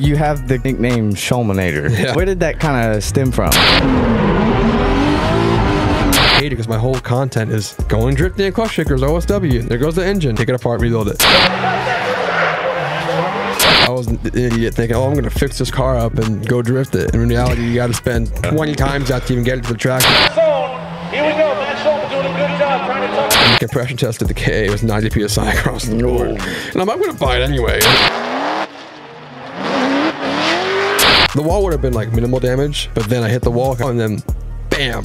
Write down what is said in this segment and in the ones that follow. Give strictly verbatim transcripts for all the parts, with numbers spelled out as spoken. You have the nickname Shulmanator. Yeah. Where did that kind of stem from? I hate it because my whole content is going drifting and clutch shakers, O S W. There goes the engine. Take it apart, reload it. I was an idiot thinking, oh, I'm going to fix this car up and go drift it. In reality, you got to spend twenty times that to even get it to the track. Here we go, Matt Shulman doing a good job trying to talk. The compression test at the K A was ninety P S I across the board. And I'm, I'm going to buy it anyway. The wall would have been like minimal damage, but then I hit the wall and then bam.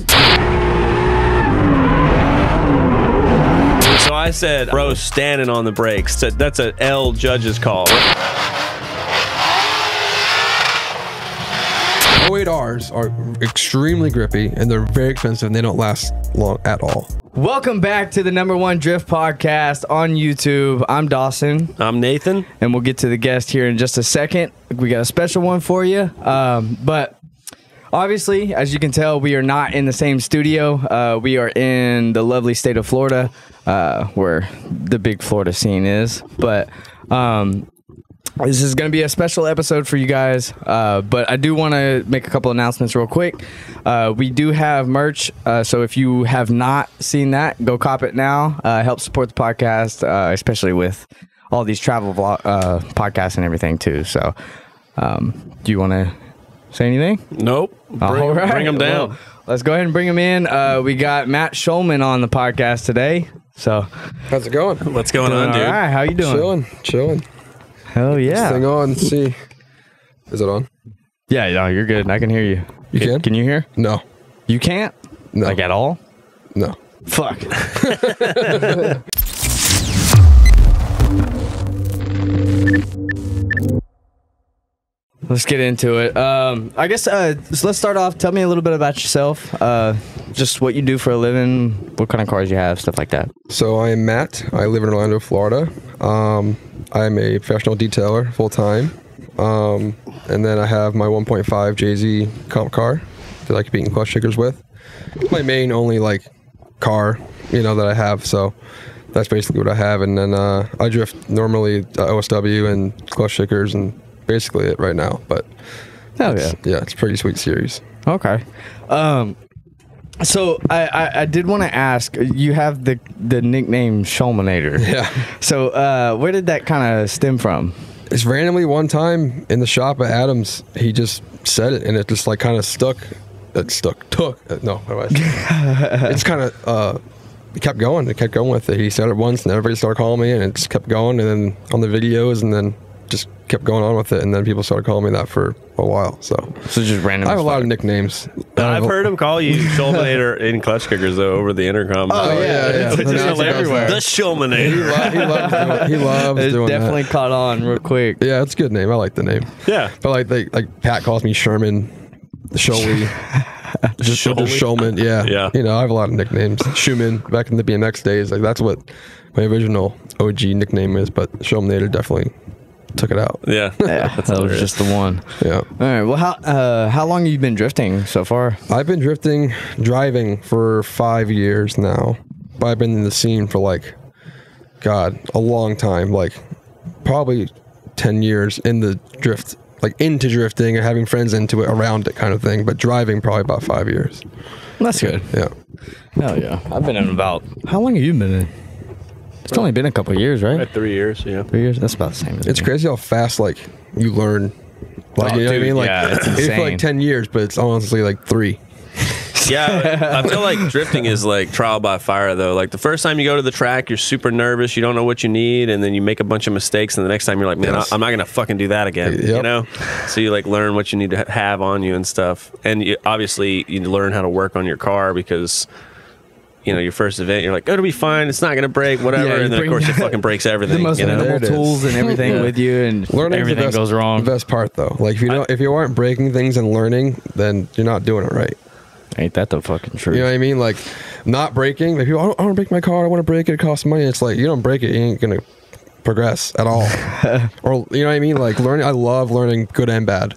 So I said, bro, standing on the brakes. So that's an L judge's call. oh eight R's are extremely grippy and they're very expensive and they don't last long at all. Welcome back to the number one drift podcast on YouTube. I'm Dawson. I'm Nathan. And we'll get to the guest here in just a second. We got a special one for you. Um, but obviously, as you can tell, we are not in the same studio. Uh, we are in the lovely state of Florida, uh, where the big Florida scene is. But um, this is going to be a special episode for you guys, uh, but I do want to make a couple announcements real quick. Uh, we do have merch, uh, so if you have not seen that, go cop it now. Uh, help support the podcast, uh, especially with all these travel vlog, uh, podcasts and everything, too. So um, do you want to say anything? Nope. Bring, all right. Bring them down. Well, let's go ahead and bring them in. Uh, we got Matt Shulman on the podcast today. So how's it going? What's going doing on, dude? All right. How you doing? Chilling. Chilling. Hell yeah. This thing on, let's see. Is it on? Yeah, no, you're good. I can hear you. You can? Can you hear? No. You can't? No. Like at all? No. Fuck. Let's get into it. Um, I guess uh, so let's start off. Tell me a little bit about yourself. Uh, just what you do for a living, what kind of cars you have, stuff like that. So I am Matt. I live in Orlando, Florida. Um... I'm a professional detailer full-time, um, and then I have my one point five Jay-Z comp car that I compete in clutch shakers with. My main only like car, you know, that I have, so that's basically what I have. And then uh, I drift normally uh, O S W and clutch shakers and basically it right now, but oh, it's, yeah. yeah, it's a pretty sweet series. Okay. Um, So I, I, I did want to ask, you have the the nickname Shulmanator. Yeah. So uh, where did that kind of stem from? It's randomly one time in the shop at Adam's, he just said it, and it just like kind of stuck. It stuck. Took. Uh, no. What do I say? It's kind of uh, it kept going. It kept going with it. He said it once, and everybody started calling me, and it just kept going. And then on the videos, and then just kept going on with it, and then people started calling me that for a while. So, so just random. I have a lot of nicknames. I've heard them call you Shulmanator in Klutch Kickers though over the intercom. Oh yeah, yeah, yeah. It's, it's just everywhere. The Shulmanator. He, lo he loves doing, he loves it's doing definitely that. Caught on real quick. Yeah, it's a good name. I like the name. Yeah, but like they, like Pat calls me Sherman, Shuley. Just Shulman, yeah. Yeah. You know, I have a lot of nicknames. Schumann, back in the B M X days, like that's what my original O G nickname is. But Shulmanator definitely took it out. Yeah, yeah. That's that was just the one. Yeah. All right. Well, how uh, how long have you been drifting so far? I've been drifting, driving for five years now. But I've been in the scene for like, God, a long time. Like, probably ten years in the drift, like into drifting and having friends into it, around it, kind of thing. But driving probably about five years. That's good. Yeah. Hell yeah. I've been in about. How long have you been in? It's only been a couple of years, right? About three years, yeah. Three years. That's about the same. As it's me. Crazy how fast, like, you learn. Like, oh, you know dude, what I mean? Like, yeah, it's insane. It's like ten years, but it's honestly like three. Yeah, I feel like drifting is like trial by fire, though. Like the first time you go to the track, you're super nervous. You don't know what you need, and then you make a bunch of mistakes. And the next time, you're like, man, yes. I'm not gonna fucking do that again. Yep. You know. So you like learn what you need to have on you and stuff. And you, obviously, you learn how to work on your car because. You know, your first event, you're like, oh, it'll be fine. It's not gonna break, whatever. Yeah, and then of course, it fucking breaks everything. The most you know? Tools and everything yeah. with you, and learning everything best, goes wrong. The best part, though, like if you don't, I, if you aren't breaking things and learning, then you're not doing it right. Ain't that the fucking truth? You know what I mean? Like, not breaking. Like, people, I don't, I don't break my car. I want to break it. It costs money. It's like you don't break it, you ain't gonna progress at all. Or you know what I mean? Like learning. I love learning, good and bad.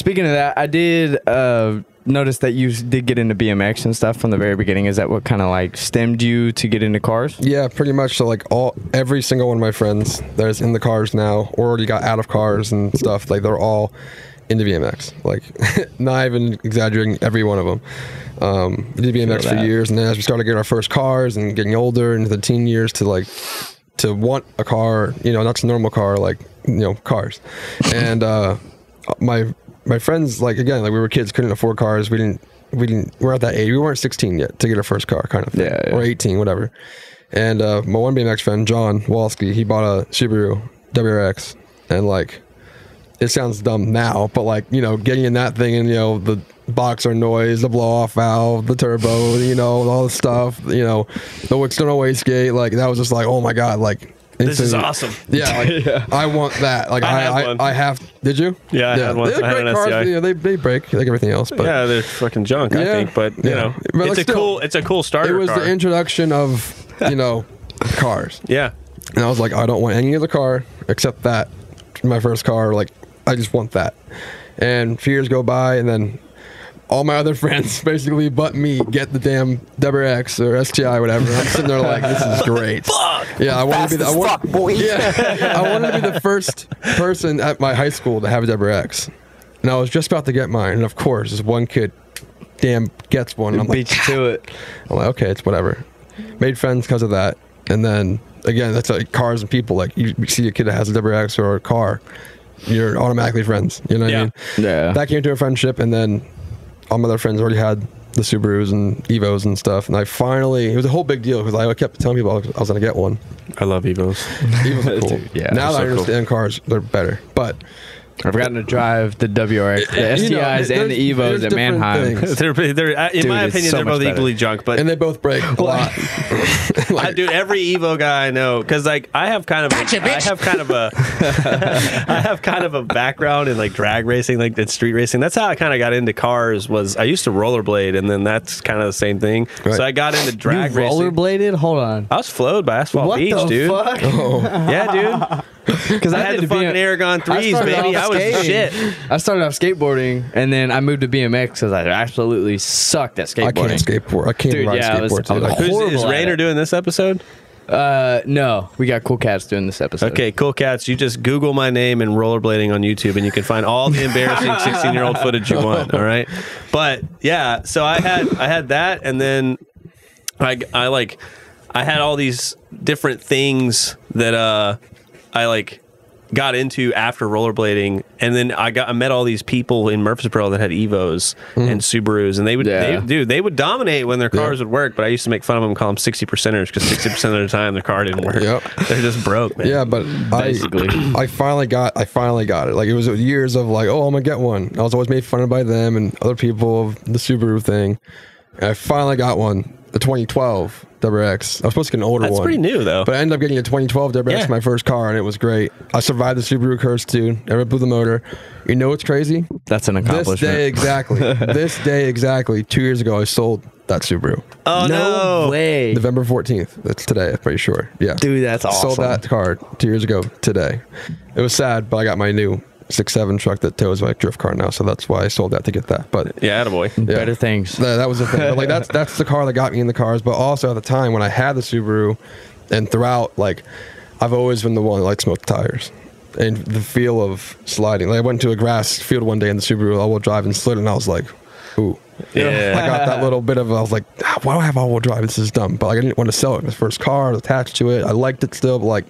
Speaking of that, I did uh, notice that you did get into B M X and stuff from the very beginning. Is that what kind of like stemmed you to get into cars? Yeah, pretty much. So like all every single one of my friends that is in the cars now or already got out of cars and stuff, like they're all into B M X. Like not even exaggerating, every one of them. Um, we did B M X for years, and then as we started getting our first cars and getting older into the teen years to like to want a car, you know, not just a normal car, like, you know, cars. And uh, my my friends, like, again, like we were kids, couldn't afford cars. We didn't, we didn't, we're at that age. We weren't sixteen yet to get our first car, kind of thing, yeah, yeah. or eighteen, whatever. And uh, my one B M X friend, John Walsky, he bought a Subaru W R X, and like, it sounds dumb now, but like, you know, getting in that thing and, you know, the boxer noise, the blow-off valve, the turbo, you know, all the stuff, you know, the external wastegate, like, that was just like, oh my God, like, this is awesome. Yeah, like, yeah, I want that. Like, I, I, have I, I have. Did you? Yeah, I yeah. had one. They're great cars. You know, they they break like everything else. But yeah, they're fucking junk. Yeah, I think, but you yeah. know, but it's like a still, cool. It's a cool starter. It was car. the introduction of you know cars. Yeah, and I was like, I don't want any other car except that. My first car, like, I just want that. And a few years go by, and then all my other friends, basically, but me, get the damn W R X or S T I, whatever. I'm sitting there like, this is great. Fuck. Yeah, I want to be the I want, fuck boy. Yeah, I wanted to be the first person at my high school to have a W R X, and I was just about to get mine. And of course, this one kid, damn, gets one. And I'm beat like, you to it. I'm like, okay, it's whatever. Made friends because of that, and then again, that's like cars and people. Like you see a kid that has a W R X or a car, you're automatically friends. You know what yeah. I mean? Yeah. That came to a friendship, and then all my other friends already had the Subarus and Evos and stuff, and I finally, it was a whole big deal because I kept telling people I was going to get one. I love Evos. Evos are cool. Dude, yeah, now that so I understand cool. cars, they're better. But I've gotten to drive the W R X, the S T Is, you know, and the Evos at Mannheim. they're, they're, uh, in dude, my opinion, so they're both better. equally junk, but and they both break a lot. like, I, dude, every Evo guy I know, because like I have kind of, gotcha, a, I have kind of a, I have kind of a background in like drag racing, like that street racing. That's how I kind of got into cars. Was I used to rollerblade, and then that's kind of the same thing. Right. So I got into drag you racing. Rollerbladed? Hold on. I was flowed by Asphalt what Beach, the dude. Fuck? Oh. Yeah, dude. Because I, I had the fucking Aragon threes, baby. I was skating. shit. I started off skateboarding, and then I moved to B M X because I absolutely sucked at skateboarding. I can't skateboard. I can't Dude, ride yeah, skateboard. I was, too. I was like, Who's, is Rainer doing this episode? Uh, no, we got Cool Cats doing this episode. Okay, Cool Cats, you just Google my name and rollerblading on YouTube, and you can find all the embarrassing sixteen-year-old footage you want. All right, but yeah, so I had I had that, and then I I like I had all these different things that uh. I like got into after rollerblading, and then I got I met all these people in Murfreesboro that had Evos mm. and Subarus, and they would yeah. they, dude they would dominate when their cars yeah. would work. But I used to make fun of them and call them sixty percenters because sixty percent of the time their car didn't work. Yep. They're just broke, man. Yeah, but basically, I, I finally got I finally got it. Like it was years of like, oh, I'm gonna get one. I was always made fun of by them and other people of the Subaru thing. And I finally got one. The twenty twelve W R X. I was supposed to get an older That's one. That's pretty new, though. But I ended up getting a twenty twelve W R X, yeah. my first car, and it was great. I survived the Subaru curse, too. I ripped through the motor. You know what's crazy? That's an accomplishment. This day exactly. this day exactly. Two years ago, I sold that Subaru. Oh, no, no way. November fourteenth. That's today, I'm pretty sure. Yeah. Dude, that's awesome. Sold that car two years ago today. It was sad, but I got my new six seven truck that tows my drift car now, so that's why I sold that to get that. But yeah, attaboy. Yeah. Better things. That, that was the thing. But like that's that's the car that got me in the cars. But also at the time when I had the Subaru, and throughout, like I've always been the one that likes smoked tires and the feel of sliding. Like I went to a grass field one day in the Subaru all-wheel drive and slid, and I was like, ooh. Yeah. I got that little bit of, I was like, why do I have all-wheel drive? This is dumb. But like, I didn't want to sell it. It was my first car. I was attached to it. I liked it still. But like,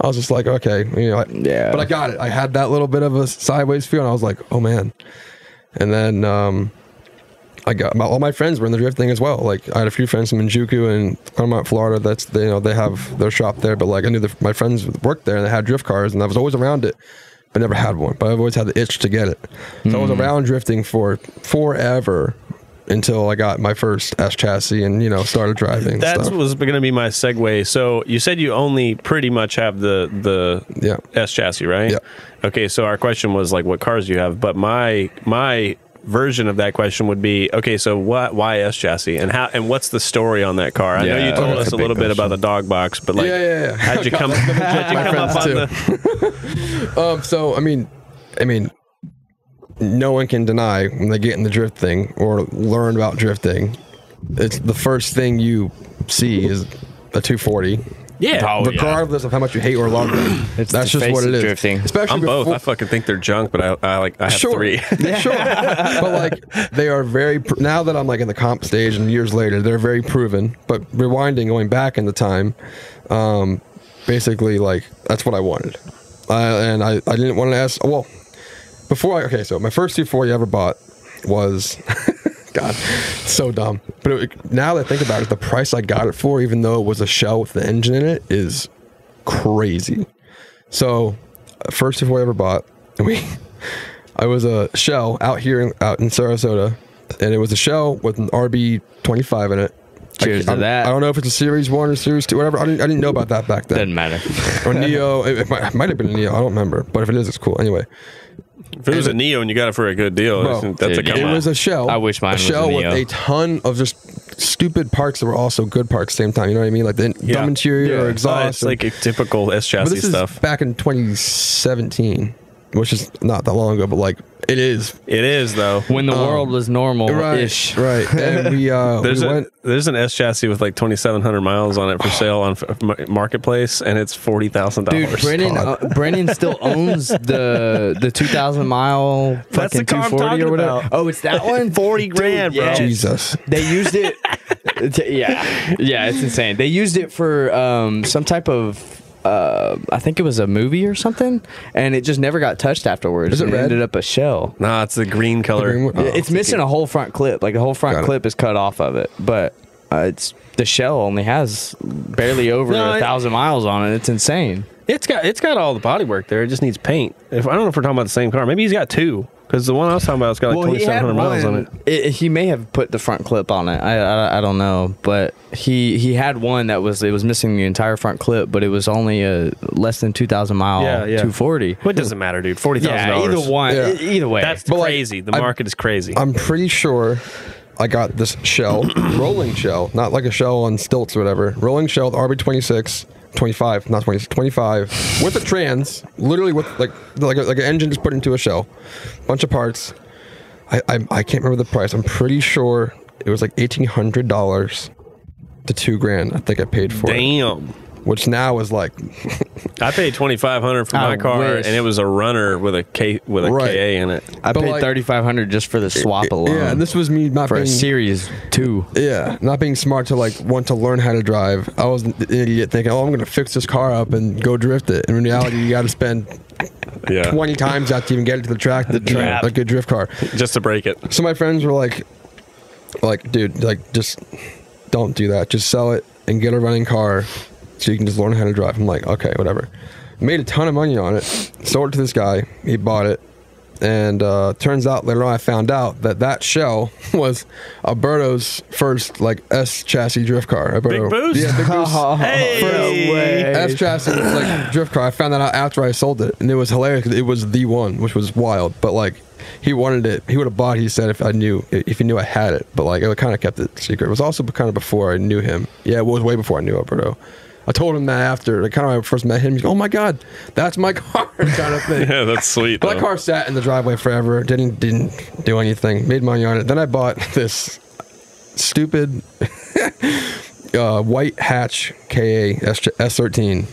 I was just like, okay. You know, I, yeah. But I got it. I had that little bit of a sideways feel, and I was like, oh, man. And then um, I got my, all my friends were in the drift thing as well. Like, I had a few friends from Enjuku and Clermont, Florida. That's, they, you know, they have their shop there. But like, I knew the, my friends worked there, and they had drift cars, and I was always around it. But never had one. But I've always had the itch to get it. So mm. I was around drifting for forever, until I got my first S chassis and, you know, started driving. That was going to be my segue. So you said you only pretty much have the the yeah. S chassis, right? Yeah. Okay, so our question was, like, what cars do you have? But my my version of that question would be, okay, so what, why S chassis? And how? And what's the story on that car? I yeah. know you told oh, us a, a little question. bit about the dog box, but, like, yeah, yeah, yeah. how'd you come, how'd you come up too. on the... um, so, I mean, I mean... no one can deny when they get in the drift thing or learn about drifting, it's the first thing you see is a two forty. Yeah, oh, regardless yeah. of how much you hate or love them, it's that's just what it is. Drifting. Especially I'm both. I fucking think they're junk, but I, I like I have sure. three. Yeah. Sure, but like they are very. Pr now that I'm like in the comp stage and years later, they're very proven. But rewinding, going back in the time, um, basically like that's what I wanted, uh, and I I didn't want to ask. Well, before I okay, so my first two forty I ever bought was. God, so dumb. But it, now that I think about it, the price I got it for, even though it was a shell with the engine in it, is crazy. So, first two forty I ever bought, and we, I was a shell out here in, out in Sarasota, and it was a shell with an R B twenty-five in it. Cheers I, to I, that. I don't know if it's a series one or series two, whatever. I didn't, I didn't know about that back then. Doesn't matter. Or Neo. It, it, might, it might have been a Neo. I don't remember. But if it is, it's cool. Anyway. If it was and a Neo and you got it for a good deal, bro, that's dude, a come It out. was a shell. I wish mine a shell was a Neo. With a ton of just stupid parts that were also good parts at the same time. You know what I mean? Like the yeah. dumb interior yeah. or exhaust. Uh, it's and, like a typical S chassis this stuff. Is back in twenty seventeen, which is not that long ago, but like it is. It is though. When the um, world was normal-ish. Right. right. And we, uh, there's, we a, went, there's an S chassis with like twenty-seven hundred miles on it for sale on Marketplace, and it's forty thousand dollars. Dude, Brennan, uh, Brennan still owns the the two thousand mile fucking That's the car two forty or whatever. About. Oh, it's that one? forty grand, dude, bro. Yeah. Jesus. They used it. to, yeah. Yeah, it's insane. They used it for um, some type of... Uh, I think it was a movie or something, and it just never got touched afterwards. Is it, it red? Ended up a shell. Nah, it's the green color. The green, oh, it's missing a whole front clip. Like the whole front got clip it. is cut off of it, but uh, it's the shell only has barely over no, a thousand miles on it. It's insane. It's got it's got all the bodywork there. It just needs paint. If I don't know if we're talking about the same car, maybe he's got two. Because the one I was talking about has got like well, twenty-seven hundred miles on it. it. He may have put the front clip on it. I, I I don't know, but he he had one that was it was missing the entire front clip, but it was only a less than two thousand mile yeah, yeah. two forty. Well, it doesn't matter, dude. forty thousand yeah, dollars. Either one, yeah. either way. That's but crazy. Like, the market I, is crazy. I'm pretty sure I got this shell, rolling shell, not like a shell on stilts or whatever. Rolling shell, the R B twenty-six. twenty-five, not twenty, twenty-five, with a trans, literally with like like a, like an engine just put into a shell, bunch of parts. I, I I can't remember the price. I'm pretty sure it was like eighteen hundred dollars to two grand. I think I paid for. Damn. It. Which now is like, I paid twenty five hundred for I my car, wish. and it was a runner with a K with a right. K A in it. I but paid like, thirty five hundred just for the swap it, alone. Yeah, and this was me not for being, a series two. Yeah, not being smart to like want to learn how to drive. I was an idiot thinking, oh, I'm gonna fix this car up and go drift it. In reality, you got to spend yeah. twenty times out to even get it to the track. The track, like a drift car, just to break it. So my friends were like, like, dude, like, just don't do that. Just sell it and get a running car. So you can just learn how to drive. I'm like, okay, whatever. Made a ton of money on it. Sold it to this guy. He bought it. And uh, turns out later on I found out that that shell was Alberto's first like S chassis drift car. Alberto, big boost? Yeah, big boost. Hey. First no way. S chassis like drift car. I found that out after I sold it. And it was hilarious. It was the one, which was wild. But like, he wanted it. He would have bought it, he said, if I knew, if he knew I had it. But like, I kind of kept it secret. It was also kind of before I knew him. Yeah, it was way before I knew Alberto. I told him that after, like, kind of when I first met him, he's like, oh my God, that's my car, kind of thing. Yeah, that's sweet. But though. That car sat in the driveway forever, didn't didn't do anything, made money on it. Then I bought this stupid uh, white hatch K A S thirteen,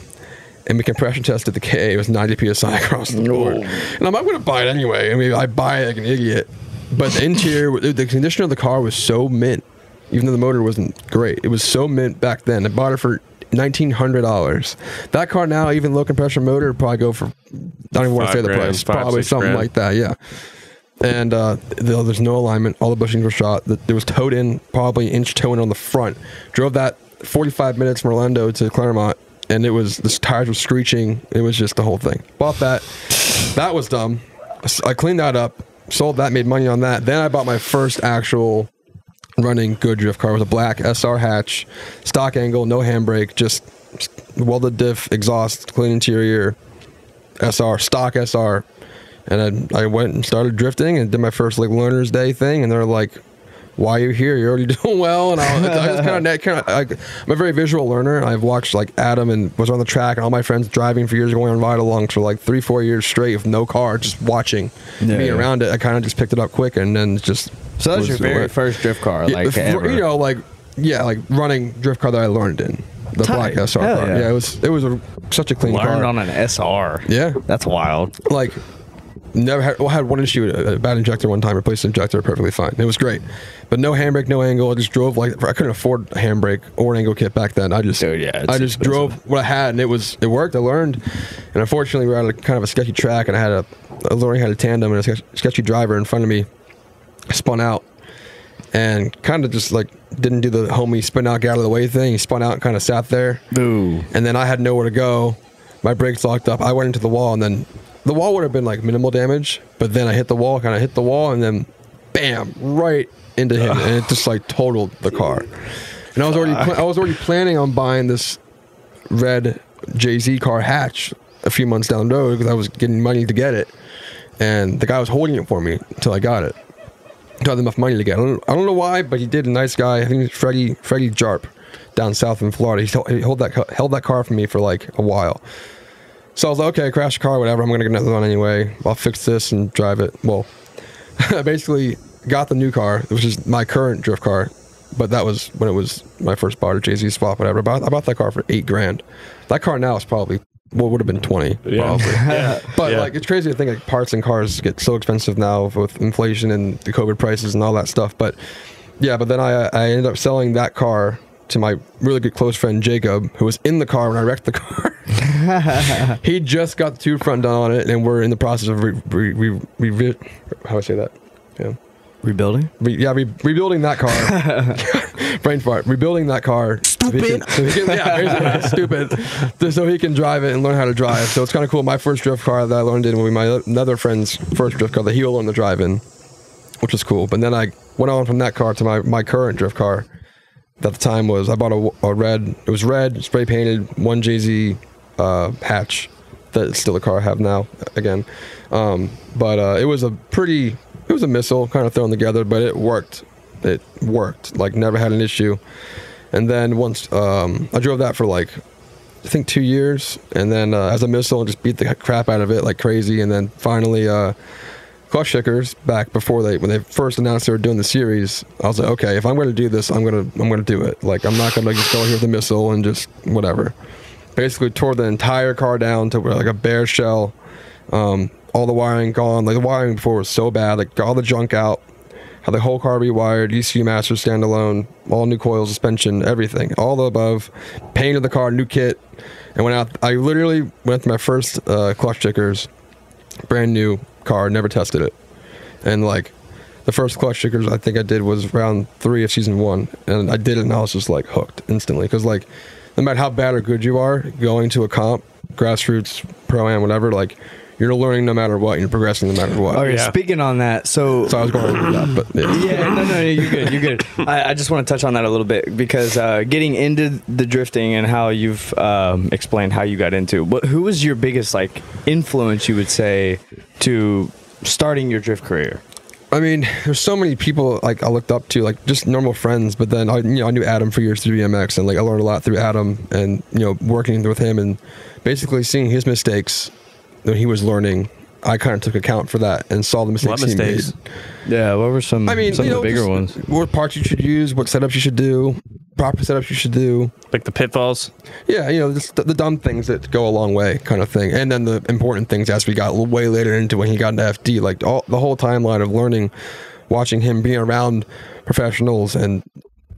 and we compression tested the K A. It was ninety P S I across the board. Whoa. And I'm not going to buy it anyway. I mean, I buy it like an idiot. But the interior, the condition of the car was so mint, even though the motor wasn't great. It was so mint back then. I bought it for nineteen hundred dollars. That car now, even low compression motor, would probably go for, I don't even want to say the price, probably something like that, yeah. And uh, the, there's no alignment. All the bushings were shot. The, there was towed in, probably an inch towing on the front. Drove that forty-five minutes from Orlando to Clermont, and it was, the tires were screeching. It was just the whole thing. Bought that. That was dumb. I cleaned that up, sold that, made money on that. Then I bought my first actual running good drift car with a black S R hatch, stock angle, no handbrake, just welded diff, exhaust, clean interior, S R, stock S R. And I, I went and started drifting and did my first like learner's day thing, and they're like, why you're here. You're already doing well. And I'll, I just kind of, kind of, I, I'm a very visual learner. I've watched like Adam and was on the track and all my friends driving for years, going on ride-alongs for like three, four years straight with no car, just watching yeah, me yeah. around it. I kind of just picked it up quick and then just. So that's your very work. first drift car, yeah, like ever. You know, like yeah, like running drift car that I learned in. The Tight. black S R Hell car. Yeah. yeah, it was it was a, such a clean Learned car. Learned on an S R. Yeah. That's wild. Like, never had, well, I had one issue, a bad injector one time, replaced the injector perfectly fine. It was great. But no handbrake, no angle. I just drove like, I couldn't afford a handbrake or an angle kit back then. I just Dude, yeah, I just expensive. drove what I had and it was it worked. I learned. And unfortunately, we were on a kind of a sketchy track and I had a, I was learning how to tandem and a sketchy driver in front of me spun out. And kind of just like didn't do the homie spin out, get out of the way thing. He spun out and kind of sat there. Ooh. And then I had nowhere to go. My brakes locked up. I went into the wall, and then the wall would have been like minimal damage. But then I hit the wall, kind of hit the wall, and then bam, right into him, and it just like totaled the car. And I was already, I was already planning on buying this red J Z car hatch a few months down the road because I was getting money to get it, and the guy was holding it for me until I got it. Got enough money to get. I don't, I don't know why, but he did. A nice guy. I think it's Freddie Freddie Jarp down south in Florida. He, he held that held that car for me for like a while. So I was like, okay, crash the car, whatever. I'm gonna get another one anyway. I'll fix this and drive it. Well, I basically got the new car, which is my current drift car. But that was when it was my first bought a J Z swap, whatever. I bought, I bought that car for eight grand. That car now is probably. Well, it would have been twenty, yeah. probably. yeah. But yeah. like, it's crazy to think like parts and cars get so expensive now with inflation and the COVID prices and all that stuff. But yeah, but then I I ended up selling that car to my really good close friend Jacob, who was in the car when I wrecked the car. He just got the tube front done on it, and we're in the process of re, re, re, re, how do I say that? Yeah, rebuilding. Re, yeah, re, rebuilding that car. Brain fart. Rebuilding that car. Stupid. So he can, so he can, yeah, stupid. So he can drive it and learn how to drive. So it's kind of cool. My first drift car that I learned in will be my another friend's first drift car that he will learn to drive in, which was cool. But then I went on from that car to my, my current drift car. That the time was I bought a, a red. It was red, spray painted, one J Z uh, hatch. That's still a car I have now. Again, um, but uh, it was a pretty. It was a missile kind of thrown together, but it worked. It worked, like never had an issue. And then once um, I drove that for like I think two years, and then uh, as a missile, just beat the crap out of it like crazy. And then finally, uh, Klutch Kickers back before they when they first announced they were doing the series, I was like, okay, if I'm going to do this, I'm gonna I'm gonna do it. Like I'm not gonna just go here with a missile and just whatever. Basically, tore the entire car down to like a bare shell. Um, all the wiring gone. Like the wiring before was so bad. Like got all the junk out. How the whole car rewired, E C U Master standalone, all new coil, suspension, everything, all the above, painted the car, new kit, and went out. I literally went to my first uh, Klutch Kickers, brand new car, never tested it, and like the first Klutch Kickers I think I did was round three of season one, and I did it and I was just like hooked instantly because like no matter how bad or good you are, going to a comp, grassroots, pro-am, whatever, like. You're learning no matter what. And you're progressing no matter what. Oh, yeah. Speaking on that, so... So I was going over that, but... Yeah. yeah, no, no, you're good. You're good. I, I just want to touch on that a little bit because uh, getting into the drifting and how you've um, explained how you got into it, who was your biggest, like, influence, you would say, to starting your drift career? I mean, there's so many people, like, I looked up to, like, just normal friends, but then, I, you know, I knew Adam for years through B M X, and, like, I learned a lot through Adam and, you know, working with him and basically seeing his mistakes... When he was learning, I kind of took account for that and saw the mistakes, mistakes. he made. Yeah, what were some, I mean, some you know, of the bigger ones? What parts you should use, what setups you should do, proper setups you should do. Like the pitfalls? Yeah, you know, just the, the dumb things that go a long way kind of thing. And then the important things as we got way later into when he got into F D, like all, the whole timeline of learning, watching him being around professionals and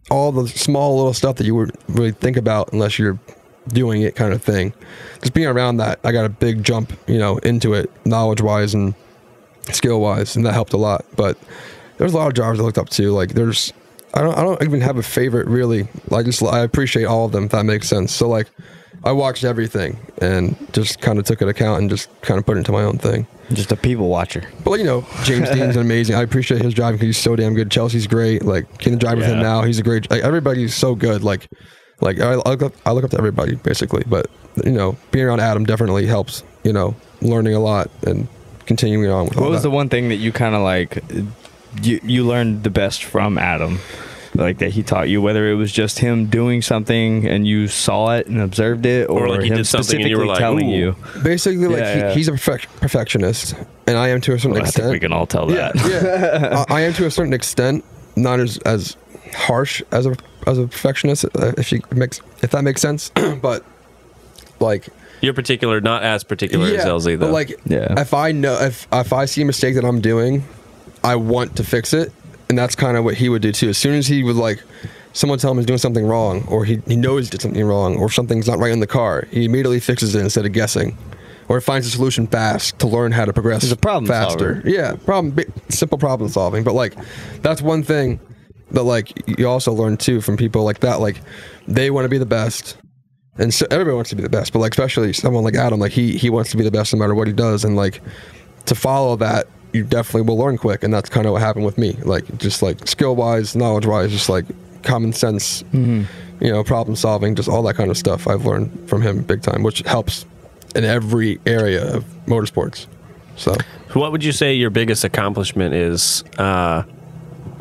all the small little stuff that you would really think about unless you're... doing it kind of thing. Just being around that, I got a big jump, you know, into it knowledge wise and skill wise, and that helped a lot. But there's a lot of drivers I looked up to. Like there's I don't I don't even have a favorite really. I just I appreciate all of them, if that makes sense. So like I watched everything and just kind of took it account and just kind of put it into my own thing. Just a people watcher. But, you know, James Dean's amazing. I appreciate his driving because he's so damn good. Chelsea's great. Like, can drive with yeah. him now. He's a great... Like, everybody's so good. Like, like I, I, look up, I look up to everybody, basically. But, you know, being around Adam definitely helps, you know, learning a lot and continuing on with all that. What was the one thing that you kind of, like... you you learned the best from Adam, like that he taught you, whether it was just him doing something and you saw it and observed it, or, or like he him did something specifically and you were like, telling Ooh. you. Basically, like yeah, he, yeah. he's a perfect, perfectionist, and I am to a certain well, extent. I think we can all tell yeah, that. Yeah. I, I am to a certain extent, not as as harsh as a as a perfectionist, uh, if she makes if that makes sense, but like. You're particular, not as particular yeah, as L Z though. But like, yeah. if I know if if I see a mistake that I'm doing, I want to fix it, and that's kind of what he would do too. As soon as he would like, someone tell him he's doing something wrong, or he he knows he did something wrong, or something's not right in the car, he immediately fixes it instead of guessing, or finds a solution fast to learn how to progress. It's a problem faster. Solver. Yeah, problem simple problem solving. But like, that's one thing that like you also learn too from people like that. Like, they want to be the best. And so everybody wants to be the best, but like especially someone like Adam, like he he wants to be the best no matter what he does, and like to follow that, you definitely will learn quick, and that's kind of what happened with me. Like just like skill wise, knowledge wise, just like common sense, mm-hmm. you know, problem solving, just all that kind of stuff I've learned from him big time, which helps in every area of motorsports. So, what would you say your biggest accomplishment is? Uh,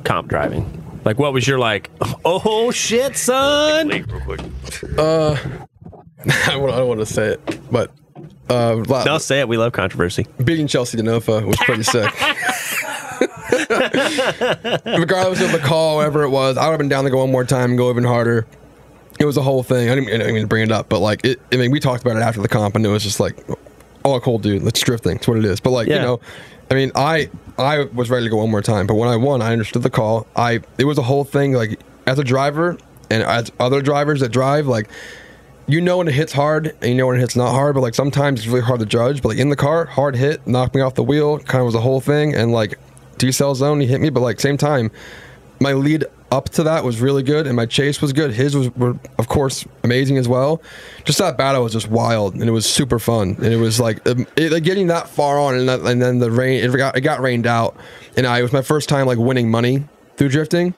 comp driving. Like, what was your, like, oh, shit, son? Uh, I don't want to say it, but... Uh, I'll say it. We love controversy. Beating Chelsea Denofa was pretty sick. Regardless of the call, whatever it was, I would have been down to go one more time and go even harder. It was a whole thing. I didn't, I didn't even bring it up, but, like, it, I mean, we talked about it after the comp, and it was just like, oh, cool, dude, let's drifting. It's what it is. But, like, yeah. you know... I mean, I I was ready to go one more time, but when I won, I understood the call. I it was a whole thing. Like as a driver and as other drivers that drive, like you know when it hits hard and you know when it hits not hard. But like sometimes it's really hard to judge. But like in the car, hard hit, knocked me off the wheel. Kind of was a whole thing. And like decel zone, he hit me. But like same time, my lead up to that was really good and my chase was good. His was were, of course amazing as well. Just that battle was just wild and it was super fun, and it was like it, it, getting that far on and, that, and then the rain it got, it got rained out, and I it was my first time like winning money through drifting.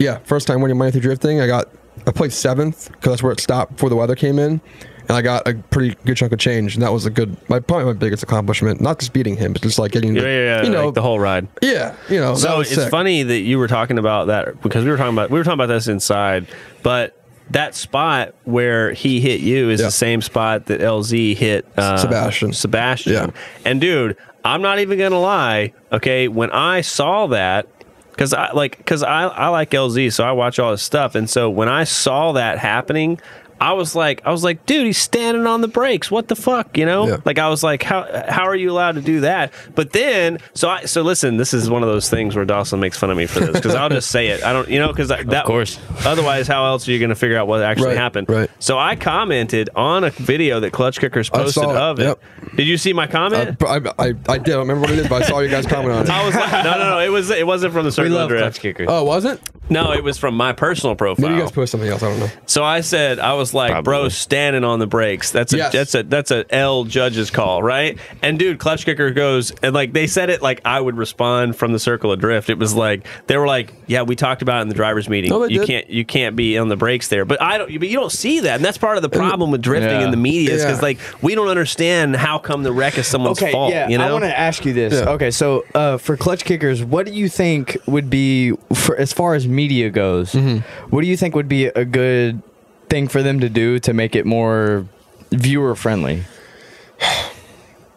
Yeah, first time winning money through drifting. I got I played seventh because that's where it stopped before the weather came in, and I got a pretty good chunk of change, and that was a good my probably my biggest accomplishment. Not just beating him, but just like getting yeah, the, yeah, yeah, you know like the whole ride. Yeah, you know. So it's sick. Funny that you were talking about that, because we were talking about we were talking about this inside, but that spot where he hit you is yeah. the same spot that L Z hit uh, Sebastian. Sebastian. Yeah. And dude, I'm not even gonna lie. Okay, when I saw that. Cause I like, cause I, I like L Z, so I watch all his stuff, and so when I saw that happening, I was like, I was like, dude, he's standing on the brakes. What the fuck, you know? Yeah. Like I was like, how how are you allowed to do that? But then, so I, so listen, this is one of those things where Dawson makes fun of me for this, because I'll just say it. I don't, you know, because that. Of course. Otherwise, how else are you going to figure out what actually right, happened? Right. So I commented on a video that Klutch Kickers posted of it. Yep. Did you see my comment? Uh, I, I I did. I remember what it is, but I saw you guys comment on it. I was like, no, no, no. It was it wasn't from the circular drift. Klutch Kickers. Oh, was it? No, it was from my personal profile. Maybe you guys posted something else. I don't know. So I said I was. Like Probably. Bro standing on the brakes. That's a yes. that's a that's a L judge's call, right? And dude, Klutch Kicker goes and like they said it like I would respond from the circle of drift. It was like they were like, yeah, we talked about it in the drivers' meeting. No, you did. can't you can't be on the brakes there. But I don't. But you don't see that, and that's part of the problem with drifting yeah. in the media is because yeah. like we don't understand how come the wreck is someone's okay, fault. Yeah, you know? I want to ask you this. Yeah. Okay, so uh, for Klutch Kickers, what do you think would be for, as far as media goes? Mm-hmm. What do you think would be a good thing for them to do to make it more viewer friendly?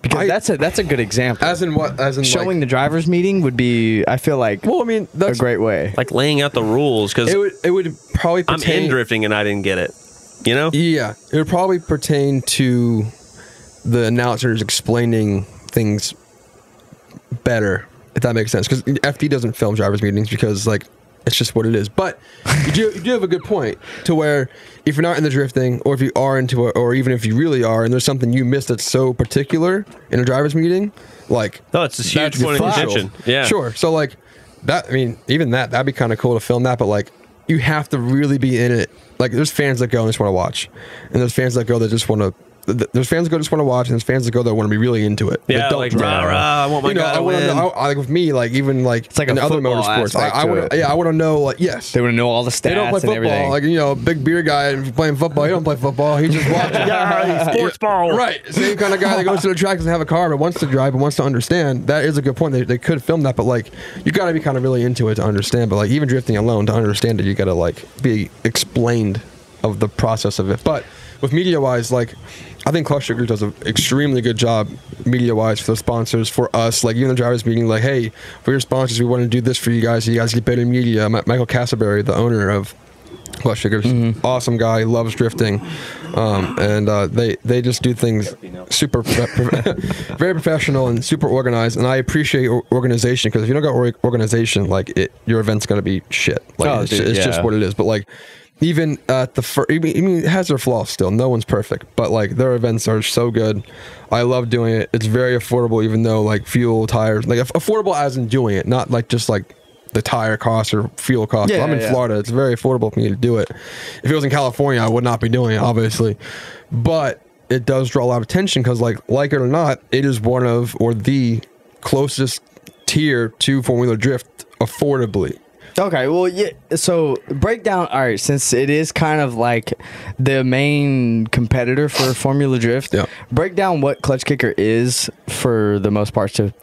Because I, that's a that's a good example. As in what? As in showing like, the drivers' meeting would be. I feel like. Well, I mean, that's a great way. Like laying out the rules because it would it would probably. Pertain, I'm in drifting and I didn't get it. You know. Yeah, it would probably pertain to the announcers explaining things better, if that makes sense. Because F D doesn't film drivers' meetings because like. It's just what it is. But you do, you do have a good point to where if you're not into drifting or if you are into it or even if you really are and there's something you missed that's so particular in a driver's meeting, like... No, it's a huge point of contention. Yeah. Sure. So, like, that, I mean, even that, that'd be kind of cool to film that, but, like, you have to really be in it. Like, there's fans that go and just want to watch. And there's fans that go that just want to th there's fans that just want to watch, and there's fans that go that want to be really into it. Yeah, like rah rah, I want my you know, guy I wanna know, I, like with me, like even like it's like in other motorsports, I, I want yeah, I want to know like yes, they want to know all the stats. They don't play and football, everything. Like you know, a big beer guy playing football. He don't play football. He just watches yeah, sports ball. Right, same kind of guy that goes to the track doesn't have a car but wants to drive and wants to understand. That is a good point. They they could film that, but like you got to be kind of really into it to understand. But like even drifting alone to understand it, you got to like be explained of the process of it. But with media wise, like I think Klutch Kickers does an extremely good job media wise for the sponsors, for us, like even the drivers meeting, like, hey, for your sponsors, we want to do this for you guys. You guys get better media. Michael Cassaberry, the owner of Klutch Kickers, mm-hmm. awesome guy, loves drifting, um, and uh, they they just do things super very professional and super organized. And I appreciate organization, because if you don't got organization, like it, your event's gonna be shit. Like oh, it's, dude, it's yeah. just what it is. But like. Even at the first, I mean, it has their flaws still. No one's perfect, but like their events are so good. I love doing it. It's very affordable, even though like fuel, tires, like affordable as in doing it, not like just like the tire costs or fuel costs. Yeah, I'm in yeah. Florida. It's very affordable for me to do it. If it was in California, I would not be doing it, obviously. But it does draw a lot of attention because, like, like it or not, it is one of or the closest tier to four wheeler drift affordably. Okay, well, yeah. So break down. All right, since it is kind of like the main competitor for Formula Drift, yeah. break down what Klutch Kicker is for the most part, to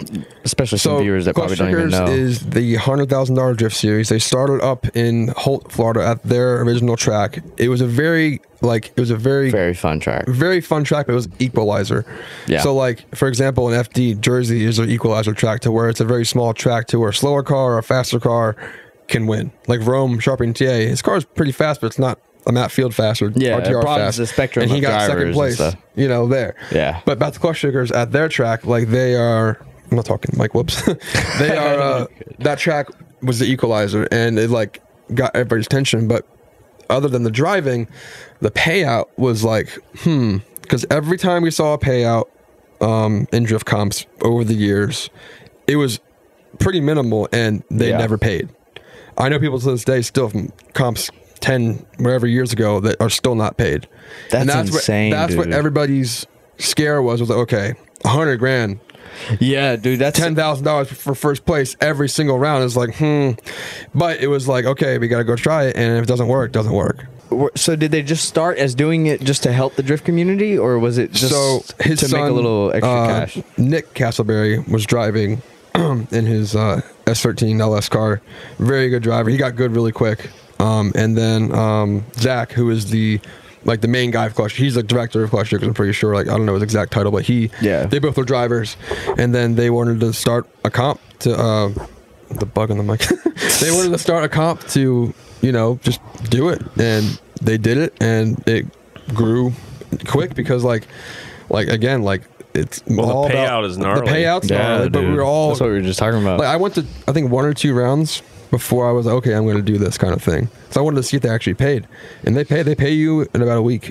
especially some so viewers that Klutch probably don't Kickers even know. Is the hundred thousand dollar drift series. They started up in Holt, Florida, at their original track. It was a very like it was a very very fun track, very fun track. But it was equalizer. Yeah. So like for example, in F D Jersey is an equalizer track, to where it's a very small track to where a slower car or a faster car can win. Like Rome Sharping T A, his car is pretty fast, but it's not a Matt Field fast or yeah, R T R fast. The spectrum and he got second place, you know, there. Yeah. But about the Klutch Kickers at their track, like they are, I'm not talking Mike Whoops. they are, uh, that track was the equalizer and it like got everybody's attention. But other than the driving, the payout was like, hmm, because every time we saw a payout um, in drift comps over the years, it was pretty minimal and they yeah. never paid. I know people to this day still from comps ten wherever years ago that are still not paid. That's, and that's insane. What, that's dude. What everybody's scare was. Was like, okay, a hundred grand. Yeah, dude, that's ten thousand dollars for first place every single round. Is like, hmm. But it was like, okay, we gotta go try it, and if it doesn't work, doesn't work. So did they just start as doing it just to help the drift community, or was it just so his to son, make a little extra uh, cash? Nick Cassaberry was driving in his uh, S thirteen L S car. Very good driver. He got good really quick. Um, and then um, Zach, who is the like the main guy of Klutch, he's the director of Klutch Kickers, I'm pretty sure. Like I don't know his exact title, but he yeah. they both were drivers. And then they wanted to start a comp to uh, the bug on the mic. They wanted to start a comp to, you know, just do it, and they did it, and it grew quick because like like again like. It's well, all the payout about, is gnarly. The payout's yeah, gnarly, but we were all... That's what we were just talking about. Like, I went to, I think, one or two rounds before I was like, okay, I'm going to do this kind of thing. So I wanted to see if they actually paid. And they pay They pay you in about a week,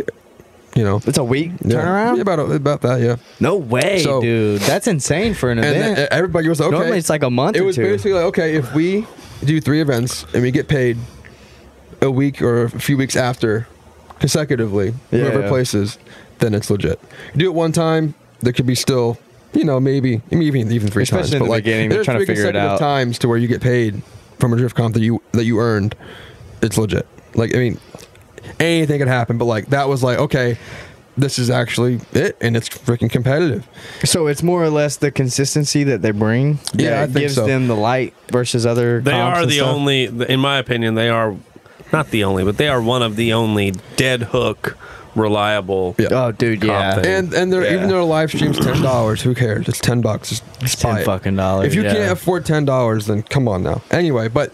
you know. It's a week yeah. turnaround? Yeah, about, a, about that, yeah. No way, so, dude. That's insane for an event. And everybody was like, okay. Normally it's like a month or two. It was basically like, okay, if we do three events and we get paid a week or a few weeks after consecutively, yeah, whoever yeah. places, then it's legit. You do it one time, there could be still, you know, maybe, I mean, even even three Especially times. But the like, they're trying to figure it out. Times to where you get paid from a drift comp that you that you earned, it's legit. Like, I mean, anything could happen. But like, that was like, okay, this is actually it, and it's freaking competitive. So it's more or less the consistency that they bring. That yeah, I think gives so. them the light versus other. They comps are the only, in my opinion, they are not the only, but they are one of the only dead hook. Reliable, yeah. oh dude, yeah, thing. and and they're yeah. even their live streams ten dollars. Who cares? It's ten bucks. Just, just ten buy it. fucking dollars. If you yeah. can't afford ten dollars, then come on now. Anyway, but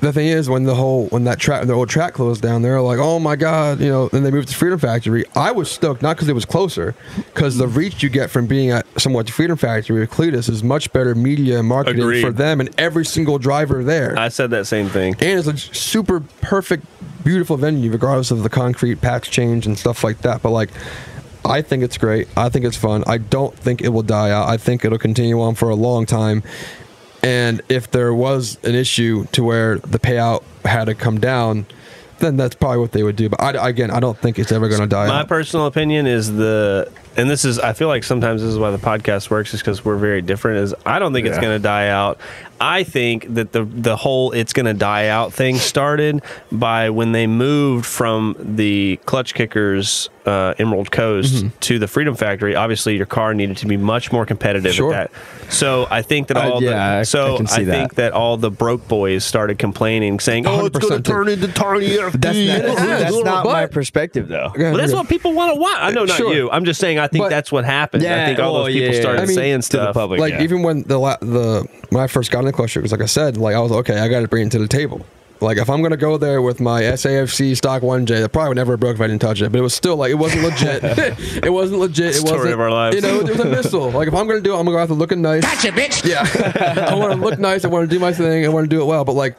the thing is, when the whole when that track the old track closed down, they're like, oh my god, you know. Then they moved to Freedom Factory. I was stoked, not because it was closer, because the reach you get from being at somewhat to Freedom Factory with Cleetus is much better media and marketing Agreed. for them and every single driver there. I said that same thing, and it's a super perfect. Beautiful venue, regardless of the concrete patch change and stuff like that. But like, I think it's great. I think it's fun. I don't think it will die out. I think it'll continue on for a long time. And if there was an issue to where the payout had to come down, then that's probably what they would do. But I, again, I don't think it's ever going to die My out. Personal opinion is the, and this is, I feel like sometimes this is why the podcast works, is because we're very different, is I don't think yeah. it's going to die out. I think that the the whole it's going to die out thing started by when they moved from the Klutch Kickers uh, Emerald Coast mm-hmm. to the Freedom Factory. Obviously, your car needed to be much more competitive sure. at that. So I think that all uh, yeah, the, so I, can see I think that. that all the broke boys started complaining, saying, "Oh, it's going to turn into tiny F D." That's not, that's that's not my perspective, though. But that's what people want to watch. I know, not sure. you. I'm just saying. I think but, that's what happened. Yeah, I think all oh, those people yeah, started I mean, saying stuff to the public. Like yeah. even when the the when I first got in the Klutch, it was like I said, like I was okay. I got to bring it to the table. Like, if I'm going to go there with my S A F C stock one J, that probably would never have broke if I didn't touch it. But it was still, like, it wasn't legit. it wasn't legit. It Story wasn't, of our lives. You know, it was a missile. Like, if I'm going to do it, I'm going to have to look nice. Gotcha, bitch! Yeah. I want to look nice. I want to do my thing. I want to do it well. But, like,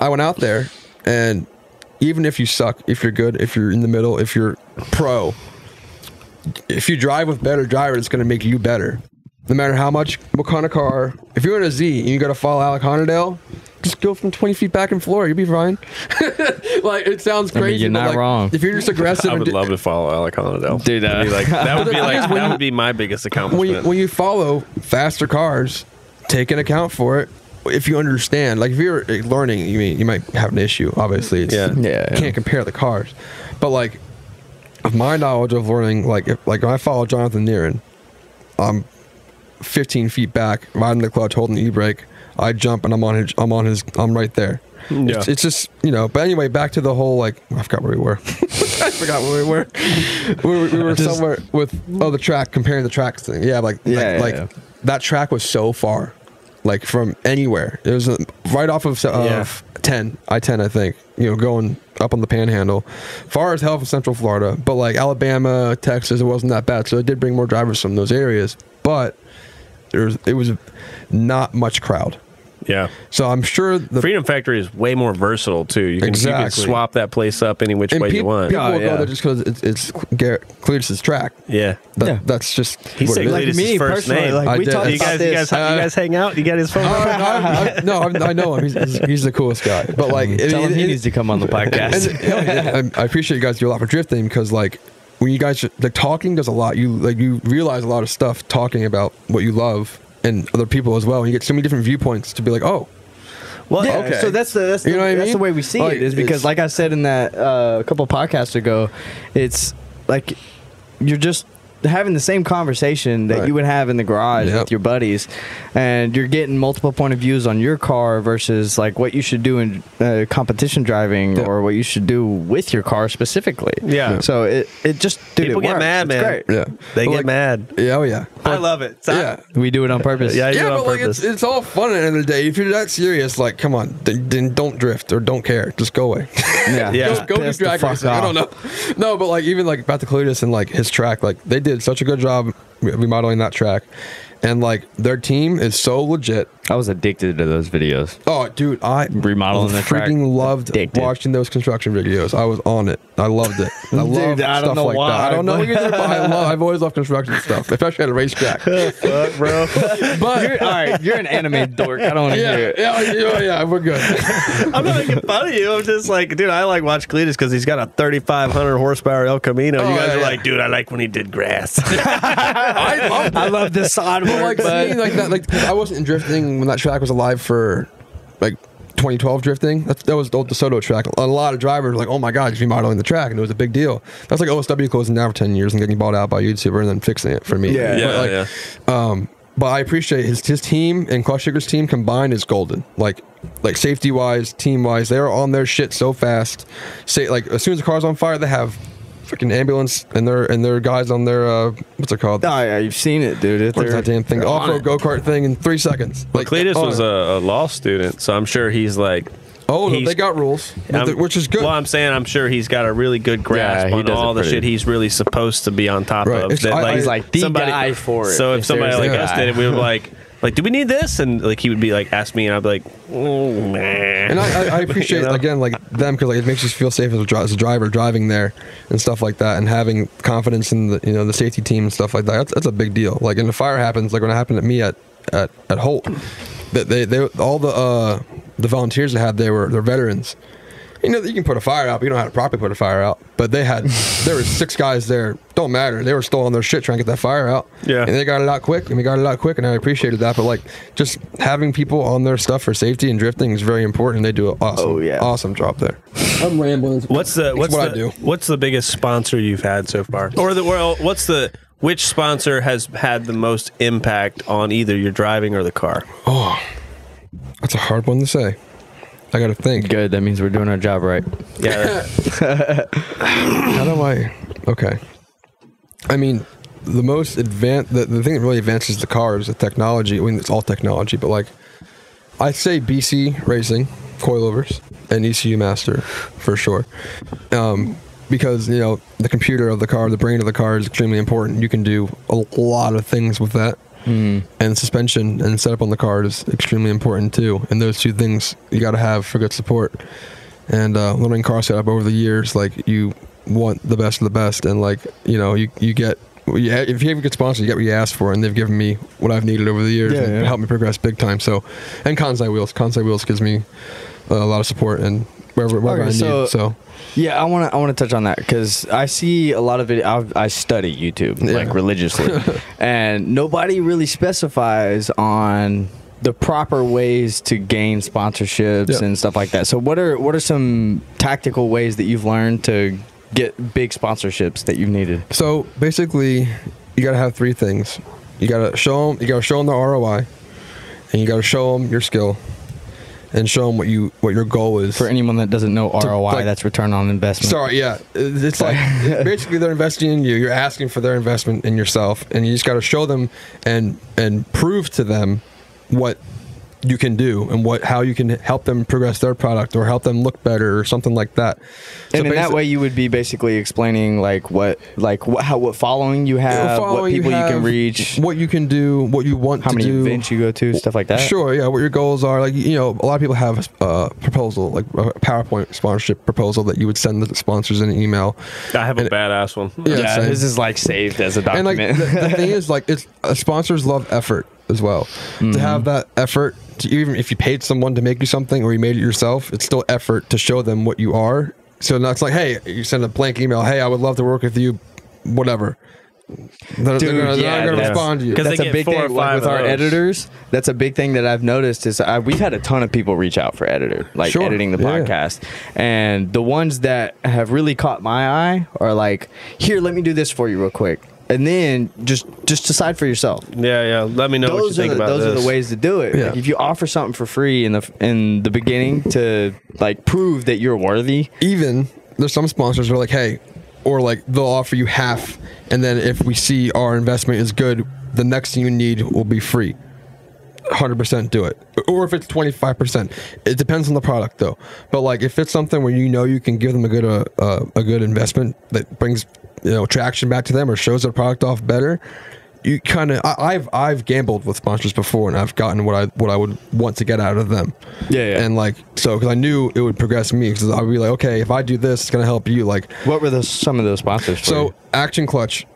I went out there, and even if you suck, if you're good, if you're in the middle, if you're pro, if you drive with better drivers, it's going to make you better. No matter how much, what kind of car. If you're in a Z and you got to follow Alec Honnoldale, just go from twenty feet back and floor. You'll be fine. Like, it sounds crazy. I mean, you're not like, wrong. If you're just aggressive. I would love to follow Alec Honnoldale. Dude, uh, like, that would be like that would be my biggest accomplishment. When you, when you follow faster cars, take an account for it. If you understand, like if you're learning, you mean you might have an issue. Obviously, it's, yeah, yeah, yeah. Can't compare the cars, but like of my knowledge of learning, like if, like when I follow Jonathan Niren, I'm fifteen feet back, riding the clutch, holding the e-brake. I jump and I'm on his, I'm on his, I'm right there. Yeah. It's, it's just, you know, but anyway, back to the whole, like, I forgot where we were. I forgot where we were. We, we were just, somewhere with, oh, the track, comparing the tracks thing. Yeah, like, yeah, like, yeah, like yeah. that track was so far, like, from anywhere. It was uh, right off of, uh, yeah. of ten, I ten, I think, you know, going up on the panhandle. Far as hell from Central Florida, but like Alabama, Texas, it wasn't that bad. So it did bring more drivers from those areas, but there was, it was not much crowd. Yeah. So I'm sure the Freedom Factory is way more versatile too. You can, exactly. you can swap that place up any which and way you want. People oh, will yeah. go there just because it's, it's Cleetus' track. Yeah. That, yeah. That's just. He said Cleetus' like first personally, name. Like, we talked about you guys, this. You guys, uh, you guys hang out. You got his phone. Uh, no, I'm, I'm, no, I'm, I know him. He's, he's, he's the coolest guy. But like, it, tell it, him it, he needs it, to come on the podcast. And, and, I appreciate you guys do a lot for drifting because like when you guys like talking does a lot. You like you realize a lot of stuff talking about what you love. And other people as well. And you get so many different viewpoints to be like, oh, well, yeah. Okay. So that's the that's the, you know what I mean? That's the way we see like, it is because, like I said in that uh, a couple podcasts ago, it's like you're just having the same conversation that right. you would have in the garage yep. with your buddies, and you're getting multiple point of views on your car versus like what you should do in uh, competition driving yep. or what you should do with your car specifically. Yeah. yeah. So it it just dude, people it get works. mad, it's man. Great. Yeah. They but get like, mad. Yeah. Oh yeah. But I love it. So yeah. I, we do it on purpose. yeah. I yeah. Do but on like it's, it's all fun at the end of the day. If you're that serious, like come on, then, then don't drift or don't care. Just go away. Yeah. yeah. Go, go do drag racing. I don't know. No, but like even like about the Cleetus and like his track, like they did. Did such a good job remodeling that track, and like their team is so legit. I was addicted to those videos. Oh, dude, I remodeling the track. Freaking loved addicted. watching those construction videos. I was on it. I loved it. I loved dude, I stuff like why. that. I don't know either, but I love. I've always loved construction stuff, especially at a racetrack. Fuck, bro. But you're, all right, you're an anime dork. I don't want to yeah, hear it. Yeah, yeah, yeah. We're good. I'm not making fun of you. I'm just like, dude, I like watch Cleetus because he's got a thirty-five hundred horsepower El Camino. Oh, you guys yeah, are yeah. like, dude, I like when he did grass. I love. I love this side of like, like that. Like I wasn't drifting. When that track was alive for like twenty twelve drifting, that, that was the old DeSoto track. A lot of drivers were like, oh my God, he's remodeling the track. And it was a big deal. That's like O S W closing now for ten years and getting bought out by a YouTuber and then fixing it for me. Yeah, yeah, like, yeah. Um, but I appreciate his his team and Klutch Kickers team combined is golden. Like, like safety wise, team wise, they're on their shit so fast. Say, like, as soon as the car's on fire, they have freaking ambulance and their and their guys on their uh what's it called? Oh yeah, you've seen it, dude. It's that damn thing, off-road go-kart thing in three seconds. Like well, Cleetus oh, was a, a law student, so I'm sure he's like, oh, he's, they got rules, which is good. Well, I'm saying I'm sure he's got a really good grasp yeah, on all the shit he's really supposed to be on top right. of. That, I, like, he's like the somebody, guy for it. So if, if somebody like us did it, we would like. Like, do we need this? And like he would be like, ask me, and I'd be like, oh man. And I, I, I appreciate you know? again like them because like it makes us feel safe as a, as a driver driving there and stuff like that, and having confidence in the you know the safety team and stuff like that. That's, that's a big deal. Like, and the fire happens like when it happened to me at at, at Holt. That they, they all the uh, the volunteers that had there were they're veterans, You know that you can put a fire out, but you don't know how to properly put a fire out. But they had, there were six guys there. Don't matter. They were still on their shit trying to get that fire out. Yeah. And they got it out quick, and we got it out quick, and I appreciated that. But like, just having people on their stuff for safety and drifting is very important. They do an awesome, oh, yeah. awesome job there. I'm rambling. What's the what's what the, I do? What's the biggest sponsor you've had so far, or the well, what's the which sponsor has had the most impact on either your driving or the car? Oh, that's a hard one to say. I gotta think. Good. That means we're doing our job right. Yeah. How do I? Okay. I mean, the most advanced, the, the thing that really advances the car is the technology. I mean, it's all technology, but like, I'd say B C Racing, coilovers, and E C U Master for sure. Um, because, you know, the computer of the car, the brain of the car is extremely important. You can do a lot of things with that. Mm. And suspension and setup on the car is extremely important too. And those two things you got to have for good support. And uh, learning car setup over the years, like you want the best of the best. And like, you know, you, you get, you, if you have a good sponsor, you get what you ask for. And they've given me what I've needed over the years yeah, and yeah. helped me progress big time. So, and Kansai Wheels. Kansai Wheels gives me uh, a lot of support and wherever, wherever okay, I so, need. So, yeah, I want to I want to touch on that because I see a lot of it. I've, I study YouTube yeah. like religiously, and nobody really specifies on the proper ways to gain sponsorships yep. and stuff like that. So, what are what are some tactical ways that you've learned to get big sponsorships that you've needed? So basically, you got to have three things. You got to show them. You got to show them the R O I, and you got to show them your skill. And show them what you what your goal is. For anyone that doesn't know R O I, like, that's return on investment. Sorry, yeah, it's sorry. Like basically they're investing in you. You're asking for their investment in yourself, and you just got to show them and and prove to them what you can do and what how you can help them progress their product or help them look better or something like that. And so in that way, you would be basically explaining like what like what how what following you have, following what people you, have, you can reach, what you can do, what you want how to do, how many events you go to, stuff like that. Sure, yeah, what your goals are. Like you know, a lot of people have a proposal, like a PowerPoint sponsorship proposal that you would send the sponsors in an email. I have and a badass one. Yeah, yeah this is like saved as a document. And like the, the thing is, like it's uh, sponsors love effort as well. Mm-hmm. To have that effort. Even if you paid someone to make you something or you made it yourself, it's still effort to show them what you are. So now it's like, hey, you send a blank email, hey, I would love to work with you, whatever. They're, Dude, they're not yeah, going to respond to you. That's a big thing like, with our editors. That's a big thing that I've noticed is I, we've had a ton of people reach out for editor, like sure. editing the yeah. podcast. And the ones that have really caught my eye are like, here, let me do this for you real quick. And then just just decide for yourself. Yeah, yeah. Let me know those what you think the, about those this. Those are the ways to do it. Yeah. Like if you offer something for free in the in the beginning to like prove that you're worthy. Even there's some sponsors who are like, hey, or like they'll offer you half, and then if we see our investment is good, the next thing you need will be free. one hundred percent do it. Or if it's twenty-five percent. It depends on the product though. But like if it's something where you know you can give them a good uh, uh, a good investment that brings you know traction back to them or shows their product off better, you kind of I've I've gambled with sponsors before and I've gotten what I what I would want to get out of them. Yeah, yeah. And like so because I knew it would progress me because I'd be like, okay, if I do this, it's gonna help you. Like, what were the some of those sponsors? So for Action Clutch.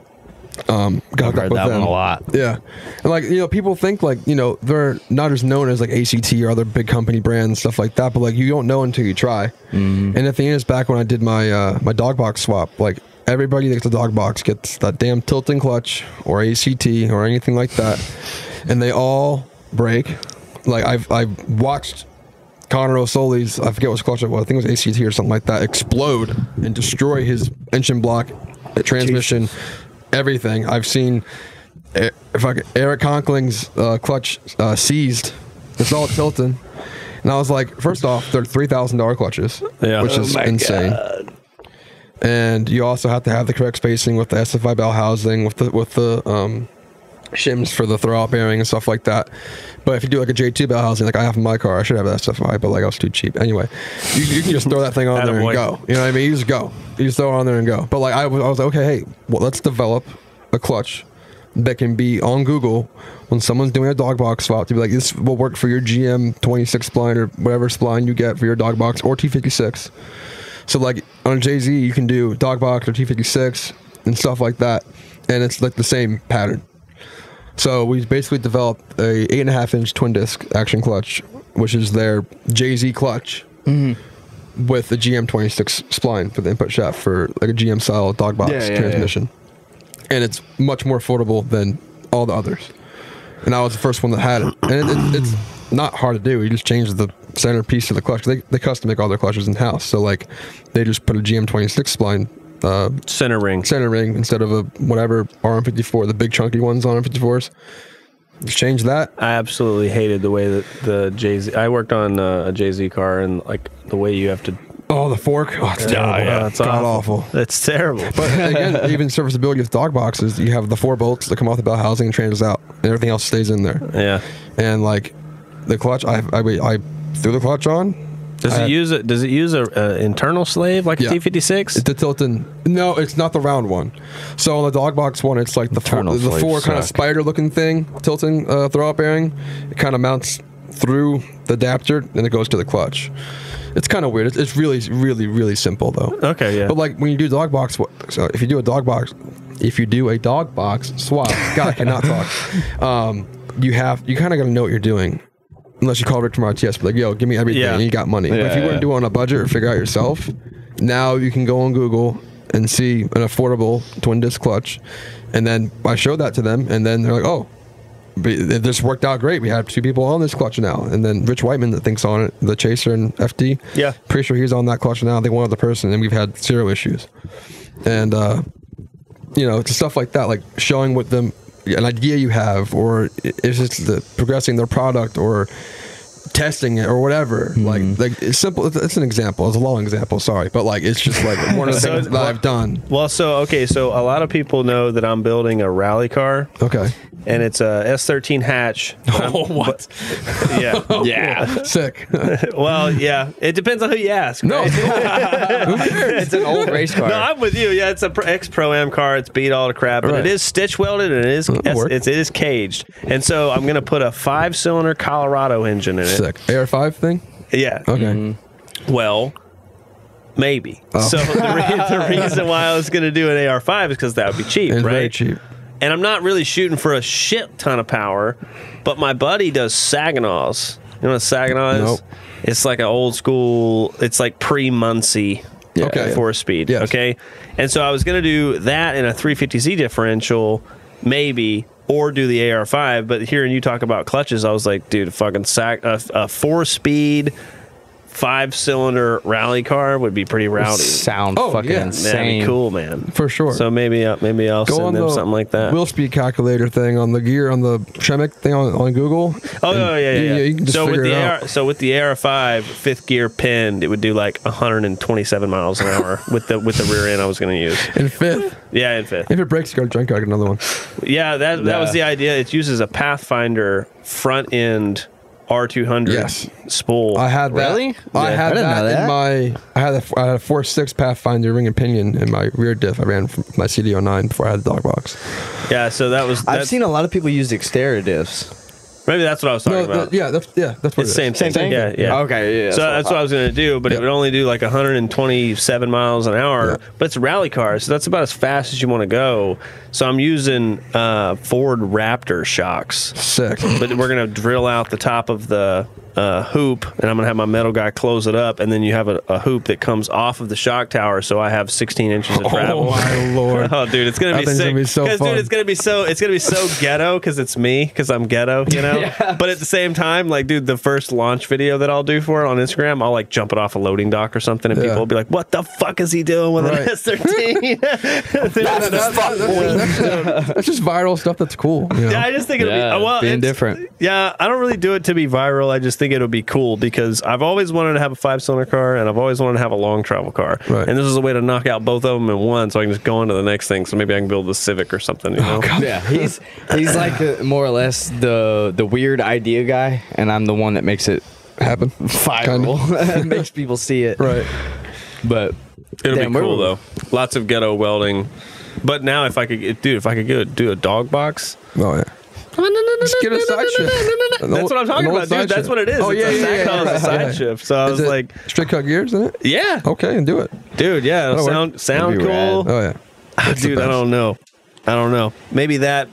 Um, got that them. One a lot. Yeah, and like you know, people think like you know they're not as known as like A C T or other big company brands stuff like that. But like you don't know until you try. Mm-hmm. And the thing is, back when I did my uh, my dog box swap, like everybody that gets a dog box gets that damn tilting clutch or A C T or anything like that, and they all break. Like I've I've watched Connor O'Soley's, I forget what clutch it was, I think it was A C T or something like that, explode and destroy his engine block, the transmission. Jesus. Everything I've seen, if I could, Eric Conkling's uh, clutch uh, seized. It's all tilting, and I was like, first off, they're three thousand dollar clutches, yeah. which oh is insane. God. And you also have to have the correct spacing with the S F I bell housing, with the with the um, shims for the throwout bearing and stuff like that. But if you do like a J two bell housing, like I have in my car, I should have that S F I, but like I was too cheap. Anyway, you, you can just throw that thing on there and boy. go. You know what I mean? You just go. You just throw it on there and go. But like I was, I was like, okay, hey, well, let's develop a clutch that can be on Google when someone's doing a dog box swap to be like, this will work for your G M twenty-six spline or whatever spline you get for your dog box or T fifty-six. So like on Jay-Z, you can do dog box or T fifty-six and stuff like that. And it's like the same pattern. So we basically developed a eight and a half inch twin disc action clutch, which is their Jay-Z clutch. Mm-hmm. with the G M twenty-six spline for the input shaft for like a G M style dog box yeah, yeah, transmission. Yeah. And it's much more affordable than all the others. And I was the first one that had it. And it, it, it's not hard to do. You just change the centerpiece to the clutch. They, they custom make all their clutches in house. So like they just put a G M twenty-six spline uh, center ring center ring instead of a whatever R M fifty-four, the big chunky ones on R M fifty-fours. Change that. I absolutely hated the way that the Jay-Z. I worked on uh, a Jay-Z car, and like the way you have to. Oh, the fork! Oh, it's terrible. Yeah, yeah. It's God awful. awful. It's terrible. But again, even serviceability with dog boxes, you have the four bolts that come off the bell housing and transfers out, and everything else stays in there. Yeah. And like the clutch, I I, I threw the clutch on. Does I it use it? Does it use a uh, internal slave like yeah. a T fifty-six? It's a Tilton. No, it's not the round one. So on the dog box one, it's like the internal four, the four kind of spider looking thing, Tilton uh, throwout bearing. It kind of mounts through the adapter and it goes to the clutch. It's kind of weird. It's, it's really, really, really simple though. Okay, yeah. But like when you do dog box, so if you do a dog box, if you do a dog box swap, God, I cannot talk. Um, you have you kind of got to know what you're doing. Unless you call Rick from R T S, be like, yo, give me everything, yeah. and you got money. Yeah, but if you yeah. wouldn't do it on a budget or figure out yourself, now you can go on Google and see an affordable twin disc clutch. And then I showed that to them, and then they're like, oh, this worked out great. We have two people on this clutch now. And then Rich Whiteman, that thinks on it, the Chaser and F D, yeah, pretty sure he's on that clutch now. I think one other person, and we've had zero issues. And, uh, you know, it's stuff like that, like showing with them an idea you have, or it's just the progressing their product or testing it or whatever. Mm-hmm. Like, like it's simple. It's, it's an example. It's a long example. Sorry, but like it's just like one of the so things that well, I've done. Well, so okay, so a lot of people know that I'm building a rally car. Okay, and it's a S thirteen hatch. Oh, what? But, yeah, yeah, sick. Well, yeah, it depends on who you ask. No, right? Who cares? It's an old race car. No, I'm with you. Yeah, it's a ex pro am car. It's beat all the crap, but right. it is stitch welded and it is it's, it is caged. And so I'm gonna put a five cylinder Colorado engine in it. Sick. A R five thing? Yeah. Okay. Mm. Well, maybe. Oh. So the, re the reason why I was going to do an A R five is because that would be cheap, it's right? Very cheap. And I'm not really shooting for a shit ton of power, but my buddy does Saginaws. You know what Saginaw is? Nope. It's like an old school, it's like pre-Muncie yeah. okay. four-speed. Yes. Okay? And so I was going to do that in a three fifty Z differential, maybe, or do the A R five, but hearing you talk about clutches, I was like, dude, fucking sack a, a four-speed, five-cylinder rally car would be pretty rowdy. Sound oh, fucking yeah. insane. That'd be cool, man. For sure. So maybe uh, maybe I'll Go send them the something like that. Wheel speed calculator thing on the gear on the Shemek thing on, on Google. Oh no, yeah, yeah. You, yeah. You can just so with the A R, so with the A R five fifth gear pinned, it would do like one hundred twenty-seven miles an hour with the with the rear end I was going to use. In fifth. Yeah, in fifth. If it breaks, go to junk. I get another one. Yeah, that yeah. that was the idea. It uses a Pathfinder front end R two hundred yes. spool. I had that. Really? I yeah. had I that, that in my. I had a, I had a four six Pathfinder ring and pinion in my rear diff. I ran from my C D oh nine before I had the dog box. Yeah, so that was. I've seen a lot of people use Xterra diffs. Maybe that's what I was talking no, about. No, yeah, that's, yeah, that's what it's it same, is. Same thing. Yeah, yeah. Okay, yeah. So that's what I was going to do, but yeah. it would only do like one hundred twenty-seven miles an hour. Yeah. But it's a rally car, so that's about as fast as you want to go. So I'm using uh, Ford Raptor shocks. Sick. But we're going to drill out the top of the uh, hoop, and I'm going to have my metal guy close it up, and then you have a, a hoop that comes off of the shock tower, so I have sixteen inches of travel. Oh, my Lord. Oh, dude, it's going to be sick. Gonna be so fun. Dude, it's going to be so, it's going to be so ghetto, because it's me, because I'm ghetto, you know? Yeah. But at the same time, like, dude, the first launch video that I'll do for it on Instagram, I'll like jump it off a loading dock or something, and yeah. people will be like, "What the fuck is he doing with right. an S thirteen?" that's, that's, that's, that's, that's, that's just viral stuff. That's cool. You know? Yeah, I just think it'll yeah, be well, being different. Yeah, I don't really do it to be viral. I just think it'll be cool because I've always wanted to have a five-cylinder car, and I've always wanted to have a long travel car, right. and this is a way to knock out both of them in one, so I can just go on to the next thing. So maybe I can build a Civic or something. You know? Oh, God. Yeah, he's he's like a, more or less the the. The weird idea guy, and I'm the one that makes it happen. Viral, makes people see it. Right, but it'll damn, be cool though. Lots of ghetto welding. But now, if I could, dude, if I could get, do a dog box. Oh yeah. Just get a side shift. That's what I'm talking about, dude. That's what it is. Oh yeah, yeah. Side shift. So I was like, straight cut gears in it. Yeah. Okay, and do it, dude. Yeah. Sound sound cool. Oh yeah. Dude, I don't know. I don't know. Maybe that.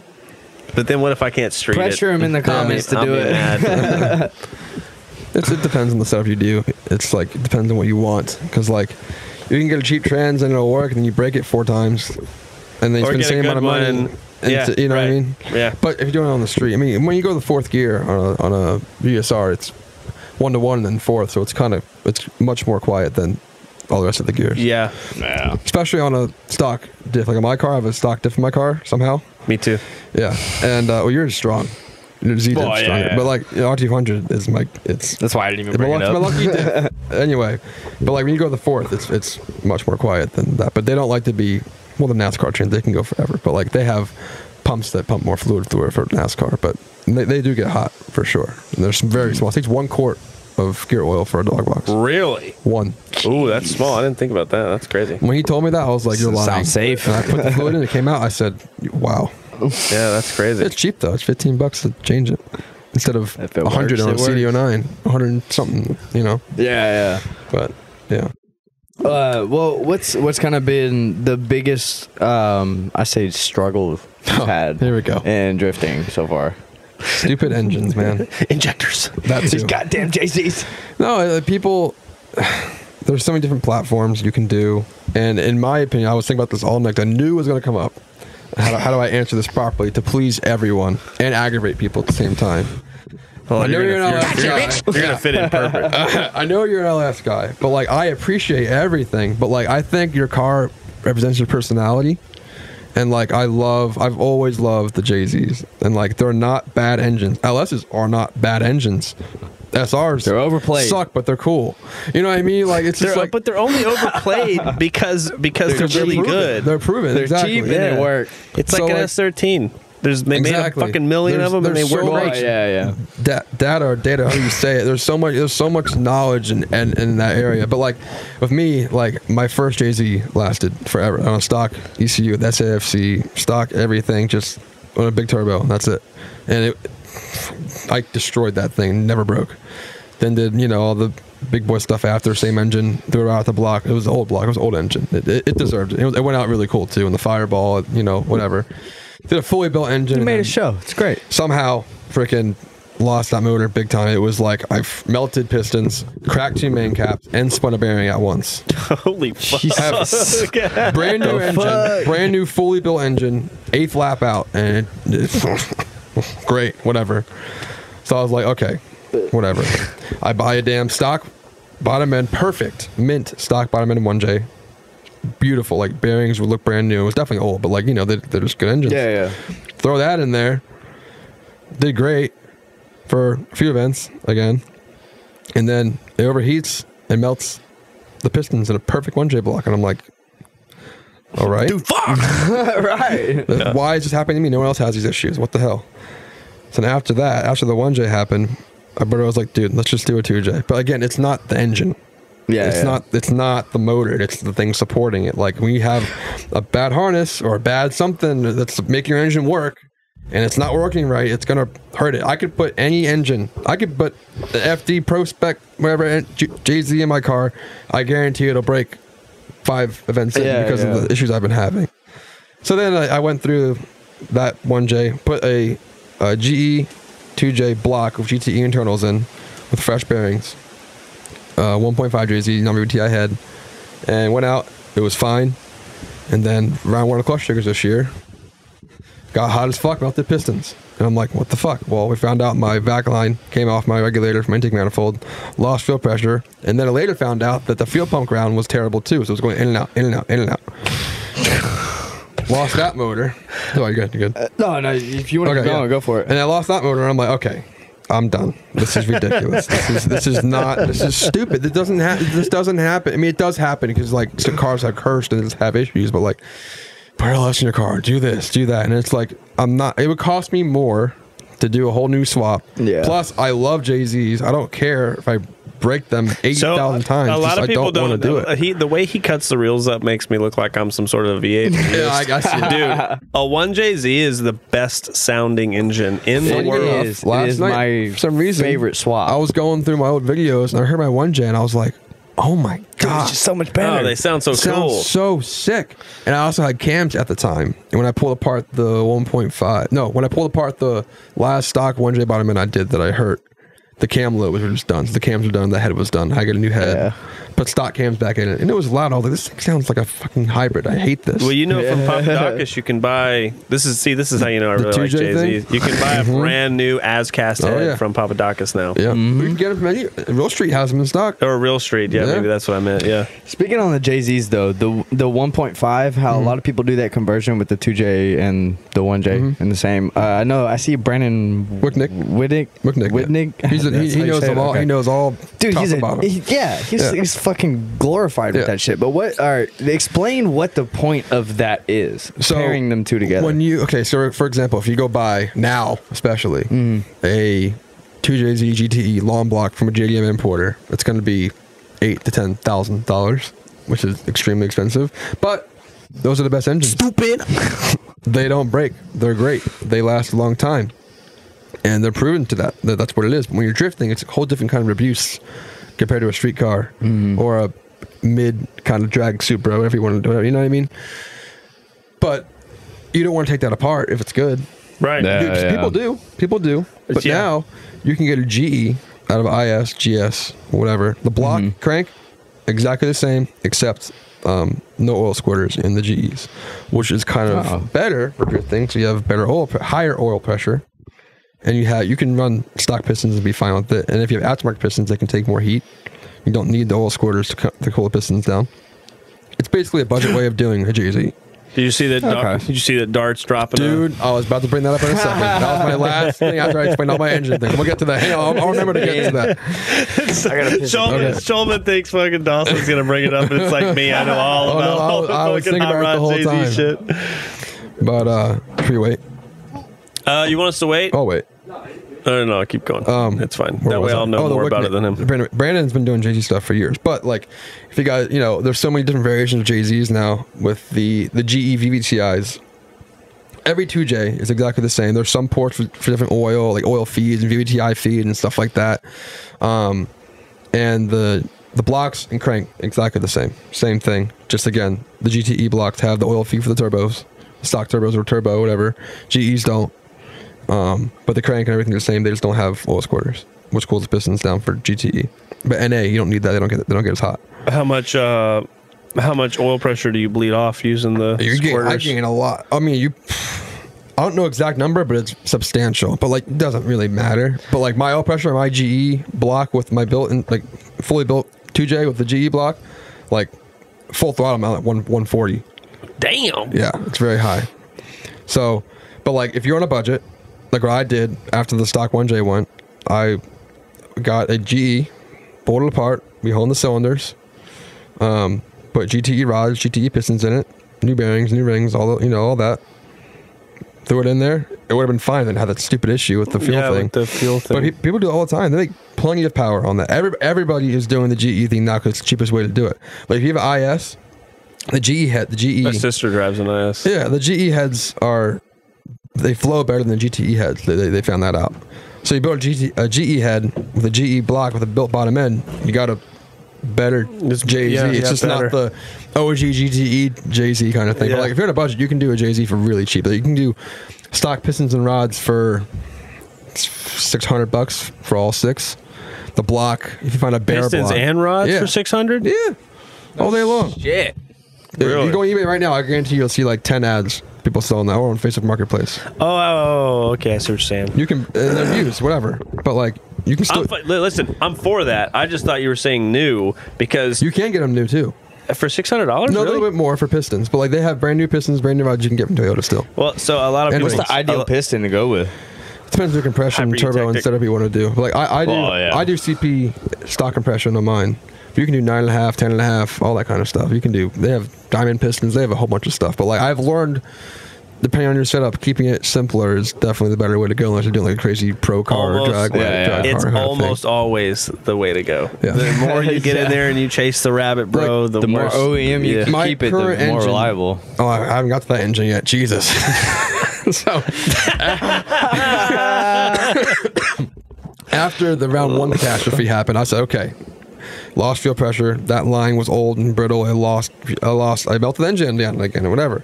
But then what if I can't street it? Pressure him in the comments yeah, to do it. It's, it depends on the setup you do. It's like, it depends on what you want. Because, like, you can get a cheap trans and it'll work, and then you break it four times. And then you or spend the same amount of money. And, and yeah, to, you know right. what I mean? Yeah. But if you're doing it on the street, I mean, when you go to the fourth gear on a, on a V S R, it's one to one and then fourth. So it's kind of, it's much more quiet than all the rest of the gears. Yeah. yeah. Especially on a stock diff. Like on my car, I have a stock diff in my car somehow. Me too. Yeah. And, uh, well, yours is strong. Z oh, yeah, yeah. But like R two hundred is like it's that's why I didn't even bring luck, it up. My lucky did. Anyway, but like when you go to the fourth, it's it's much more quiet than that. But they don't like to be well the NASCAR trains they can go forever. But like they have pumps that pump more fluid through it for NASCAR. But they, they do get hot for sure. And there's some very small. It takes one quart of gear oil for a dog box. Really? One. Ooh, that's small. I didn't think about that. That's crazy. When he told me that, I was like, "You're lying." Sounds safe. And I put the fluid in. It came out. I said, "Wow." Yeah, that's crazy. It's cheap though. It's fifteen bucks to change it instead of a hundred on a C D oh nine, a hundred something. You know. Yeah, yeah. But yeah. Uh, well, what's what's kind of been the biggest um, I say struggle I've had? Here we go. In drifting so far. Stupid engines, man. Injectors. That's these goddamn J Cs. No, uh, people. There's so many different platforms you can do, and in my opinion, I was thinking about this all night. I knew it was going to come up. How do, how do I answer this properly to please everyone and aggravate people at the same time? Well, I know you're, gonna, you're, you're an L S guy. You're going to fit in perfect. uh, I know you're an L S guy, but, like, I appreciate everything. But, like, I think your car represents your personality. And, like, I love, I've always loved the J Zs. And, like, they're not bad engines. L Ss are not bad engines. S Rs they're overplayed. Suck, but they're cool. You know what I mean? Like it's just like, but they're only overplayed because because they're, they're really proven. good. They're proven. They're exactly. cheap yeah. and they work. It's so like an like, S thirteen. There's they exactly. made a fucking million there's, of them and they so work great. Yeah, yeah. Da- data or data, how you say it. There's so much. There's so much knowledge in, in in that area. But like with me, like my first J Z lasted forever on a stock E C U. That's A F C stock everything. Just on a big turbo. That's it. And it. I destroyed that thing, never broke. Then did, you know, all the big boy stuff after, same engine, threw it out the block. It was the old block, it was the old engine. It, it, it deserved it. It, was, it went out really cool too, and the Fireball, you know, whatever. Did a fully built engine. You made a show, it's great. Somehow, freaking lost that motor big time. It was like I melted pistons, cracked two main caps, and spun a bearing at once. Holy fuck. Have brand new engine, fuck. brand new fully built engine, eighth lap out, and it, great, whatever. So I was like, okay, whatever. I buy a damn stock bottom end, perfect mint stock bottom end one J, beautiful. Like bearings would look brand new. It was definitely old, but like you know, they're, they're just good engines. Yeah, yeah. Throw that in there. Did great for a few events again, and then it overheats and melts the pistons in a perfect one J block, and I'm like. All right. Dude, fuck! Right. Yeah. Why is this happening to me? No one else has these issues. What the hell? So then after that, after the one J happened, I was like, dude, let's just do a two J. But again, it's not the engine. Yeah. It's yeah. not It's not the motor. It's the thing supporting it. Like, when you have a bad harness or a bad something that's making your engine work, and it's not working right, it's going to hurt it. I could put any engine. I could put the F D Pro Spec, whatever, J Z in my car. I guarantee it'll break. Five events in yeah, because yeah. of the issues I've been having. So then I, I went through that one J, put a, a G E two J block of G T E internals in with fresh bearings, uh, one point five J Z non-B B T I had, and went out. It was fine. And then round one of Klutch Kickers this year, got hot as fuck, melted pistons. And I'm like, what the fuck? Well, we found out my vac line came off my regulator from intake manifold, lost fuel pressure, and then I later found out that the fuel pump ground was terrible too, so it was going in and out, in and out, in and out. Lost that motor. Oh, you're good, you're good. Uh, no, no, if you want okay, to go, yeah. go for it. And I lost that motor, and I'm like, okay, I'm done. This is ridiculous. this is this is not, this is stupid. This doesn't, ha- this doesn't happen. I mean, it does happen because, like, some cars have cursed and have issues, but, like, put L S in your car, do this, do that. And it's like, I'm not, it would cost me more to do a whole new swap. Yeah. Plus, I love J Zs. I don't care if I break them eight thousand so, times. A lot of people I don't want to do it. He, the way he cuts the reels up makes me look like I'm some sort of V eight. Yeah, I got you. Dude, a one J Z is the best sounding engine in the world. It is, Last it is night, my for some reason, favorite swap. I was going through my old videos and I heard my one J and I was like, oh my god! It's just so much better. Oh, they sound so sounds cool. So sick. And I also had cams at the time. And when I pulled apart the one point five, no, when I pulled apart the last stock one J bottom end I did that I hurt, The cam lobes were just done. The cams were done. The head was done. I got a new head. Yeah. Put stock cams back in it. And it was loud. I was like, this thing sounds like a fucking hybrid. I hate this. Well, you know, yeah. from Papadakis, you can buy... This is See, this is how you know I really like Jay-Z. Thing? You can buy a brand new Azcast head oh, yeah. from Papadakis now. Yeah. Mm-hmm. We can get them from any... Real Street has them in stock. Or Real Street. Yeah, yeah, maybe that's what I meant. Yeah. Speaking on the Jay-Zs, though, the the one point five, how mm-hmm. a lot of people do that conversion with the two J and the one J mm-hmm. and the same. Uh, I know. I see Brandon... Wicknick. Wicknick. Wicknick. Wicknick. Yeah. He's a, he, he knows them all. Okay. He knows all... Dude, he's a... He, yeah. He's... Yeah. He's fucking glorified yeah. with that shit. But what are explain what the point of that is? So pairing them two together. When you okay, so for example, if you go buy now, especially mm. a two J Z G T E long block from a J D M importer, it's going to be eight to ten thousand dollars, which is extremely expensive. But those are the best engines. Stupid. They don't break. They're great. They last a long time, and they're proven to that. That's what it is. But when you're drifting, it's a whole different kind of abuse compared to a street car mm. or a mid kind of drag Supra, whatever you want to do, whatever, you know what I mean? But you don't want to take that apart if it's good. Right. Yeah, Dude, yeah. People do. People do. It's, but yeah. now you can get a G E out of I S, G S, whatever. The block mm-hmm. crank, exactly the same, except um, no oil squirters in the G Es, which is kind of uh-oh. better for drifting. So you have better oil, higher oil pressure. And you have you can run stock pistons and be fine with it. And if you have aftermarket pistons, they can take more heat. You don't need the oil squirters to, co- to cool the pistons down. It's basically a budget way of doing a J Z. Did you see that? Okay. Dar- did you see that darts dropping? Dude, up? I was about to bring that up in a second. That was my last thing after I explained all my engine things. We'll get to that. Hey, I'll, I'll remember to get to that. Shulman, Shulman thinks fucking Dawson's gonna bring it up, and it's like me. I know all oh, about no, all I was, the fucking hot rod J Z shit. But uh, free weight. Uh, you want us to wait? Oh, wait. No, no, no, keep going. Um, it's fine. That way I? I'll know oh, more about it than him. Brandon, Brandon's been doing Jay-Z stuff for years. But, like, if you guys, you know, there's so many different variations of Jay-Zs now with the, the G E V V T Is. Every two J is exactly the same. There's some ports for, for different oil, like oil feeds and V V T I feed and stuff like that. Um, and the the blocks and crank, exactly the same. Same thing. Just, again, the G T E blocks have the oil feed for the turbos. Stock turbos or turbo, whatever. G Es don't. Um, but the crank and everything is the same. They just don't have oil squirters, which cools the pistons down for G T E. But N A, you don't need that. They don't get. They don't get as hot. How much? Uh, how much oil pressure do you bleed off using the You're squirters? Getting, I gain a lot. I mean, you. I don't know exact number, but it's substantial. But like, doesn't really matter. But like, my oil pressure on my G E block with my built-in, like fully built two J with the G E block, like full throttle, I'm at one one forty. Damn. Yeah, it's very high. So, but like, if you're on a budget. Like what I did after the stock one J went, I got a G E, pulled it apart, we honed the cylinders, um, put G T E rods, G T E pistons in it, new bearings, new rings, all the, you know, all that. Threw it in there. It would have been fine. Then had that stupid issue with the fuel yeah, thing. With the fuel thing. But he, people do it all the time. They make plenty of power on that. Every, everybody is doing the G E thing now because it's the cheapest way to do it. Like if you have an I S, the G E head, the G E. My sister drives an I S. Yeah, the G E heads are. They flow better than G T E heads. They, they, they found that out. So you build a, G T, a G E head with a G E block with a built bottom end, you got a better J Z. Yeah, it's yeah, just better. Not the O G G T E J Z kind of thing. Yeah. But like if you're on a budget, you can do a J Z for really cheap. Like you can do stock pistons and rods for six hundred bucks for all six. The block, if you find a bare pistons block, and rods yeah. for six hundred, yeah, all day long. Shit. Dude, really? You go on eBay right now, I guarantee you'll see like ten ads. People selling that, or on Facebook Marketplace. Oh, okay, I see what you're saying. You can, and they're used, whatever. But like, you can still I'm, listen. I'm for that. I just thought you were saying new because you can get them new too for six hundred dollars. No, really? A little bit more for pistons, but like they have brand new pistons, brand new rods. You can get from Toyota still. Well, so a lot of and people. What's the ideal piston to go with? Depends on compression, turbo, and setup you want to do. But like I, I do, oh, yeah. I do C P stock compression on mine. You can do nine and a half, ten and a half, all that kind of stuff. You can do. They have diamond pistons. They have a whole bunch of stuff. But like I've learned, depending on your setup, keeping it simpler is definitely the better way to go unless you're doing like a crazy pro car almost, or drag, yeah, yeah. drag it's car. It's almost always the way to go. Yeah. The more you get yeah. in there and you chase the rabbit, bro, like, the, the more O E M you yeah. can keep it, the more engine, reliable. Oh, I haven't got to that engine yet. Jesus. So. After the round one catastrophe happened, I said, okay. Lost fuel pressure. That line was old and brittle. I lost. I lost. I melted the engine down again or whatever.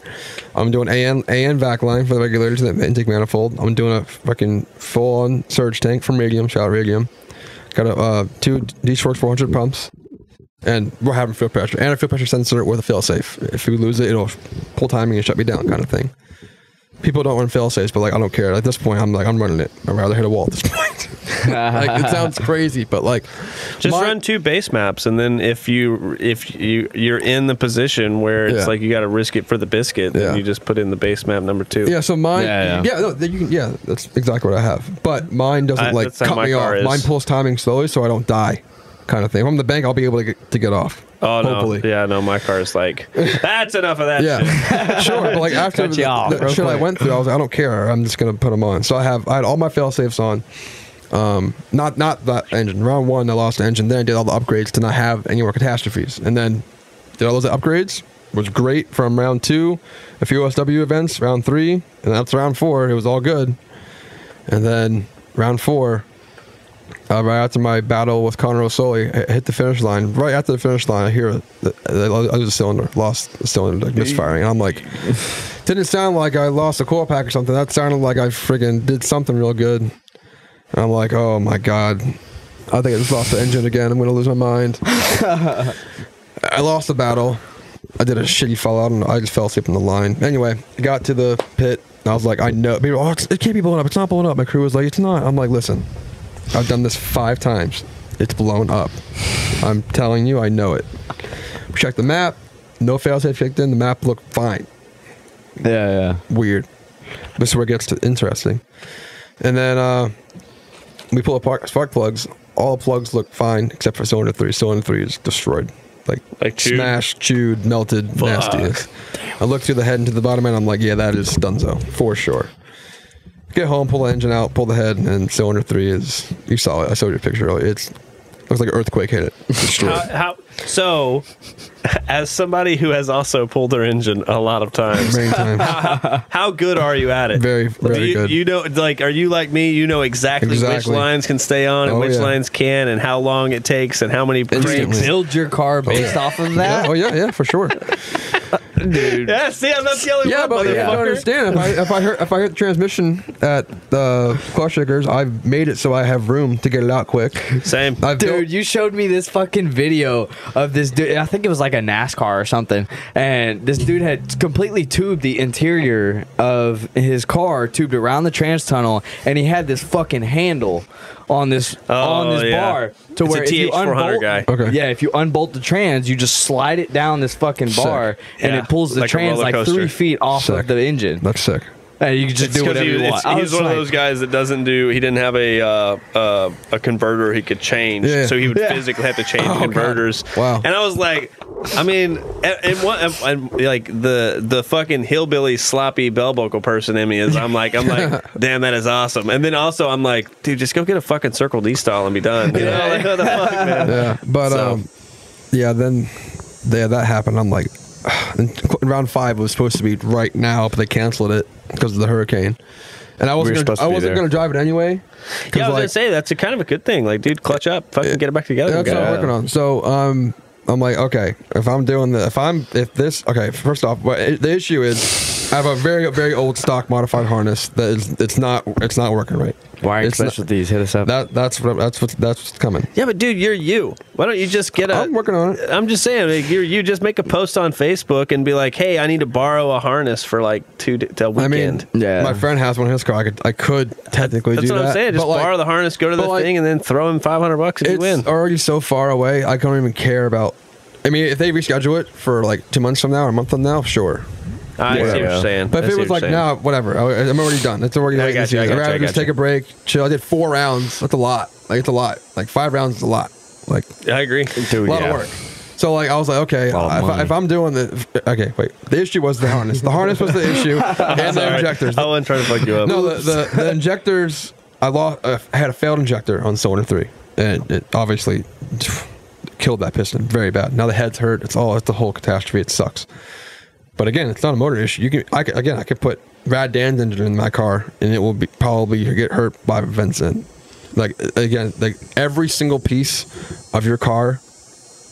I'm doing A N A N vac line for the regulators and the intake manifold. I'm doing a fucking full on surge tank from Radium. Shout out Radium. got a, uh, two D-Schwartz four hundred pumps, and we're having fuel pressure, and a fuel pressure sensor with a fail-safe. If we lose it, it'll pull timing and shut me down kind of thing. People don't run fail-safes, but like, I don't care. At this point, I'm like, I'm running it. I'd rather hit a wall at this point. Like, it sounds crazy, but like... Just my, run two base maps, and then if, you, if you, you're in the position where it's yeah. like you got to risk it for the biscuit, then yeah. you just put in the base map number two. Yeah, so mine... Yeah, yeah. yeah, no, you can, yeah that's exactly what I have. But mine doesn't I, like cut me off. Is. Mine pulls timing slowly so I don't die. Kind of thing. If I'm in the bank, I'll be able to get, to get off. Oh, hopefully. no. Yeah, no, my car is like, that's enough of that yeah. shit. Sure, but like after the, off, the shit I went through, I was like, I don't care. I'm just going to put them on. So I have, I had all my fail-safes on. Um, not not that engine. Round one, I lost the engine. Then I did all the upgrades to not have any more catastrophes. And then did all those upgrades. Was great from round two, a few O S W events, round three, and that's round four. It was all good. And then round four, Uh, right after my battle with Conor O'Sully, I hit the finish line. Right after the finish line, I hear that I lose a cylinder, lost a cylinder, like misfiring. And I'm like, didn't sound like I lost a coil pack or something. That sounded like I friggin' did something real good. And I'm like, oh my God, I think I just lost the engine again. I'm going to lose my mind. I lost the battle. I did a shitty fallout, and I just fell asleep on the line. Anyway, I got to the pit, and I was like, I know. People, oh, it can't be blowing up. It's not blowing up. My crew was like, it's not. I'm like, listen. I've done this five times. It's blown up. I'm telling you, I know it. Check the map. No failsafe kicked in. The map looked fine. Yeah, yeah. Weird. This is where it gets to interesting. And then uh, we pull apart spark plugs. All plugs look fine except for cylinder three. Cylinder three is destroyed. Like, like chewed. smashed, chewed, melted, Fuck. nastiness. Damn. I look through the head into the bottom end. I'm like, yeah, that is dunzo for sure. Get home, pull the engine out, pull the head, and cylinder three is, you saw it, I showed you a picture earlier. It's, it looks like an earthquake hit it. How, how, so, as somebody who has also pulled their engine a lot of times, times. How, how, how good are you at it? Very, very you, good. You know, like, are you like me? You know exactly, exactly. which lines can stay on and oh, which yeah. lines can, and how long it takes, and how many cranks. Build your car based oh, yeah. off of that? Yeah. Oh, yeah, yeah, for sure. Dude. Yeah, see, I'm not the only yeah, one, but yeah. I don't understand. If I, if I hurt if I hurt the transmission at the Klutch Kickers, I've made it so I have room to get it out quick. Same. I've dude, you showed me this fucking video of this dude. I think it was like a NASCAR or something. And this dude had completely tubed the interior of his car, tubed around the trans tunnel, and he had this fucking handle on this oh, on this yeah. bar to it's where if you unbolt, guy. Okay. yeah, if you unbolt the trans, you just slide it down this fucking bar, sick. and yeah. it pulls the like trans like three feet off sick. of the engine. That's sick. And you can just it's do whatever he, you want. He's one like, of those guys that doesn't do. He didn't have a uh, uh, a converter he could change, yeah. so he would yeah. physically have to change oh, converters. God. Wow. And I was like, I mean, and what, and like the the fucking hillbilly sloppy bell buckle person in me is. I'm like, I'm like, damn, that is awesome. And then also, I'm like, dude, just go get a fucking Circle D style and be done. You yeah. know, like, what the fuck, man? Yeah. But so. um, yeah, then yeah, that happened. I'm like, and round five was supposed to be right now, but they canceled it because of the hurricane. And I wasn't we gonna, I wasn't going to drive it anyway. Yeah, I was like, going to say, that's a kind of a good thing. Like, dude, clutch up. Fucking it, get it back together. That's what I'm working on. So um, I'm like, okay, if I'm doing the, if I'm, if this, okay, first off, the issue is I have a very, very old stock modified harness that is, it's not, it's not working right. Wiring specialties, hit us up. That, that's what, that's what's that's what's coming. Yeah, but dude, you're you. Why don't you just get a? I'm working on it. I'm just saying, like, you're you. Just make a post on Facebook and be like, "Hey, I need to borrow a harness for like two till weekend." I mean, yeah. My friend has one in his car. I could, I could technically that's do that. That's what I'm saying. Just like, borrow the harness, go to the like, thing, and then throw him five hundred bucks if you win. It's already so far away. I don't even care about. I mean, if they reschedule it for like two months from now or a month from now, sure. I whatever. see what you're saying. But if it was like, no, nah, whatever, I, I'm already done. It's already late. I'd rather just take a break, chill. I did four rounds. That's a lot. Like, it's a lot. Like, five rounds is a lot. Like, I agree. A lot yeah. of work. So, like, I was like, okay, if, I, if I'm doing the... Okay, wait. The issue was the harness. The harness was the issue, and the injectors. I wasn't trying to fuck you up. No, the, the, the injectors, I lost. Uh, I had a failed injector on cylinder three, and it obviously killed that piston very bad. Now the head's hurt. It's all, it's the whole catastrophe. It sucks. But again, it's not a motor issue. You can, I can, again, I could put Rad Dan's engine in my car, and it will be probably get hurt by events in. Like again, like every single piece of your car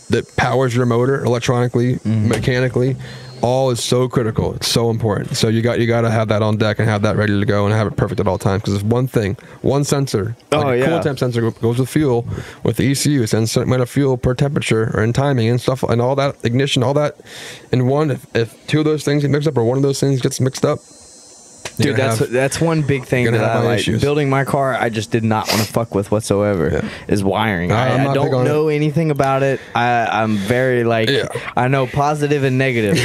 that powers your motor electronically, mm-hmm. mechanically, all is so critical. It's so important. So you got you got to have that on deck and have that ready to go and have it perfect at all times. Because if one thing, one sensor, oh, like a yeah. coolant temp sensor goes with fuel, with the E C U, it's a certain amount of fuel per temperature or in timing and stuff and all that ignition, all that in one. If, if two of those things get mixed up or one of those things gets mixed up, dude, that's have, that's one big thing that I like. Issues. Building my car, I just did not want to fuck with whatsoever. Yeah. Is wiring. I, I don't know it. anything about it. I, I'm very like yeah. I know positive and negative.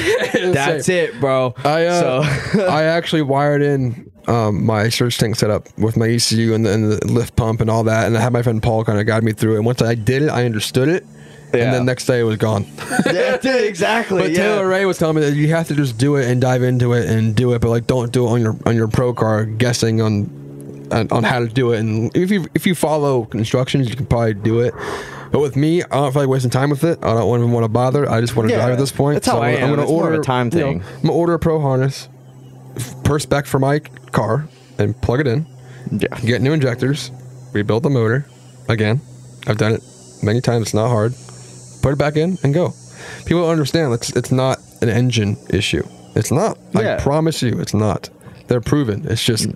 That's Same. it, bro. I uh, so I actually wired in um, my surge tank setup with my E C U and the, and the lift pump and all that, and I had my friend Paul kind of guide me through it. And once I did it, I understood it. Yeah. And then next day it was gone. Yeah, exactly. But yeah. Taylor Ray was telling me that you have to just do it and dive into it and do it, but like don't do it on your on your pro car guessing on on, on how to do it. And if you if you follow instructions, you can probably do it. But with me, I don't feel like wasting time with it. I don't even want to bother. I just want to yeah, drive at this point. That's so how I am. I'm gonna it's order more of a time thing. You know, I'm gonna order a pro harness per spec for my car and plug it in. Yeah. Get new injectors. Rebuild the motor. Again, I've done it many times. It's not hard. Put it back in and go. People don't understand. It's it's not an engine issue. It's not. Yeah. I promise you, it's not. They're proven. It's just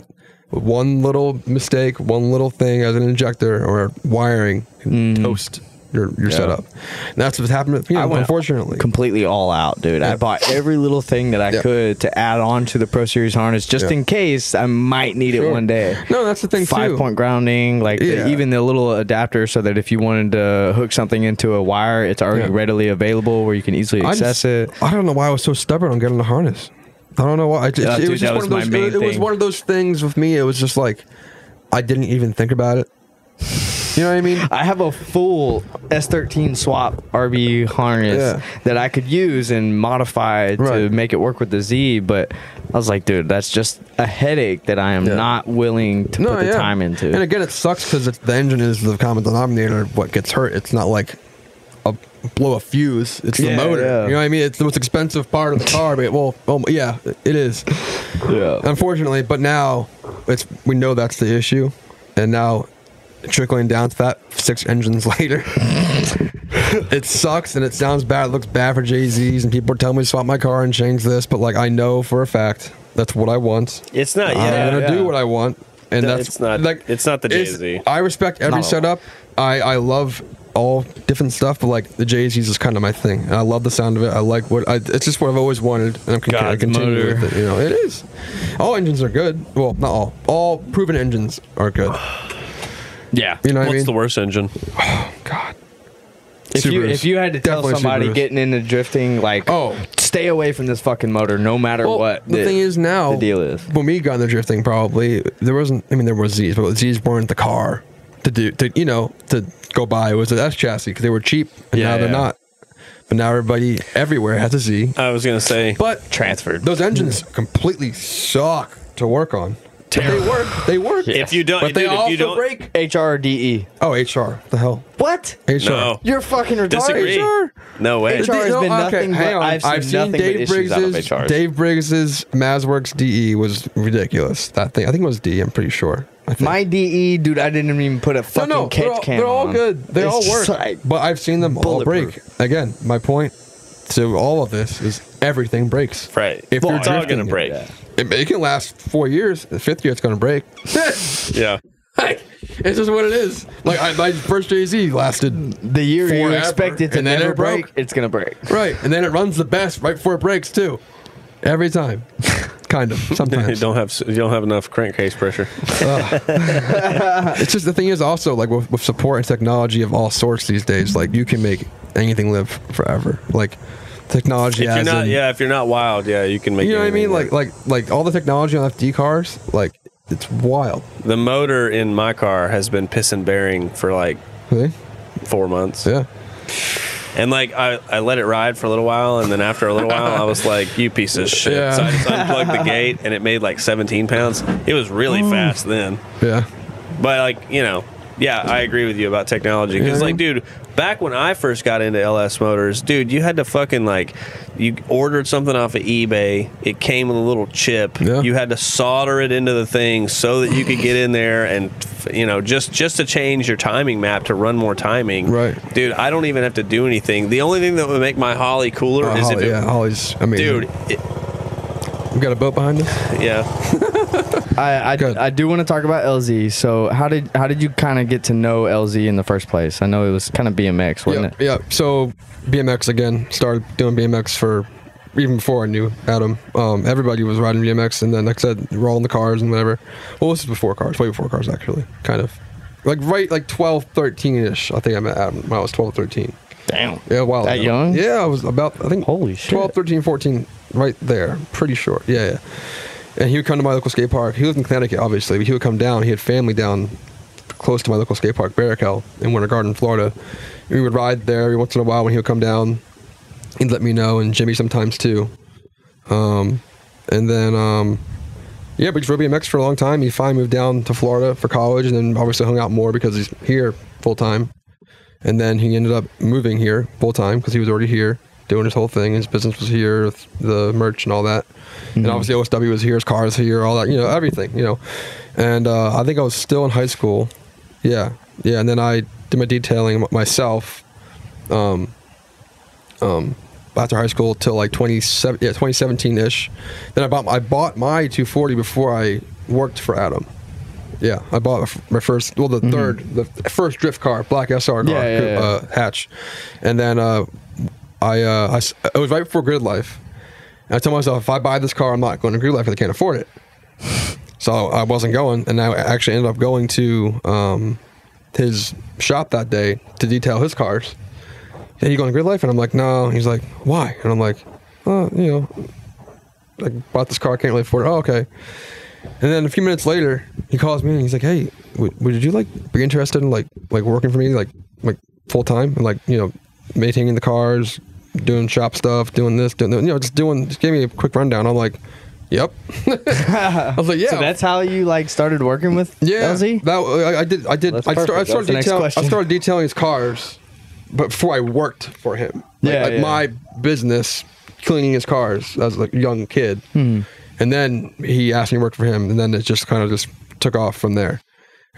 one little mistake, one little thing as an injector or wiring can mm. toast your your yeah. setup. And that's what's happened with me. I went unfortunately completely all out, dude. Yeah. I bought every little thing that I yeah. could to add on to the Pro Series harness just yeah. in case I might need sure. it one day. No, that's the thing. Five too. point grounding, like yeah. the, even the little adapter so that if you wanted to hook something into a wire, it's already yeah. readily available where you can easily access just, it. I don't know why I was so stubborn on getting the harness. I don't know why. I just, yeah, it dude, was just one was of those. It, it was one of those things with me. It was just like I didn't even think about it. You know what I mean? I have a full S thirteen swap R B harness yeah. that I could use and modify right. to make it work with the Z, but I was like, dude, that's just a headache that I am yeah. not willing to no, put the yeah. time into. And again, it sucks because the engine is the common denominator of what gets hurt. It's not like a blow a fuse. It's yeah, the motor. Yeah. You know what I mean? It's the most expensive part of the car, but it, well, oh, yeah, it is. Yeah. Unfortunately, but now it's we know that's the issue, and now trickling down to that six engines later. It sucks and it sounds bad. It looks bad for Jay-Z's and people are telling me to swap my car and change this, but like I know for a fact that's what I want. It's not. I'm yeah, gonna yeah. do what I want, and no, that's it's not like it's not the Jay-Z. I respect every setup. I I love all different stuff, but like the Jay-Z's is kind of my thing. And I love the sound of it. I like what I, it's just what I've always wanted, and I'm gonna continue motor. with it. You know, it is. All engines are good. Well, not all. All proven engines are good. Yeah. You know what What's I mean? the worst engine? Oh, God. If you, if you had to Definitely tell somebody Subarus. getting into drifting, like, oh, stay away from this fucking motor no matter well, what. The, the thing is now, the deal is. when we got into drifting, probably, there wasn't, I mean, there were Zs, but Zs weren't the car to do, to, you know, to go buy. It was an S chassis because they were cheap, and yeah, now yeah. they're not. But now everybody everywhere has a Z. I was going to say, but transferred. Those engines mm. completely suck to work on. But they work. They work. Yes. If you don't, but they dude, also if you don't, break H R D E. Oh, H R. The hell? What? H R. No. You're fucking retarded. Disagree. H R? No way. H R has no, been okay, nothing but I've seen, I've seen nothing Dave but issues out of H Rs. Dave Briggs's MasWorks D E was ridiculous. That thing. I think it was D. I'm pretty sure. My D E, dude, I didn't even put a fucking no, no, catch they're all, cam they're all on. good. They it's all work. Like but I've seen them all break. Again, my point to all of this is everything breaks. Right. If well, you're it's all going to break. Yeah. It, it can last four years. The fifth year, it's going to break. yeah. Like, it's just what it is. Like, I, my first Jay-Z lasted the year forever, you expect it to never it break, broke. It's going to break. Right. And then it runs the best right before it breaks, too. Every time. Kind of. Sometimes. you, don't have, you don't have enough crankcase pressure. uh, it's just the thing is also, like, with, with support and technology of all sorts these days, like, you can make anything live forever. Like, technology if as you're not, in, yeah if you're not wild yeah you can make you know what I mean work. like like like all the technology on F D cars, like it's wild. The motor in my car has been piss and bearing for like really? four months, yeah and like I, I let it ride for a little while, and then after a little while I was like, you piece of shit. yeah. So I just unplugged the gate and it made like seventeen pounds. It was really Ooh. fast then, yeah but like you know yeah I agree with you about technology because yeah. like dude back when I first got into L S Motors, dude, you had to fucking, like, you ordered something off of eBay. It came with a little chip. Yeah. You had to solder it into the thing so that you could get in there and, you know, just, just to change your timing map to run more timing. Right. Dude, I don't even have to do anything. The only thing that would make my Holley cooler uh, is Holley, if it... Yeah, Holley's... I mean... Dude... It, we got a boat behind us? Yeah. I, I, I do want to talk about L Z. So how did how did you kind of get to know L Z in the first place? I know it was kind of B M X, wasn't yeah, it? Yeah. So B M X again. Started doing B M X for even before I knew Adam. Um, everybody was riding B M X, and then like I said, rolling the cars and whatever. Well, this is before cars. Way before cars, actually. Kind of like right like twelve, thirteen ish. I think I met Adam when I was twelve, thirteen. Damn. Yeah. Wow. That ago. Young? Yeah. I was about I think holy shit twelve, thirteen, fourteen. Right there, pretty short. Yeah, yeah. And he would come to my local skate park. He lived in Connecticut, obviously, but he would come down. He had family down close to my local skate park, Barrackell, in Winter Garden, Florida. And we would ride there every once in a while when he would come down. He'd let me know, and Jimmy sometimes too. Um, and then, um, yeah, but he drove B M X for a long time. He finally moved down to Florida for college, and then obviously hung out more because he's here full time. And then he ended up moving here full time because he was already here. Doing his whole thing. His business was here, the merch and all that. Mm-hmm. And obviously O S W was here, his cars here, all that, you know, everything, you know. And uh, I think I was still in high school. Yeah. Yeah. And then I did my detailing myself um, um, after high school till like twenty seventeen-ish. Then I bought, I bought my two forty before I worked for Adam. Yeah, I bought my first, well, the mm-hmm. third, the first drift car, black S R car, yeah, yeah, yeah. Uh, hatch. And then... Uh, I, uh, I, it was right before Grid Life. And I told myself, if I buy this car, I'm not going to Grid Life because I can't afford it. So I wasn't going, and I actually ended up going to um, his shop that day to detail his cars. Hey, you going to Grid Life? And I'm like, no. He's like, why? And I'm like, oh, you know, I bought this car, I can't really afford it. Oh, okay. And then a few minutes later, he calls me, and he's like, hey, would, would you, like, be interested in, like, like working for me, like, like full-time? And, like, you know, maintaining the cars, doing shop stuff, doing this, doing that, you know, just doing, just gave me a quick rundown. I'm like, yep. I was like, yeah. So that's how you like started working with yeah, L Z? That I, I did. I did. Well, I, start, I started detailing. I started detailing his cars, but before I worked for him, like, yeah, like yeah. my business, cleaning his cars as like a young kid, hmm. and then he asked me to work for him, and then it just kind of just took off from there.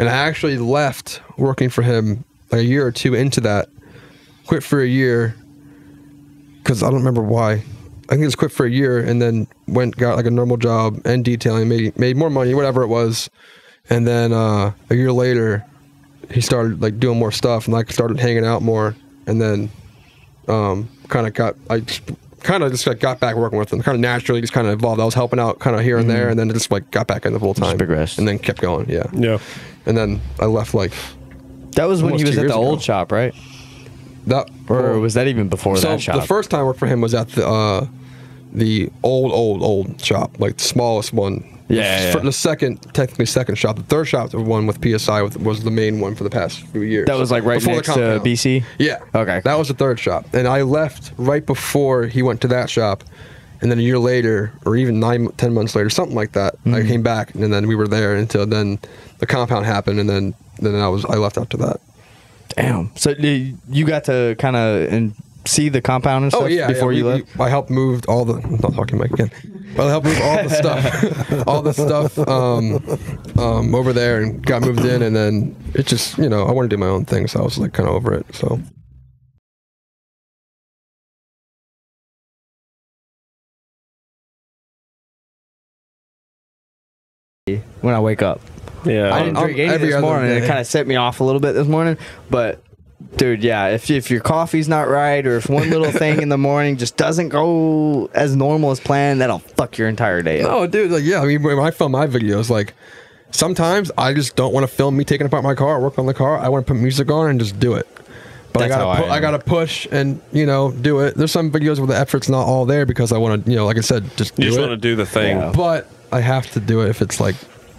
And I actually left working for him like a year or two into that, quit for a year. Because I don't remember why. I think I just quit for a year and then went, got like a normal job and detailing, made, made more money, whatever it was. And then uh, a year later, he started like doing more stuff and like started hanging out more. And then um, kind of got, I kind of just like, got back working with him. Kind of naturally just kind of evolved. I was helping out kind of here and mm-hmm. there, and then just like got back in the full time. Just progressed. And then kept going, yeah. Yeah. And then I left like. That was when he was at the ago. old shop, right? That, or was that even before so that shop? The first time I worked for him was at the uh, the old, old, old shop, like the smallest one. Yeah, the, yeah. the second, technically second shop. The third shop, the one with P S I, with, was the main one for the past few years. That was like right before next to B C? Yeah. Okay. That was the third shop. And I left right before he went to that shop. And then a year later, or even nine, ten months later, something like that, mm-hmm. I came back, and then we were there until then the compound happened, and then, then I, was, I left after that. Damn. So you got to kind of see the compound and stuff oh, yeah, before yeah. you we, left? I helped move all the... I'm not talking Mike again. I helped move all the stuff. all the stuff um, um, over there and got moved in. And then it just, you know, I wanted to do my own thing. So I was like kind of over it. So... When I wake up. Yeah, I didn't drink I'm, anything this morning, and it kind of set me off a little bit this morning. But, dude, yeah, if if your coffee's not right, or if one little thing in the morning just doesn't go as normal as planned, that'll fuck your entire day up. No, dude, like yeah, I mean, when I film my videos, like sometimes I just don't want to film me taking apart my car, or work on the car. I want to put music on and just do it. But That's I gotta pu I, I gotta push and you know do it. There's some videos where the effort's not all there because I want to, you know, like I said, just do you just want to do the thing. Yeah. But I have to do it if it's like.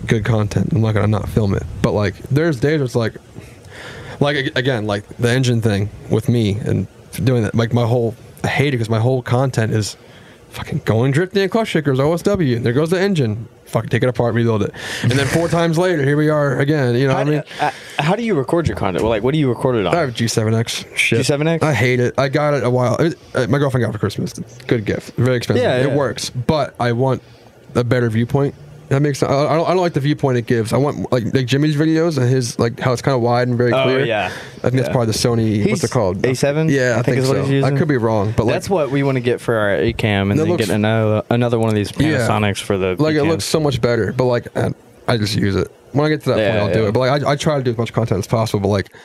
Good content. I'm not gonna not film it, but like there's days where it's like, like again, like the engine thing with me and doing that. Like my whole, I hate it because my whole content is fucking going drifting in clutch kickers, O S W. There goes the engine. Fucking take it apart, reload it. And then four times later, here we are again. You know how what I mean? Uh, how do you record your content? Well, like, what do you record it on? I have G seven X. Shit. G seven X? I hate it. I got it a while. It was, uh, my girlfriend got it for Christmas. It's a good gift. Very expensive. Yeah, yeah. It works. But I want a better viewpoint. That makes sense. I don't, I don't like the viewpoint it gives. I want like like Jimmy's videos and his like how it's kind of wide and very oh, clear. Yeah, I think yeah. that's probably the Sony. He's what's it called? A seven. Yeah, I, I think, think so. What he's I could be wrong, but that's like, what we want to get for our A cam, and then looks, get another another one of these Panasonics yeah, for the like E-cams. It looks so much better. But like I, I just use it when I get to that yeah, point. I'll yeah. do it. But like I, I try to do as much content as possible. But like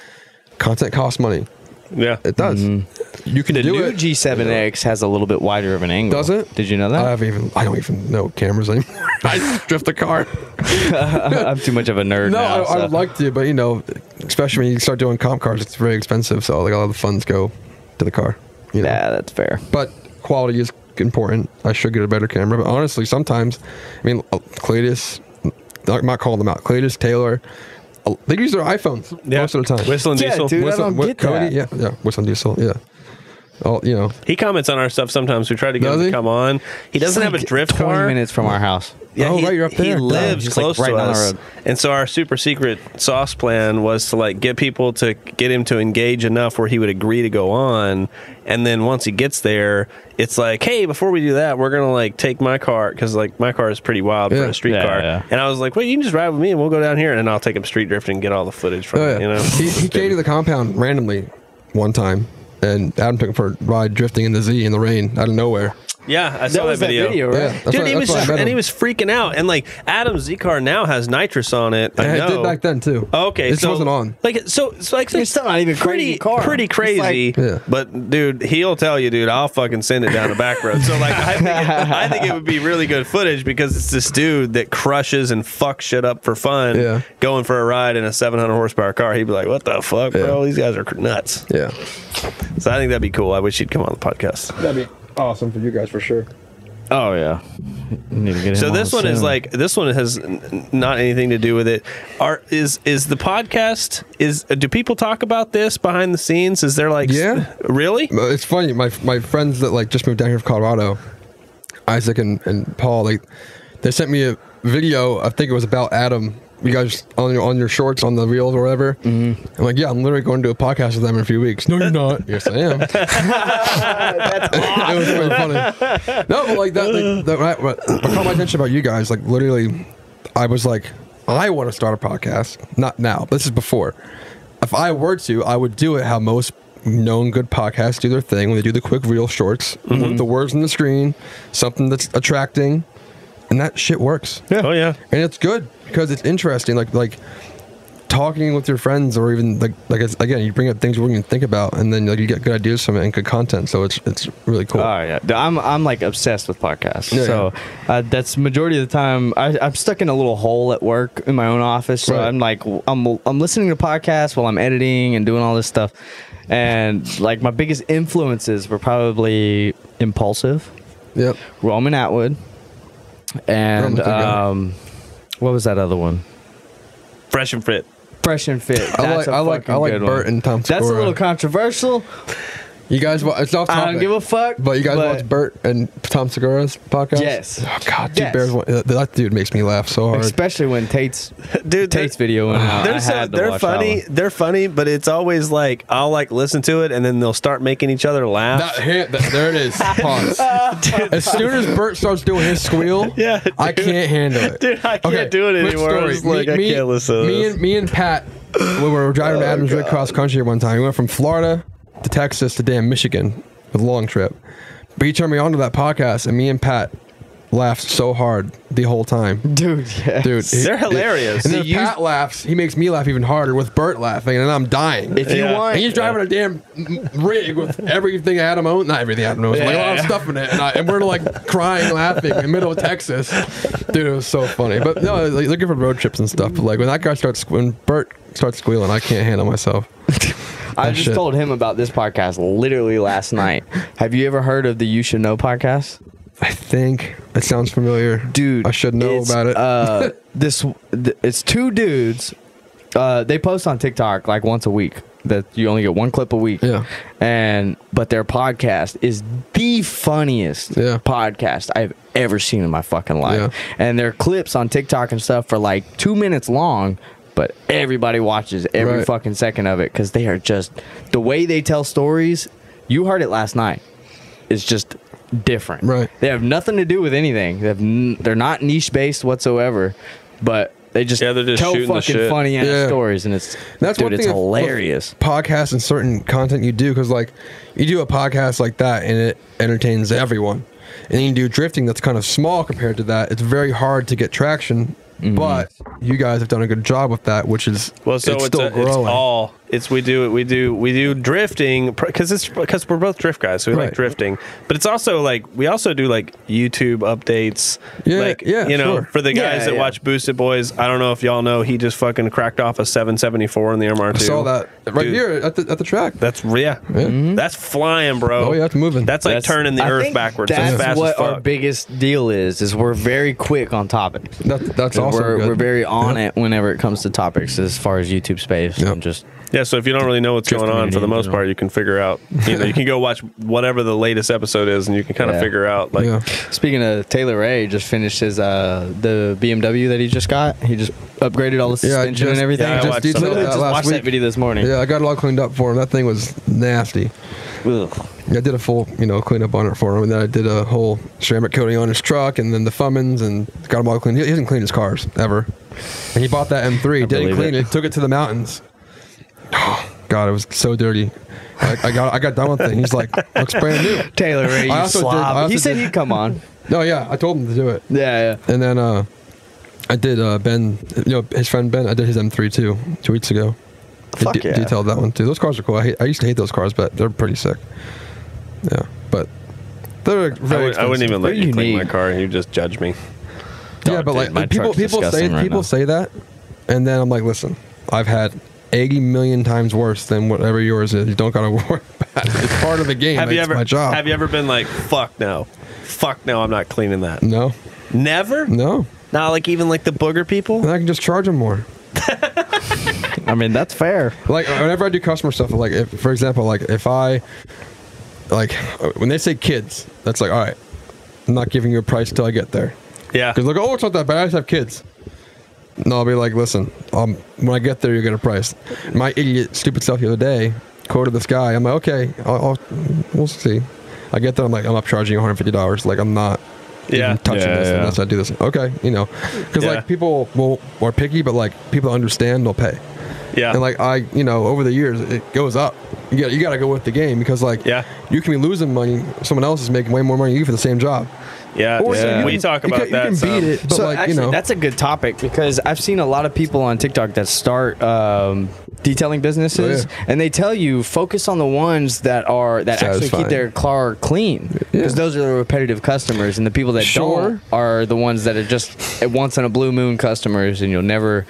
content costs money. Yeah, it does. Mm-hmm. You can the do new it. G seven X has a little bit wider of an angle. Does it? Did you know that? I have even. I don't even know cameras anymore. I drift the car. I'm too much of a nerd. No, now, I, so. I would like to, but you know, especially when you start doing comp cars, it's very expensive. So like all the funds go to the car. You know? Yeah, that's fair. But quality is important. I should get a better camera. But honestly, sometimes, I mean, Cleetus, I'm not calling them out. Cleetus, Taylor. They use their iPhones yeah. most of the time. Whistlin' Diesel. Yeah, dude, Whistlin', I don't get Cody, that. Yeah, yeah, Whistlin' Diesel, yeah. All, you know. He comments on our stuff sometimes. We try to get him to come on. He doesn't like have a drift twenty car. twenty minutes from our house. Yeah, oh, he, right, you're up there. He lives yeah, close like right to down us. The road. And so our super secret sauce plan was to like get people to get him to engage enough where he would agree to go on. And then once he gets there, it's like, hey, before we do that, we're going to like take my car because like my car is pretty wild yeah. for a street yeah, car. Yeah. And I was like, well, you can just ride with me and we'll go down here and I'll take him street drifting and get all the footage from oh, yeah. it. You know? He, he came to the compound randomly one time. And Adam took him for a ride drifting in the Z in the rain out of nowhere. Yeah, I saw that, that video. That video right? yeah, Dude, right, he was just, and he was freaking out. And like Adam's Z car now has nitrous on it. I know. It did back then too. Oh, okay, it so, wasn't on. Like so, so like it's still not even pretty, crazy car. Pretty crazy. Like, yeah. But dude, he'll tell you, dude, I'll fucking send it down the back road. So like, I think, it, I think it would be really good footage because it's this dude that crushes and fucks shit up for fun. Yeah. Going for a ride in a seven hundred horsepower car, he'd be like, "What the fuck, yeah. bro? These guys are nuts." Yeah. So I think that'd be cool. I wish he'd come on the podcast. That'd be awesome for you guys for sure. Oh yeah. Need to get so this on one soon. Is like this one has n- not anything to do with it. Are is is the podcast? Is do people talk about this behind the scenes? Is there like yeah really? It's funny. My my friends that like just moved down here from Colorado, Isaac and, and Paul, like they sent me a video. I think it was about Adam. You guys on your on your shorts on the reels or whatever. Mm-hmm. I'm like, yeah, I'm literally going to do a podcast with them in a few weeks. No, you're not. Yes, I am. That's awesome. It was really funny. No, but like that. Like, that right, what caught my attention about you guys, like literally, I was like, I want to start a podcast. Not now. This is before. If I were to, I would do it how most known good podcasts do their thing when they do the quick reel shorts mm-hmm. with the words on the screen, something that's attracting. And that shit works. Yeah. Oh yeah. And it's good because it's interesting. Like like talking with your friends, or even like like it's, again, you bring up things you wouldn't even think about, and then like you get good ideas from it and good content. So it's it's really cool. Oh yeah. I'm I'm like obsessed with podcasts. Yeah, so yeah. Uh, that's majority of the time. I, I'm stuck in a little hole at work in my own office. So right. I'm like I'm I'm listening to podcasts while I'm editing and doing all this stuff. And like my biggest influences were probably Impulsive. Yep. Roman Atwood. And um, what was that other one? Fresh and Fit. Fresh and Fit. That's I like. A I like. I like Bert and Tom. That's Segura. A little controversial. You guys, watch, it's off topic. I don't give a fuck. But you guys but watch Bert and Tom Segura's podcast. Yes. Oh God, yes. Dude, Bears, that dude makes me laugh so hard. Especially when Tate's dude Tate's video. And uh, they're so, they're funny. They're funny, but it's always like I'll like listen to it, and then they'll start making each other laugh. That, here, that, there it is. Pause. As soon as Bert starts doing his squeal, yeah, dude. I can't handle it. Dude, I can't okay, do it anymore. I was like, me, I can't listen. Me and me and Pat, we were driving oh, to Adams Ridge cross country one time. We went from Florida to Texas to damn Michigan with a long trip. But he turned me on to that podcast, and me and Pat laughed so hard the whole time. Dude, yes. Dude, he, they're hilarious. And then so Pat laughs, he makes me laugh even harder with Bert laughing, and I'm dying. If you yeah. want. And he's driving yeah. a damn rig with everything Adam owns. Not everything Adam owns. Yeah, like a lot of stuff in it. And, I, and we're like crying, laughing in the middle of Texas. Dude, it was so funny. But no, like, looking for road trips and stuff. But like when that guy starts, when Bert starts squealing, I can't handle myself. I just shit. told him about this podcast literally last night. Have you ever heard of the You Should Know podcast? I think it sounds familiar. Dude, I should know about it. uh, this th- it's two dudes. Uh, they post on TikTok like once a week. that you only get one clip a week. Yeah. And but their podcast is the funniest yeah. podcast I've ever seen in my fucking life. Yeah. And their clips on TikTok and stuff are like two minutes long, but everybody watches every right. fucking second of it because they are just the way they tell stories. You heard it last night. It's just different. Right. They have nothing to do with anything. They have n they're not niche based whatsoever, but they just, yeah, just tell fucking funny ass yeah. stories, and it's that's dude, one thing it's hilarious. Podcasts and certain content you do, because like you do a podcast like that, and it entertains everyone. And then you do drifting that's kind of small compared to that. It's very hard to get traction, mm-hmm. but you guys have done a good job with that, which is well, so it's, it's still a, growing. It's all it's we do it we do we do drifting because it's because we're both drift guys, so we right. like drifting. But it's also like we also do like YouTube updates. Yeah, like, yeah, you know, sure. for the guys yeah, that yeah. watch Boosted Boys. I don't know if y'all know, he just fucking cracked off a seven seventy-four in the M R two. I saw that right Dude, here at the at the track. That's yeah, yeah. Mm-hmm. that's flying, bro. Oh yeah, it's moving. That's like that's, turning the I earth backwards. That's fast what as fuck. Our biggest deal is. Is we're very quick on topic. That, that's awesome. We're, we're very on yeah. it whenever it comes to topics as far as YouTube space. Yep. I'm just. Yeah, so if you don't really know what's Just going on, for the most general. part, you can figure out. You know, you can go watch whatever the latest episode is, and you can kind of yeah. figure out. Like, yeah. speaking of Taylor Ray, just finished his uh, the B M W that he just got. He just upgraded all the suspension yeah, just, and everything. Yeah, I just, watched, literally just watched that video this morning. Yeah, I got it all cleaned up for him. That thing was nasty. Ugh. I did a full, you know, cleanup on it for him, and then I did a whole ceramic coating on his truck, and then the Fummins, and got him all cleaned. He hasn't cleaned his cars ever, and he bought that M three, I didn't clean it. it, took it to the mountains. Oh, God, it was so dirty. I, I got I got done with it. He's like, looks brand new. Taylor Ray, you slob. Did, he said did, he'd come on. No, yeah, I told him to do it. Yeah, yeah. And then uh, I did uh, Ben, you know, his friend Ben, I did his M three too, two weeks ago. Fuck I yeah. detailed that one too. Those cars are cool. I, hate, I used to hate those cars, but they're pretty sick. Yeah, but they're very I, would, I wouldn't even let you clean my car, and you just judge me. Don't yeah, but like, like people, people, say, right people say that, and then I'm like, listen, I've had eighty million times worse than whatever yours is. You don't gotta worry about it. It's part of the game. Have you it's ever, my job. Have you ever been like, fuck no. Fuck no, I'm not cleaning that? No. Never? No. Not like even like the booger people? And I can just charge them more. I mean, that's fair. Like, whenever I do customer stuff, like, if, for example, like, if I, like, when they say kids, that's like, all right, I'm not giving you a price till I get there. Yeah. Because, like, oh, it's not that bad. I just have kids. No, I'll be like, listen, um, when I get there, you're going to price. My idiot, stupid self the other day quoted this guy. I'm like, okay, I'll, I'll, we'll see. I get there, I'm like, I'm not charging you one hundred fifty dollars. Like, I'm not yeah. even touching yeah, this yeah. unless I do this. Okay, you know. Because, yeah. like, people will, are picky, but, like, people understand, they'll pay. Yeah. And, like, I, you know, over the years, it goes up. You got you got to go with the game because, like, yeah. you can be losing money. Someone else is making way more money than you for the same job. Yeah, or yeah. we talk about you can, that. You can so. beat it, but so like, actually, you know. That's a good topic because I've seen a lot of people on TikTok that start um, detailing businesses, oh, yeah. and they tell you focus on the ones that are that Satisfying. actually keep their car clean because yeah. those are the repetitive customers, and the people that sure. don't are the ones that are just once in a blue moon customers, and you'll never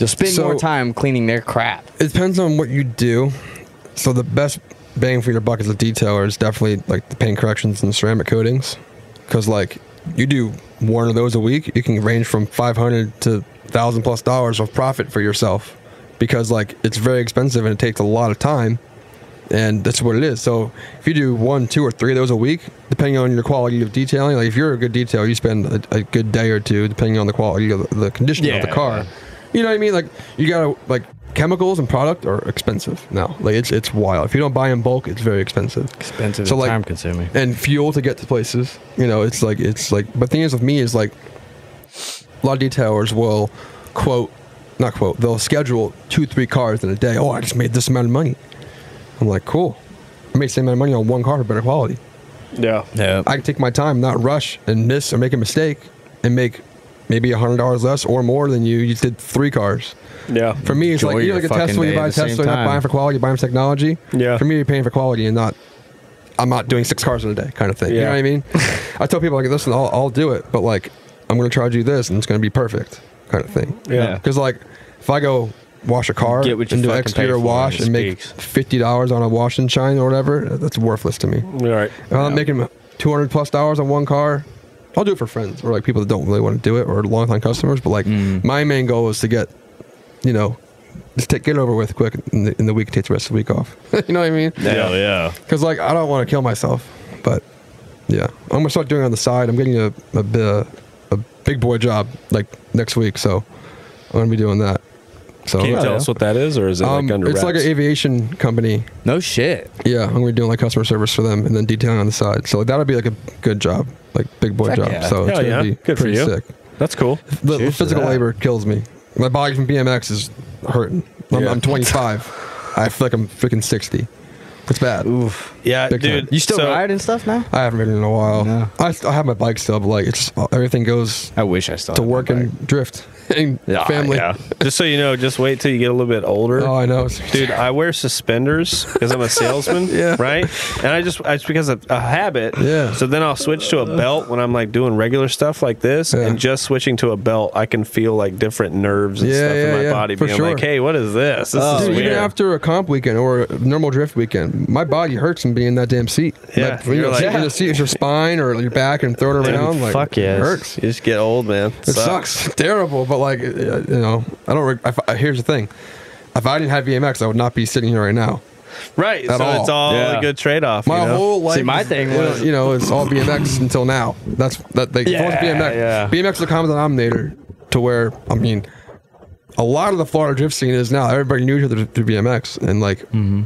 you'll spend so, more time cleaning their crap. It depends on what you do. So the best bang for your buck as a detailer is definitely like the paint corrections and ceramic coatings. Because, like, you do one of those a week, you can range from five hundred dollars to one thousand dollars plus dollars of profit for yourself. Because, like, it's very expensive and it takes a lot of time. And that's what it is. So if you do one, two, or three of those a week, depending on your quality of detailing, like, if you're a good detailer, you spend a, a good day or two, depending on the quality of the, the condition yeah, of the car. Yeah. You know what I mean? Like, you gotta, like, chemicals and product are expensive now. Like, it's it's wild. If you don't buy in bulk, it's very expensive. Expensive, so, and like, time consuming. And fuel to get to places. You know, it's like, it's like, but the thing is with me is like, a lot of detailers will quote, not quote, they'll schedule two, three cars in a day. Oh, I just made this amount of money. I'm like, cool. I made the same amount of money on one car for better quality. Yeah. Yeah. I can take my time, not rush and miss or make a mistake and make maybe one hundred dollars less or more than you. You did three cars. Yeah. For me, it's Enjoy like you look at Tesla, you buy a Tesla, you're not buying for quality, you're buying for technology. Yeah. For me, you're paying for quality and not, I'm not doing six cars in a day kind of thing. Yeah. You know what I mean? I tell people, like, listen, I'll, I'll do it, but, like, I'm going to charge you this and it's going to be perfect kind of thing. Yeah. Because, like, if I go wash a car and do exterior wash and make fifty dollars on a wash and shine or whatever, that's worthless to me. All right. If I'm yeah. making two hundred plus dollars on one car, I'll do it for friends or like people that don't really want to do it or long-time customers. But like mm. my main goal is to get, you know, just take, get over with quick in the, in the week, take the rest of the week off. You know what I mean? Yeah, yeah. Because, like, I don't want to kill myself, but, yeah. I'm going to start doing it on the side. I'm getting a, a, a big boy job, like, next week, so I'm going to be doing that. So, Can you yeah, tell yeah. us what that is, or is it um, like under It's wraps? Like an aviation company. No shit. Yeah, I'm going to be doing, like, customer service for them and then detailing on the side. So, like, that would be, like, a good job, like, big boy Heck job. Yeah. So, Hell it's going to yeah. be good pretty for you. Sick. That's cool. The, the physical labor kills me. My body from B M X is hurting. I'm, yeah. I'm twenty-five. I feel like I'm freaking sixty. It's bad. Oof. Yeah, Big dude. Time. You still so, ride and stuff now? I haven't ridden in a while. No. I, I have my bike still, but like it's just, everything goes. I wish I still to work and drift and yeah, family. Yeah. Just so you know, just wait till you get a little bit older. Oh, I know, dude. I wear suspenders because I'm a salesman, yeah. right? And I just it's because of a habit. Yeah. So then I'll switch to a belt when I'm like doing regular stuff like this, yeah. and just switching to a belt, I can feel like different nerves and yeah, stuff yeah, in my yeah, body being sure. like, "Hey, what is this? This oh, is dude, weird." Even after a comp weekend or a normal drift weekend. My body hurts from being in that damn seat. Yeah, that, you know, like, yeah. the seat is your spine or your back and throwing it around. Like, fuck yeah, it hurts. You just get old, man. It, it sucks. sucks. It's terrible, but like you know, I don't. I, here's the thing: if I didn't have B M X, I would not be sitting here right now. Right. So all. it's all yeah. a good trade-off. My you know? whole life. See, my thing was, you know, it's all B M X until now. That's that. They yeah, B M X. Yeah. B M X is a common denominator to where I mean, a lot of the Florida drift scene is now everybody knew each other through B M X and like. Mm-hmm.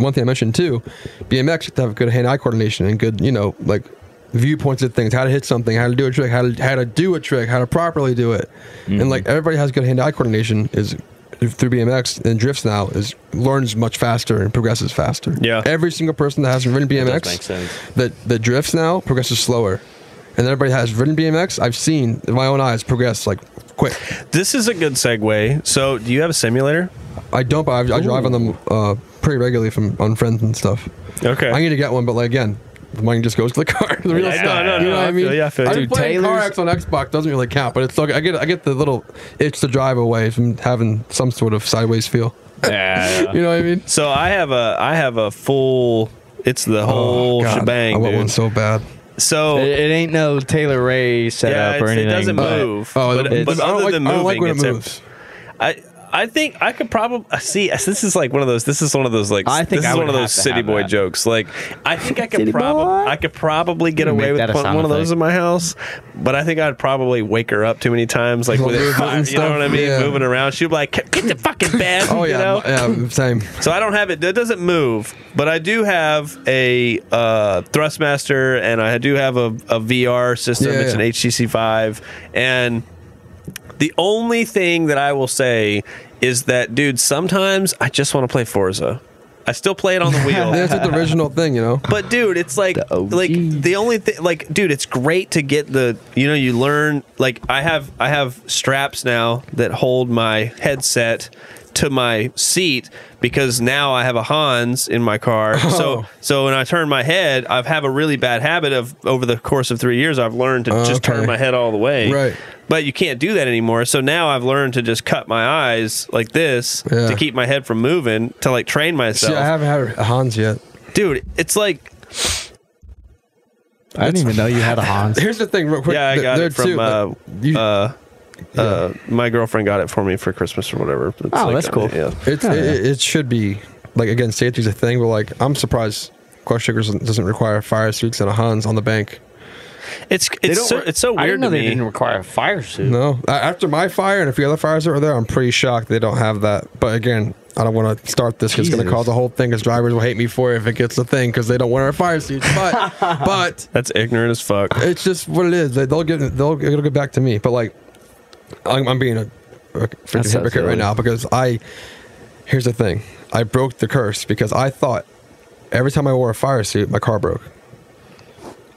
One thing I mentioned too, B M X you have to have good hand-eye coordination and good, you know, like viewpoints of things, how to hit something, how to do a trick, how to how to do a trick, how to properly do it, mm-hmm. and like everybody has good hand-eye coordination is through B M X and drifts now is learns much faster and progresses faster. Yeah, every single person that hasn't ridden B M X that does make sense. that that drifts now progresses slower. And everybody has ridden B M X. I've seen in my own eyes progress like quick. This is a good segue. So, do you have a simulator? I don't, but I, I drive on them uh, pretty regularly from on friends and stuff. Okay, I need to get one, but like again, the money just goes to the car. The real yeah, stuff. No, no, no, you know no, what I mean? Feel, yeah, I feel. Dude, playing car X on Xbox doesn't really count, but it's like I get I get the little itch to drive away from having some sort of sideways feel. Yeah, yeah. You know what I mean? So I have a I have a full. It's the whole oh, God. shebang. I want dude. one so bad. So it, it ain't no Taylor Ray setup yeah, or anything. It doesn't move. But, oh, but, but other like, than moving, I don't like when it moves. A, I I think I could probably see. This is like one of those. This is one of those like. I think this I is one of those city boy that. jokes. Like I think I could probably I could probably get away with one, one of those in my house, but I think I'd probably wake her up too many times. Like with it, you stuff, know what I mean, yeah. moving around. She'd be like, "Get the fucking bed." Oh yeah, you know? Yeah, same. So I don't have it. It doesn't move, but I do have a uh, Thrustmaster, and I do have a, a V R system. Yeah, it's yeah. an H T C five, and. The only thing that I will say is that, dude, sometimes I just want to play Forza. I still play it on the wheel. That's the original thing, you know. But dude, it's like, the like the only thing, like, dude, it's great to get the, you know, you learn. Like, I have, I have straps now that hold my headset to my seat because now I have a Hans in my car. Oh. So, so when I turn my head, I've have a really bad habit of over the course of three years, I've learned to uh, just okay. turn my head all the way. Right. But you can't do that anymore. So now I've learned to just cut my eyes like this yeah. to keep my head from moving, to like train myself. See, I haven't had a Hans yet. Dude, it's like... I didn't even know you had a Hans. Here's the thing real quick. Yeah, I got it from... Too, uh, you, uh, yeah. uh, my girlfriend got it for me for Christmas or whatever. It's oh, like, that's cool. Uh, yeah. It's, oh, yeah. It, it should be... Like, again, safety's a thing, but like, I'm surprised Klutch Kickers doesn't require fire suits and a Hans on the bank. It's it's so, it's so weird. I didn't know to me. They didn't require a fire suit. No, after my fire and a few other fires that were there, I'm pretty shocked they don't have that. But again, I don't want to start this because it's going to cause a whole thing. Because drivers will hate me for it if it gets the thing because they don't want our fire suits. But but that's ignorant as fuck. It's just what it is. They, they'll get they'll it'll get back to me. But like I'm, I'm being a, a freaking hypocrite right now because I here's the thing. I broke the curse because I thought every time I wore a fire suit, my car broke.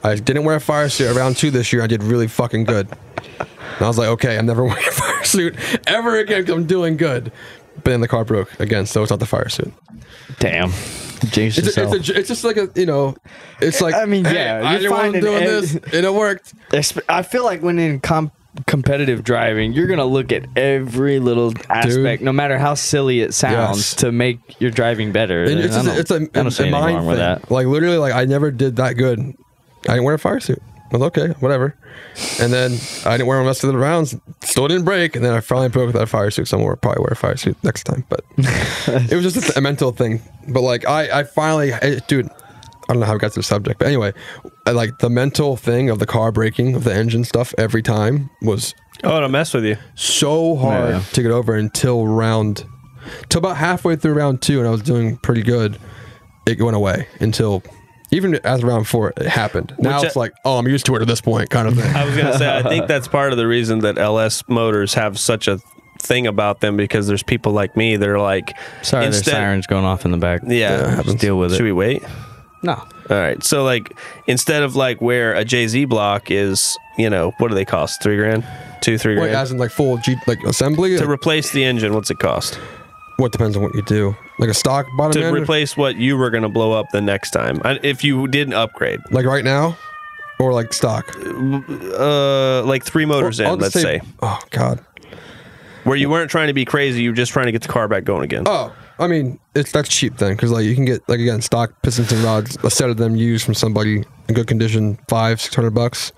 I didn't wear a fire suit around two this year. I did really fucking good. And I was like, okay, I'm never wearing a fire suit ever again because I'm doing good. But then the car broke again, so it's not the fire suit. Damn. James it's, a, it's, a, it's just like a, you know, it's like, I mean, yeah, hey, I didn't want to do this, and it worked. I feel like when in comp. competitive driving, you're gonna look at every little aspect, Dude. no matter how silly it sounds, yes. to make your driving better. And it's, and just, it's a, I don't a, I don't a mind wrong thing. With that. Like literally, like I never did that good. I didn't wear a fire suit. I was okay, whatever. And then I didn't wear them the rest of the rounds. Still didn't break. And then I finally broke without a fire suit. So I'm going to probably wear a fire suit next time. But it was just a, a mental thing. But like I, I finally, I, dude, I don't know how we got to the subject. But anyway, I, like the mental thing of the car braking, of the engine stuff every time was oh, it'll mess with you. So hard yeah. to get over until round, till about halfway through round two. And I was doing pretty good. It went away until... Even as round four, it happened. Now Which it's I, like, oh, I'm used to it at this point, kind of thing. I was going to say, I think that's part of the reason that L S Motors have such a thing about them, because there's people like me that are like... Sorry, there's sirens going off in the back. Yeah. Just deal with it. Should we wait? No. All right. So, like, instead of, like, where a J Z block is, you know, what do they cost? Three grand? Two, three grand? Wait, as in, like, full G, like assembly? To replace the engine, what's it cost? Well, it depends on what you do. Like a stock bottom to end? Replace what you were going to blow up the next time. If you didn't upgrade. Like right now? Or like stock? Uh, like three motors or, in, let's say, say. Oh, God. Where you weren't trying to be crazy. You were just trying to get the car back going again. Oh, I mean, it's that's cheap then. Because like you can get, like again, stock pistons and rods. A set of them used from somebody in good condition. Five, six hundred bucks.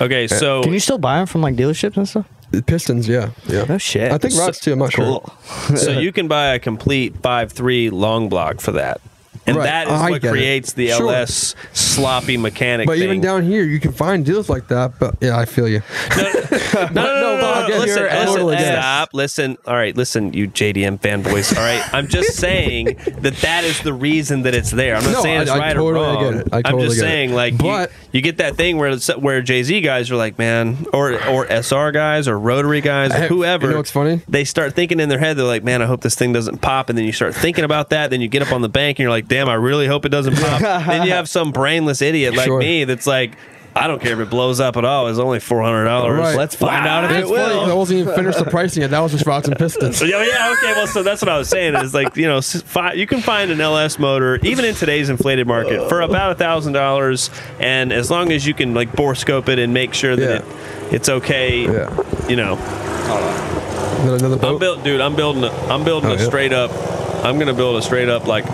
Okay, so... Can you still buy them from like dealerships and stuff? Pistons, yeah, yeah. No shit. I think rods too. I'm not sure. Cool. So you can buy a complete five three long block for that, and right. that is I what creates it. The sure. L S sloppy mechanic. But thing. Even down here, you can find deals like that. But yeah, I feel you. No, no, no, no, no, no. Listen, listen, stop. Listen. All right, listen, you J D M fanboys. All right, I'm just saying that that is the reason that it's there. I'm not no, saying I, it's I right totally or wrong. Get it. I totally I'm just get saying, it. Like, but you, you get that thing where where J Z guys are like, man, or or S R guys or rotary guys or whoever. You know what's funny? They start thinking in their head. They're like, man, I hope this thing doesn't pop. And then you start thinking about that. Then you get up on the bank and you're like, damn, I really hope it doesn't pop. Then you have some brainless idiot like sure. me that's like, I don't care if it blows up at all. It's only four hundred dollars. Right. Let's find wow. out if it's it will. Funny, I wasn't even finished the pricing yet. That was just rods and pistons. So, yeah, yeah, okay. Well, so that's what I was saying is like, you know, five, you can find an L S motor, even in today's inflated market, for about a thousand dollars. And as long as you can, like, bore scope it and make sure that yeah. it, it's okay, yeah. you know. Hold on. Is that another boat? I'm build, dude, I'm building a, I'm building oh, a yeah. straight up, I'm going to build a straight up, like,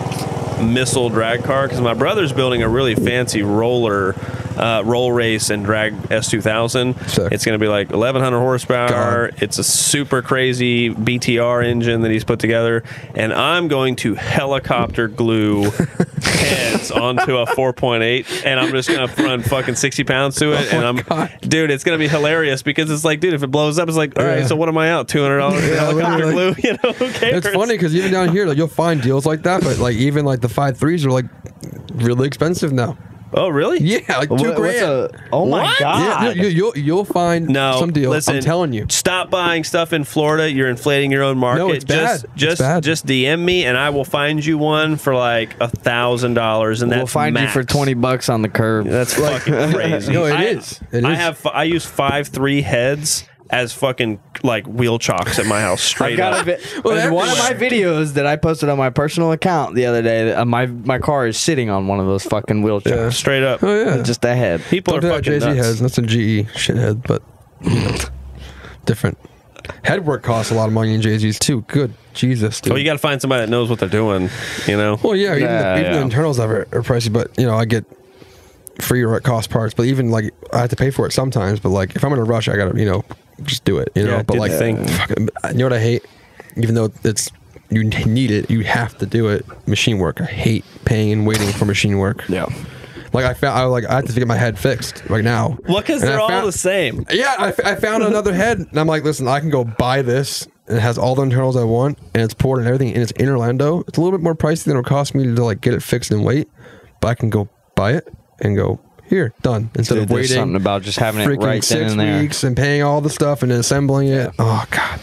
missile drag car because my brother's building a really fancy roller uh, roll race and drag S two thousand. Sick. It's going to be like eleven hundred horsepower. God. It's a super crazy B T R engine that he's put together, and I'm going to helicopter glue heads onto a four point eight, and I'm just going to run fucking sixty pounds to it. Oh, and I'm God. Dude, it's going to be hilarious because it's like, dude, if it blows up, it's like, all right, yeah. so what am I out? two hundred dollars yeah, helicopter glue? Like, you know, who cares? It's funny because even down here, like, you'll find deals like that, but like even like the five threes are like really expensive now. Oh, really? Yeah, like two what, grand. A, oh my what? God! Yeah, you, you'll you'll find no, some deal. Listen, I'm telling you, stop buying stuff in Florida. You're inflating your own market. No, it's just, bad. Just, it's bad. Just D M me, and I will find you one for like a thousand dollars, and we'll that's find max. You for twenty bucks on the curb. That's fucking crazy. No, it I, is. It I is. have I use five three heads as fucking, like, wheel chocks at my house, straight up. Well, there's one of my videos that I posted on my personal account the other day. Uh, my my car is sitting on one of those fucking wheel chocks. Yeah. Straight up. Oh, yeah. Just a head. People Don't are fucking Jay-Z nuts. Heads. That's a G E shithead, but, you know, different. Headwork costs a lot of money in Jay-Z's, too. Good Jesus, dude. Well, you got to find somebody that knows what they're doing, you know? Well, yeah, even, yeah, the, even yeah. the internals of it are pricey, but, you know, I get... free or at cost parts, but even like I have to pay for it sometimes. But like if I'm in a rush, I gotta, you know, just do it, you know. Yeah, but like, thing. Fucking, you know what I hate? Even though it's you need it, you have to do it. Machine work. I hate paying and waiting for machine work. Yeah. Like I found, I like I have to get my head fixed right now. Well, because they're found, all the same. Yeah, I, I found another head, and I'm like, listen, I can go buy this. And it has all the internals I want, and it's poured and everything, and it's in Orlando. It's a little bit more pricey than it would cost me to like get it fixed and wait, but I can go buy it. And go here, done. Instead Dude, of waiting, something about just having it right six then and weeks there. And paying all the stuff and then assembling yeah. it. Oh God,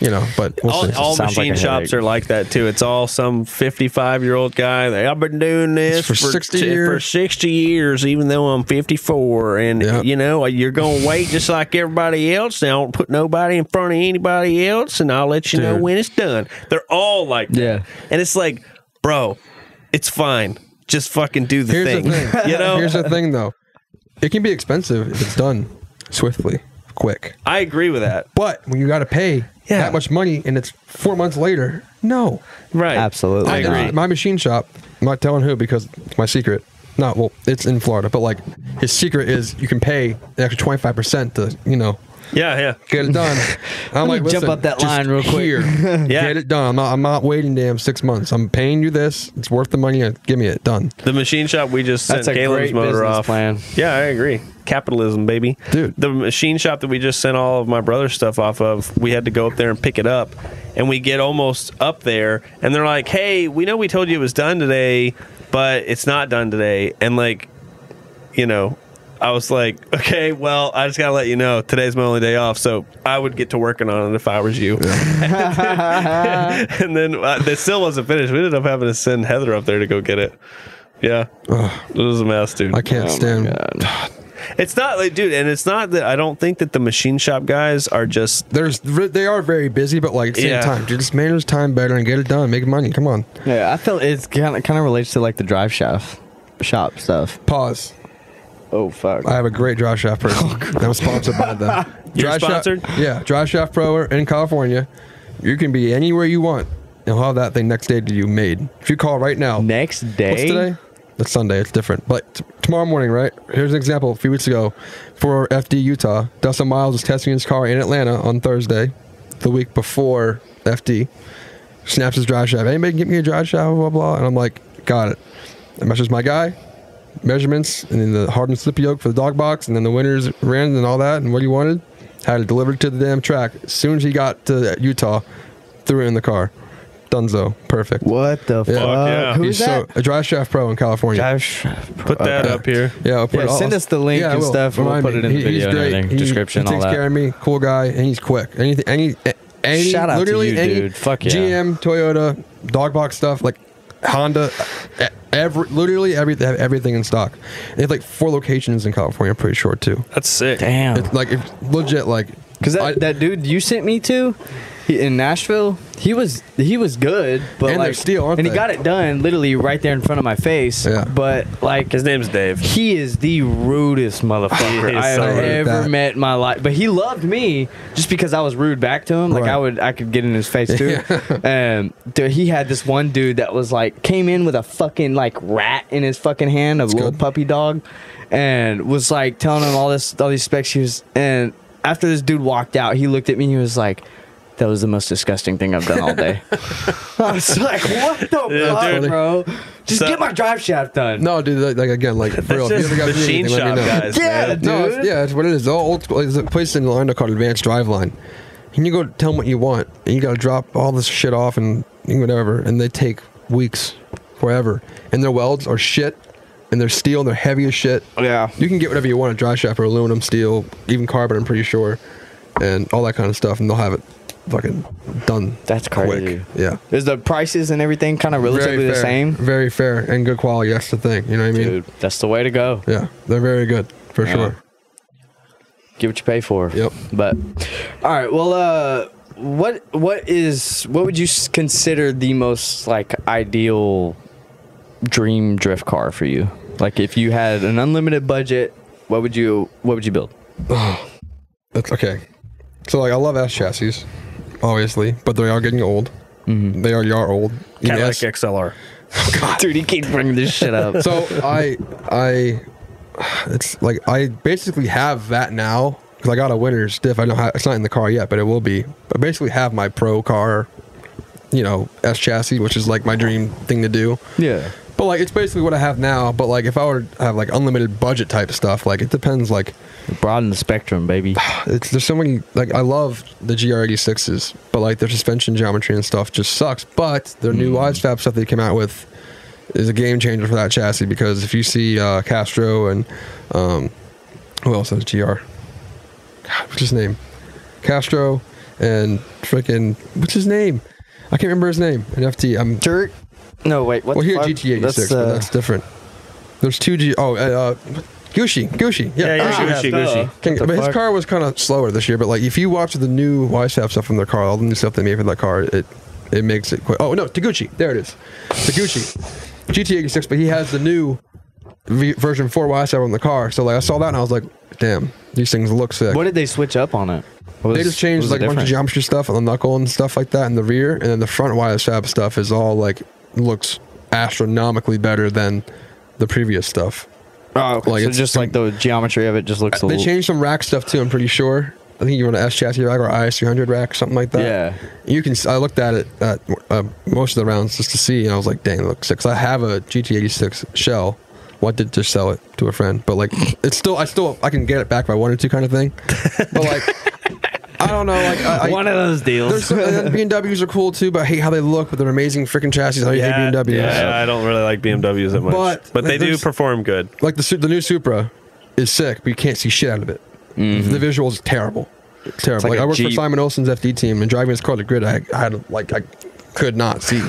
you know. But we'll all, all machine like shops headache. Are like that too. It's all some fifty-five-year-old guy. Like, I've been doing this for, for sixty years. For sixty years, even though I'm fifty-four, and yep. you know you're gonna wait just like everybody else. They don't put nobody in front of anybody else, and I'll let you Dude. Know when it's done. They're all like that, yeah. and it's like, bro, it's fine. Just fucking do the Here's thing. The thing. You know? Here's the thing, though. It can be expensive if it's done swiftly, quick. I agree with that. But when you got to pay yeah. that much money and it's four months later, no. Right. Absolutely. I agree. My machine shop, I'm not telling who because it's my secret. No, well, it's in Florida, but like his secret is you can pay the extra twenty-five percent to, you know, yeah, yeah, get it done. I'm like, jump up that line real quick. Here, yeah, get it done. I'm not, I'm not waiting damn six months. I'm paying you this. It's worth the money. Give me it done. The machine shop we just sent Caleb's motor off. Plan. Yeah, I agree. Capitalism, baby, dude. The machine shop that we just sent all of my brother's stuff off of, we had to go up there and pick it up, and we get almost up there, and they're like, "Hey, we know we told you it was done today, but it's not done today," and like, you know. I was like, okay, well, I just got to let you know, today's my only day off, so I would get to working on it if I was you. Yeah. And then uh, it still wasn't finished. We ended up having to send Heather up there to go get it. Yeah. Ugh. It was a mess, dude. I can't oh stand It's not like, dude, and it's not that I don't think that the machine shop guys are just. There's, they are very busy, but like at the same yeah. time, dude, just manage time better and get it done, make money. Come on. Yeah, I feel it's kind of kind of relates to like the drive shaft shop stuff. Pause. Oh fuck! I have a great Drive Shaft Pro. That was sponsored by them. You're sponsored? Shaft, yeah, Drive Shaft Pro in California. You can be anywhere you want, and you'll have that thing next day to you made. If you call right now, next day. What's today? It's Sunday. It's different. But t tomorrow morning, right? Here's an example. A few weeks ago, for F D Utah, Dustin Miles was testing his car in Atlanta on Thursday, the week before F D. Snaps his drive shaft. Anybody can get me a drive shaft? Blah blah. And I'm like, got it. I messaged my guy. Measurements and then the hardened slip yoke for the dog box, and then the winners ran and all that, and what he wanted, had it delivered to the damn track. As soon as he got to Utah, threw it in the car. Dunzo, perfect. What the yeah. fuck? Yeah. Who's that? So, a Drive Shaft Pro in California. Drive Shaft Pro. Put that okay. up here. Yeah, I'll put yeah it send us the link yeah, and stuff. And we'll put me. it in the video. He's great. And he, description. He takes all care that. of me. Cool guy, and he's quick. Anything, any, any, shout out literally to you, any dude. Fuck yeah. G M, Toyota, dog box stuff like Honda. Every, literally every, they have everything in stock. They have like four locations in California, I'm pretty sure, too. That's sick. Damn. It's like, it's legit, like... Because that, that dude you sent me to he, in Nashville, he was he was good, but and like... Steel, aren't and they? He got it done literally right there in front of my face, yeah. but like... His name's Dave. He is the rudest motherfucker I have ever met in my life. But he loved me just because I was rude back to him. Like, right. I would I could get in his face, too. Yeah. Um, dude, he had this one dude that was like... Came in with a fucking like rat in his fucking hand, a That's little good. puppy dog, and was like telling him all this, all these specs he was... And... After this dude walked out, he looked at me and he was like, that was the most disgusting thing I've done all day. I was like, what the yeah, fuck, dude, bro? Just so, get my drive shaft done. No, dude, like, again, like, for real. That's just you machine anything, shop guys, yeah, man. Dude. No, it's, yeah, it's what it is. The old school, there's a place in Orlando called Advanced Drive Line. And you go tell them what you want, and you got to drop all this shit off and whatever, and they take weeks, forever. And their welds are shit. And they're steel, and they're heavy as shit. Yeah. You can get whatever you want, a dry shaft or aluminum, steel, even carbon, I'm pretty sure, and all that kind of stuff, and they'll have it fucking done. That's crazy. Quick. Yeah. Is the prices and everything kind of relatively the same? Very fair and good quality. That's the thing. You know what I mean? Dude, that's the way to go. Yeah. They're very good, for yeah. sure. Get what you pay for. Yep. But, all right, well, uh, what what is, what would you consider the most, like, ideal dream drift car for you? Like, if you had an unlimited budget, what would you what would you build? Oh, that's okay. So like, I love S chassis, obviously, but they are getting old. Mm-hmm. They already are old. Cadillac X L R. Oh, God, dude, you keep bringing this shit up. So I I it's like I basically have that now because I got a winner stiff. I know how, it's not in the car yet, but it will be. I basically have my pro car, you know, S chassis, which is like my dream thing to do. Yeah. But like, it's basically what I have now. But like, if I were to have like unlimited budget type stuff, like it depends. Like, broaden the spectrum, baby. It's there's so many. Like, I love the G R eighty-sixes, but like their suspension geometry and stuff just sucks. But their new mm. I S F A B stuff they came out with is a game changer for that chassis, because if you see uh, Castro and um, who else has G R? God, what's his name? Castro and freaking what's his name? I can't remember his name. An F T. I'm jerk. No, wait, what well, the fuck? Well, here G T eighty-six, that's, uh, but that's different. There's two G... Oh, uh, Gucci, Gucci. Yeah, yeah, yeah Gucci, Gucci. Gucci. King, but fuck? His car was kind of slower this year, but, like, if you watch the new Y S F stuff from their car, all the new stuff they made for that car, it it makes it... Quite, oh, no, Taguchi. There it is. Taguchi. G T eighty-six, but he has the new v version four Y S F on the car, so, like, I saw that, and I was like, damn, these things look sick. What did they switch up on it? Was, they just changed, like, a bunch of geometry stuff on the knuckle and stuff like that in the rear, and then the front Y S F stuff is all, like... looks astronomically better than the previous stuff. Oh, okay. Like so just like the geometry of it just looks. They a little... changed some rack stuff too. I'm pretty sure. I think you want an S chassis rack or I S three hundred rack, something like that. Yeah. You can. I looked at it at uh, most of the rounds just to see, and I was like, "Dang, it looks sick." I have a G T eighty-six shell. Well, I did just sell it to a friend, but like, it's still. I still. I can get it back if I wanted to, kind of thing. But like. I don't know. Like I, one I, of those deals. Some, and B M Ws are cool too, but I hate how they look. But they're amazing freaking chassis. I yeah, hate B M Ws. Yeah, so. I don't really like B M Ws that much. But, but they do perform good. Like the the new Supra is sick, but you can't see shit out of it. Mm-hmm. The visual is terrible. It's terrible. It's like like I worked Jeep. for Simon Olsen's F D team, and driving his car to grid, I, I had like I could not see.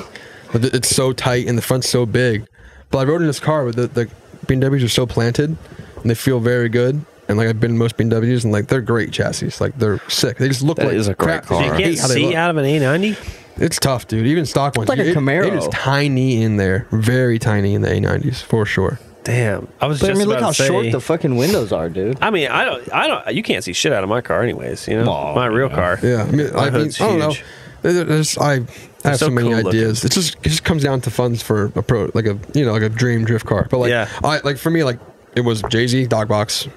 But it's so tight, and the front's so big. But I rode in this car, but the, the B M Ws are so planted, and they feel very good. And like I've been in most B M Ws, and like they're great chassis. Like they're sick. They just look that like is a crap car. So you can't see out of an A ninety. It's tough, dude. Even stock ones. It's like a Camaro. It, it is tiny in there. Very tiny in the A nineties for sure. Damn. I was. But just I mean, about look how say, short the fucking windows are, dude. I mean, I don't. I don't. You can't see shit out of my car, anyways. You know, Aww, my real yeah. car. Yeah. I mean, my I, mean, I don't know. There's, I, I have so, so many cool ideas. It just it just comes down to funds for a pro, like a you know like a dream drift car. But like yeah. I like for me like it was Jay-Z dog box.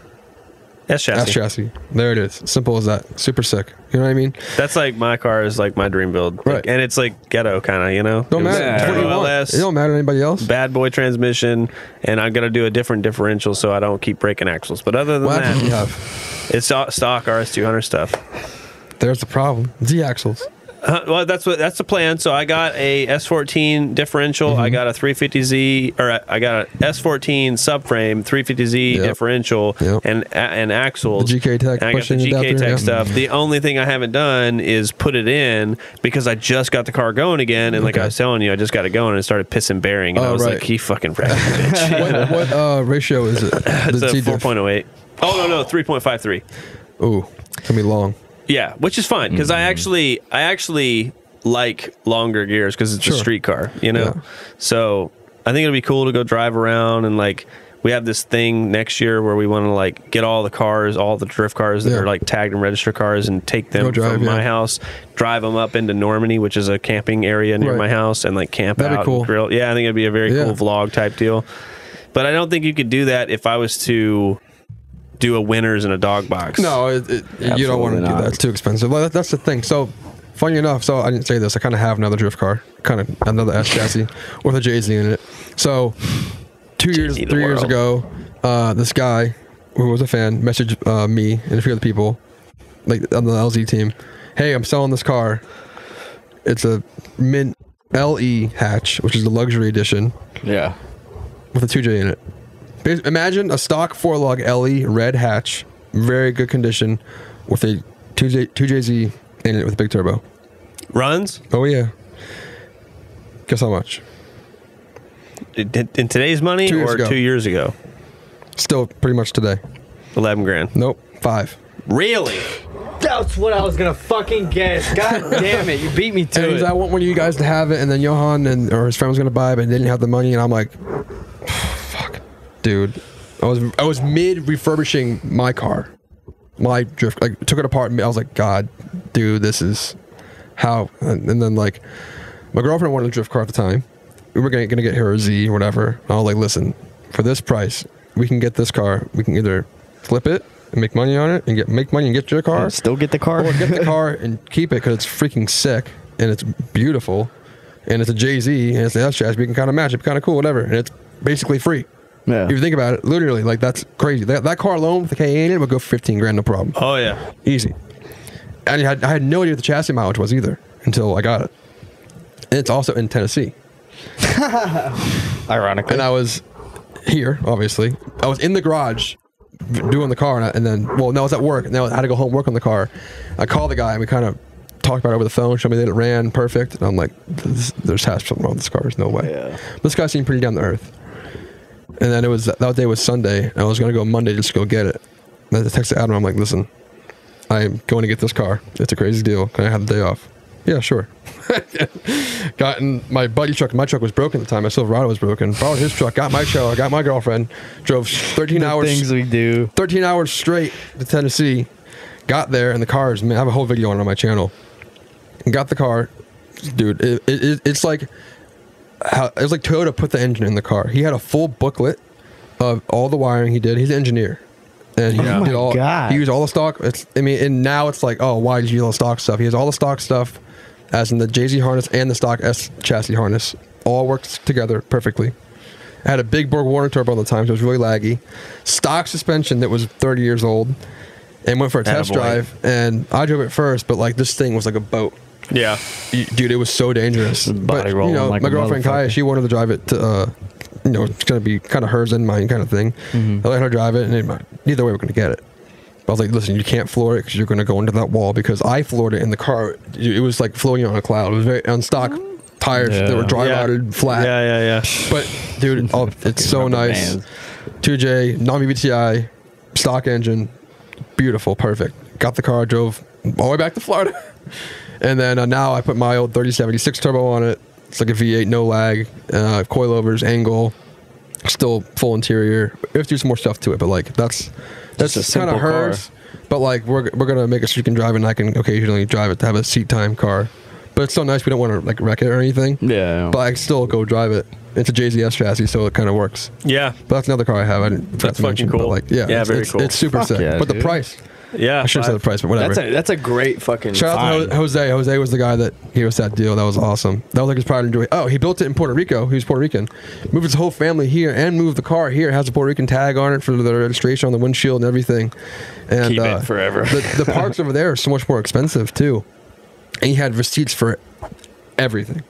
S chassis. S chassis. There it is. Simple as that. Super sick. You know what I mean? That's like my car is like my dream build. Right. Like, and it's like ghetto kind of, you know? Don't it matter. It, L S, it don't matter to anybody else. Bad boy transmission. And I'm going to do a different differential so I don't keep breaking axles. But other than what that, you have? It's stock R S two hundred stuff. There's the problem. Z axles. Uh, well, that's what that's the plan. So I got a S fourteen differential. Mm-hmm. I got a three fifty Z, or I got an S fourteen subframe, three fifty Z yep. differential, yep. and and axles. The G K Tech, and I got the G K Tech stuff. The only thing I haven't done is put it in because I just got the car going again, and like okay. I was telling you, I just got it going and it started pissing bearing, and oh, I was right. like, he fucking wrecked the bitch. What, what uh, ratio is it? It's a four point oh eight. Oh no no, three point five three. Ooh, it's gonna be long. Yeah, which is fine because mm-hmm. I actually I actually like longer gears because it's sure. a street car, you know. Yeah. So I think it'll be cool to go drive around and like we have this thing next year where we want to like get all the cars, all the drift cars that yeah. are like tagged and registered cars, and take them drive, from yeah. my house, drive them up into Normandy, which is a camping area near right. my house, and like camp That'd out, be cool. and grill. Yeah, I think it'd be a very yeah. cool vlog type deal. But I don't think you could do that if I was to. Do a winners in a dog box. No, it, it, you don't want to do that. It's too expensive. Well, that, that's the thing. So, funny enough, so I didn't say this. I kind of have another drift car, kind of another S chassis with a Jay-Z in it. So, two years, three years ago, uh, this guy who was a fan messaged uh, me and a few other people, like on the L Z team, "Hey, I'm selling this car. It's a mint L E hatch, which is the luxury edition. Yeah, with a two J in it." Imagine a stock four lug L E red hatch, very good condition, with a two J Z in it with a big turbo. Runs? Oh, yeah. Guess how much? In today's money two or ago. two years ago? Still pretty much today. eleven grand. Nope. Five. Really? That's what I was gonna fucking guess. God damn it, you beat me to it. I want one of you guys to have it, and then Johan and or his friend was gonna buy it, but didn't have the money, and I'm like... Dude, I was I was mid refurbishing my car, my drift. Like took it apart. And I was like, God, dude, this is how. And, and then like, my girlfriend wanted a drift car at the time. We were gonna, gonna get her a Z or whatever. And I was like, listen, for this price, we can get this car. We can either flip it and make money on it and get make money and get your car. And still get the car. Or get the car and keep it because it's freaking sick and it's beautiful, and it's a Jay-Z and it's an S chassis. We can kind of match it, kind of cool, whatever. And it's basically free. Yeah. If you think about it, literally, like that's crazy. That, that car alone with the K A in it would go for fifteen grand, no problem. Oh yeah, easy. And I had, I had no idea what the chassis mileage was either until I got it. And it's also in Tennessee. Ironically, and I was here. Obviously, I was in the garage doing the car, and, I, and then well, no, I was at work, and then I had to go home work on the car. I called the guy, and we kind of talked about it over the phone. Showed me that it ran perfect, and I'm like, this, "There's something wrong with this car. There's no way." Yeah. This guy seemed pretty down to earth. And then it was that day was Sunday, and I was gonna go Monday just to go get it. And I texted Adam. I'm like, "Listen, I'm going to get this car. It's a crazy deal. Can I have the day off?" Yeah, sure. Got in my buddy's truck. My truck was broken at the time. My Silverado was broken. Borrowed his truck. Got my trailer. Got my girlfriend. Drove thirteen the hours. Things we do. Thirteen hours straight to Tennessee. Got there, and the cars. Man, I have a whole video on it on my channel. Got the car, dude. It, it, it's like. How, it was like Toyota put the engine in the car. He had a full booklet of all the wiring he did. He's an engineer. And he oh did all, God. He used all the stock. It's, I mean, and now it's like, oh, why did you use all the stock stuff? He has all the stock stuff, as in the J Z harness and the stock S chassis harness. All works together perfectly. I had a big Borg Warner turbo all the time, so it was really laggy. Stock suspension that was thirty years old, and went for a test Attaboy. drive. And I drove it first, but like this thing was like a boat. Yeah, dude, it was so dangerous. Body but, you know, like my girlfriend Kaya, she wanted to drive it to, uh, you know, it's gonna be kind of hers and mine kind of thing. Mm-hmm. I let her drive it, and it, neither way we're gonna get it. I was like, listen, you can't floor it because you're gonna go into that wall, because I floored it in the car. It was like floating on a cloud. It was very on stock tires yeah. that were dry rotted yeah. flat. Yeah, yeah, yeah. But dude, oh, it's so nice. Man. two J Nami B T I stock engine, beautiful, perfect. Got the car, drove all the way back to Florida. And then uh, now I put my old thirty seventy-six turbo on it. It's like a V eight, no lag, uh, coilovers, angle, still full interior. We have to do some more stuff to it, but like that's that's kind of hers. Car. But like we're we're gonna make it so you can drive it, and I can occasionally drive it to have a seat time car. But it's so nice, we don't want to like wreck it or anything. Yeah. But I can still go drive it. It's a J Z S chassis, so it kind of works. Yeah. But that's another car I have. I didn't that's fucking mention, cool. But like, yeah, yeah, it's, very it's, cool. It's super Fuck sick. Yeah, but dude. the price. Yeah, I should have said the price, but whatever. That's a, that's a great fucking. Shout out to Jose. Jose was the guy that gave us that deal. That was awesome. That was like his pride and joy. Oh, he built it in Puerto Rico. He was Puerto Rican. Moved his whole family here and moved the car here. It has a Puerto Rican tag on it for the registration on the windshield and everything. And, Keep uh, it forever. the, the parts over there are so much more expensive too. And he had receipts for everything.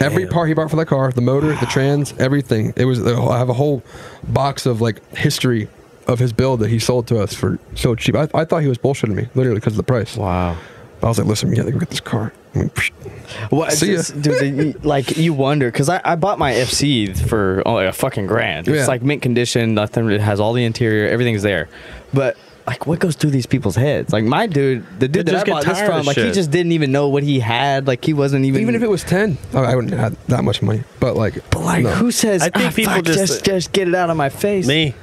Every Damn. part he bought for that car, the motor, the trans, everything. It was. I have a whole box of like history of his build that he sold to us for so cheap. I, I thought he was bullshitting me, literally, because of the price. Wow. I was like, listen, yeah, they go get this car. I mean, well, see just, ya. Dude, the, like, you wonder, because I, I bought my F C for oh, like a fucking grand. It's yeah. like mint condition, nothing. It has all the interior, everything's there. But like, what goes through these people's heads? Like, my dude, the dude that I bought this from, like, shit. he just didn't even know what he had. Like, he wasn't even... Even if it was ten, oh, I wouldn't have that much money. But, like... But, like, no. who says, I think oh, people fuck, just, just, just get it out of my face? Me.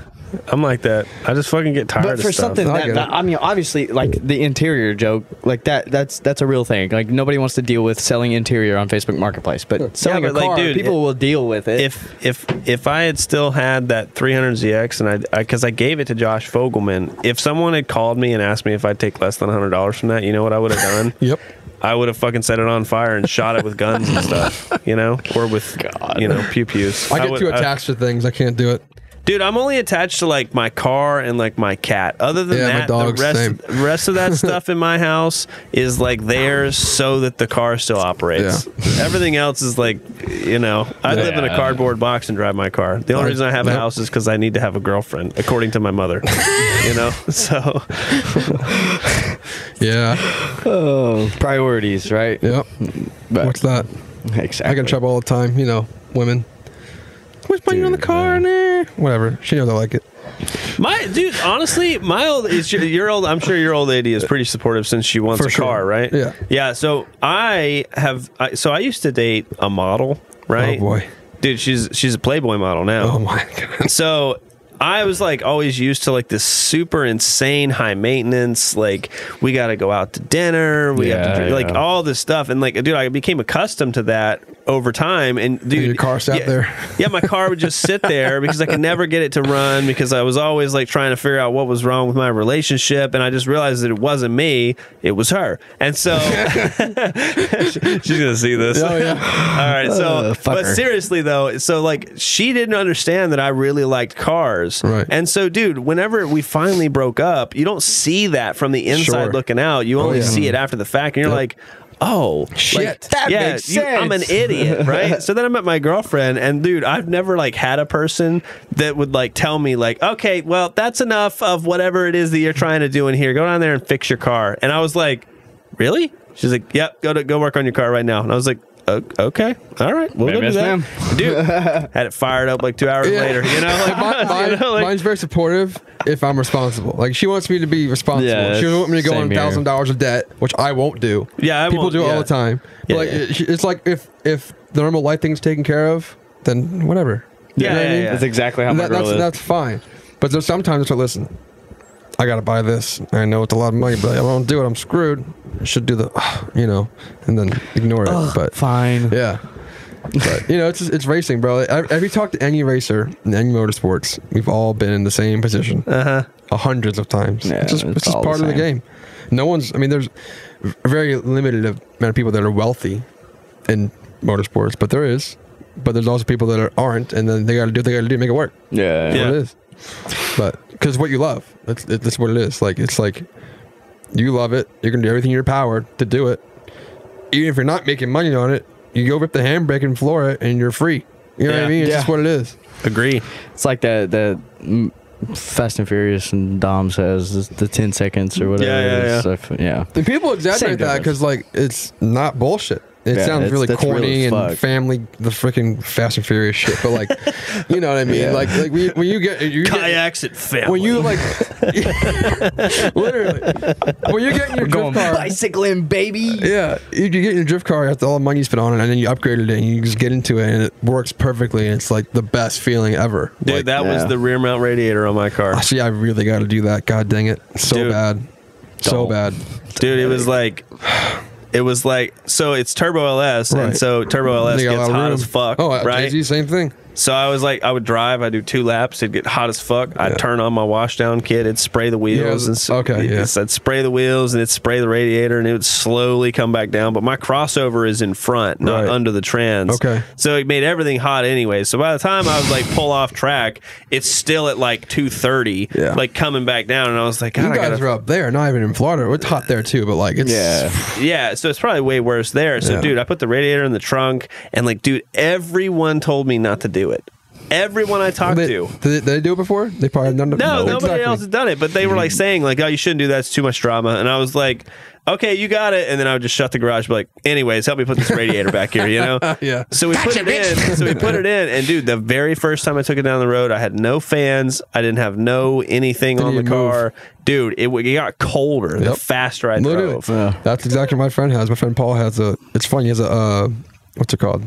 I'm like that. I just fucking get tired. But for of stuff. something that, that I mean, obviously, like the interior joke, like that. That's that's a real thing. Like nobody wants to deal with selling interior on Facebook Marketplace, but selling yeah, but a like, car, dude, people it, will deal with it. If if if I had still had that three hundred Z X, and I because I, I gave it to Josh Fogelman, if someone had called me and asked me if I'd take less than one hundred dollars from that, you know what I would have done? Yep. I would have fucking set it on fire and shot it with guns and stuff, you know, or with God. you know pew pews. I get I would, too attached I, to things. I can't do it. Dude, I'm only attached to, like, my car and, like, my cat. Other than yeah, that, the rest, the rest of that stuff in my house is, like, there so that the car still operates. Yeah. Everything else is, like, you know, I yeah. live in a cardboard box and drive my car. The only right. reason I have a yep. house is because I need to have a girlfriend, according to my mother. You know? So. Yeah. Oh, priorities, right? Yep. But What's that? Exactly. I get in trouble all the time, you know, women. Where's money on the car? Yeah. Whatever. She knows I like it. My dude, honestly, my old is your, your old. I'm sure your old lady is pretty supportive since she wants For a sure. car, right? Yeah. Yeah. So I have. I, so I used to date a model, right? Oh boy, dude, she's she's a Playboy model now. Oh my god. So I was like always used to like this super insane high maintenance, like we got to go out to dinner, we yeah, have to drink, yeah. like all this stuff, and like dude, I became accustomed to that over time, and dude, and your car sat yeah, there. Yeah, my car would just sit there because I could never get it to run because I was always like trying to figure out what was wrong with my relationship, and I just realized that it wasn't me, it was her, and so she's gonna see this. Oh yeah. All right, so uh, but her. seriously though, so like she didn't understand that I really liked cars. Right. And so, dude, whenever we finally broke up, you don't see that from the inside sure. looking out. You only oh, yeah. see it after the fact. And you're yep. like, oh, shit, like, that yeah, makes sense. You, I'm an idiot, right? So then I met my girlfriend, and dude, I've never like had a person that would like tell me like, okay, well, that's enough of whatever it is that you're trying to do in here. Go down there and fix your car. And I was like, really? She's like, yep, go to go work on your car right now. And I was like, okay, all right, we'll do that. Dude, had it fired up like two hours yeah. later. You know, like, mine, mine, you know, like, mine's very supportive if I'm responsible. Like she wants me to be responsible. Yeah, she doesn't want me to go on a thousand dollars of debt, which I won't do. Yeah, I people won't, do it yeah. all the time. But yeah, like yeah. It, it's like if if the normal light thing's taken care of, then whatever. Yeah, you know yeah, what I mean? yeah, that's exactly how my that, girl that's, is. That's fine. But there's sometimes it's like, listen, I gotta buy this. I know it's a lot of money, but if I don't do it, I'm screwed. I should do the, you know, and then ignore it. Ugh, but fine. Yeah. But, you know, it's it's racing, bro. If you talk to any racer in any motorsports, we've all been in the same position uh -huh. hundreds of times. Yeah, it's just, it's it's just part the of the game. No one's, I mean, there's a very limited amount of people that are wealthy in motorsports, but there is. But there's also people that are, aren't, and then they got to do what they got to do to make it work. Yeah. That's yeah. what it is. But, because what you love, that's, that's what it is. Like, it's like, you love it, you're going to do everything in your power to do it. Even if you're not making money on it, you go rip the handbrake and floor it, and you're free. You know yeah, what I mean? It's yeah. just what it is. Agree. It's like that that Fast and Furious and Dom says the ten seconds or whatever. Yeah, yeah, yeah. Stuff. yeah. And people exaggerate that because like it's not bullshit. It yeah, sounds really corny and family, the freaking Fast and Furious shit. But like, you know what I mean? Yeah. Like, like when you get you kayaks at family. When you like, literally, when you get in your drift going car, bicycling, baby. Yeah, you, you get in your drift car after all the money you spent on it, and then you upgraded it, and you just get into it, and it works perfectly, and it's like the best feeling ever. Dude, like, that yeah. was the rear mount radiator on my car. Oh, see, I really got to do that. God dang it, so Dude, bad, so bad. Dude, it was like. It was like, so it's turbo L S, right. and so turbo L S gets hot room. as fuck. Oh, right? J G, same thing. So I was like, I would drive, I'd do two laps, it'd get hot as fuck. I'd yeah. turn on my washdown kit, it'd spray the wheels. Yeah, and okay, it, yeah. It, I'd spray the wheels, and it'd spray the radiator, and it would slowly come back down. But my crossover is in front, not right. under the trans. Okay. So it made everything hot anyway. So by the time I was like, pull off track, it's still at like two thirty, yeah. like coming back down. And I was like, God, you guys I gotta... are up there, not even in Florida. It's hot there too, but like, it's... Yeah, yeah so it's probably way worse there. So yeah. dude, I put the radiator in the trunk, and like, dude, everyone told me not to do it. Everyone I talked they, to, did they, did they do it before? They probably done it. No, no nobody exactly. else has done it. But they were like saying, like, "Oh, you shouldn't do that. It's too much drama." And I was like, "Okay, you got it." And then I would just shut the garage, be like, "Anyways, help me put this radiator back here." You know? Yeah. So we gotcha, put it bitch. in. So we put it in. And dude, the very first time I took it down the road, I had no fans. I didn't have no anything didn't on the car. Move. Dude, it, it got colder yep. the faster I Literally. drove. Yeah. That's exactly what my friend has. My friend Paul has a. It's funny. He has a uh, what's it called?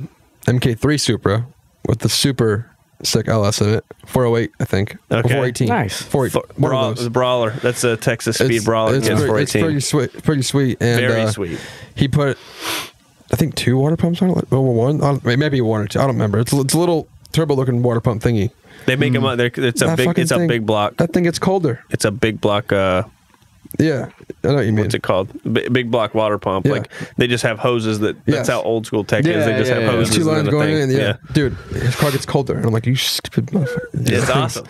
M K three Supra with the super. Sick L S in it, four oh eight, I think. Okay. four eighteen. Nice. four eighteen. Brawl, the brawler. That's a Texas speed it's, brawler. It's, yeah, pretty, it's pretty sweet. Pretty sweet. And, Very uh, sweet. He put, I think, two water pumps on it. Well, one. I don't, maybe one or two. I don't remember. It's, it's a little turbo-looking water pump thingy. They make mm. them. It's a that big. It's thing, a big block. That thing gets colder. It's a big block. Uh, Yeah, I know what you mean. What's it called? B big block water pump. Yeah. Like they just have hoses that. Yes. That's how old school tech yeah, is. They just yeah, have yeah, hoses. Two lines going in. Yeah. yeah, dude, his car gets colder, and I'm like, you stupid motherfucker. It's awesome.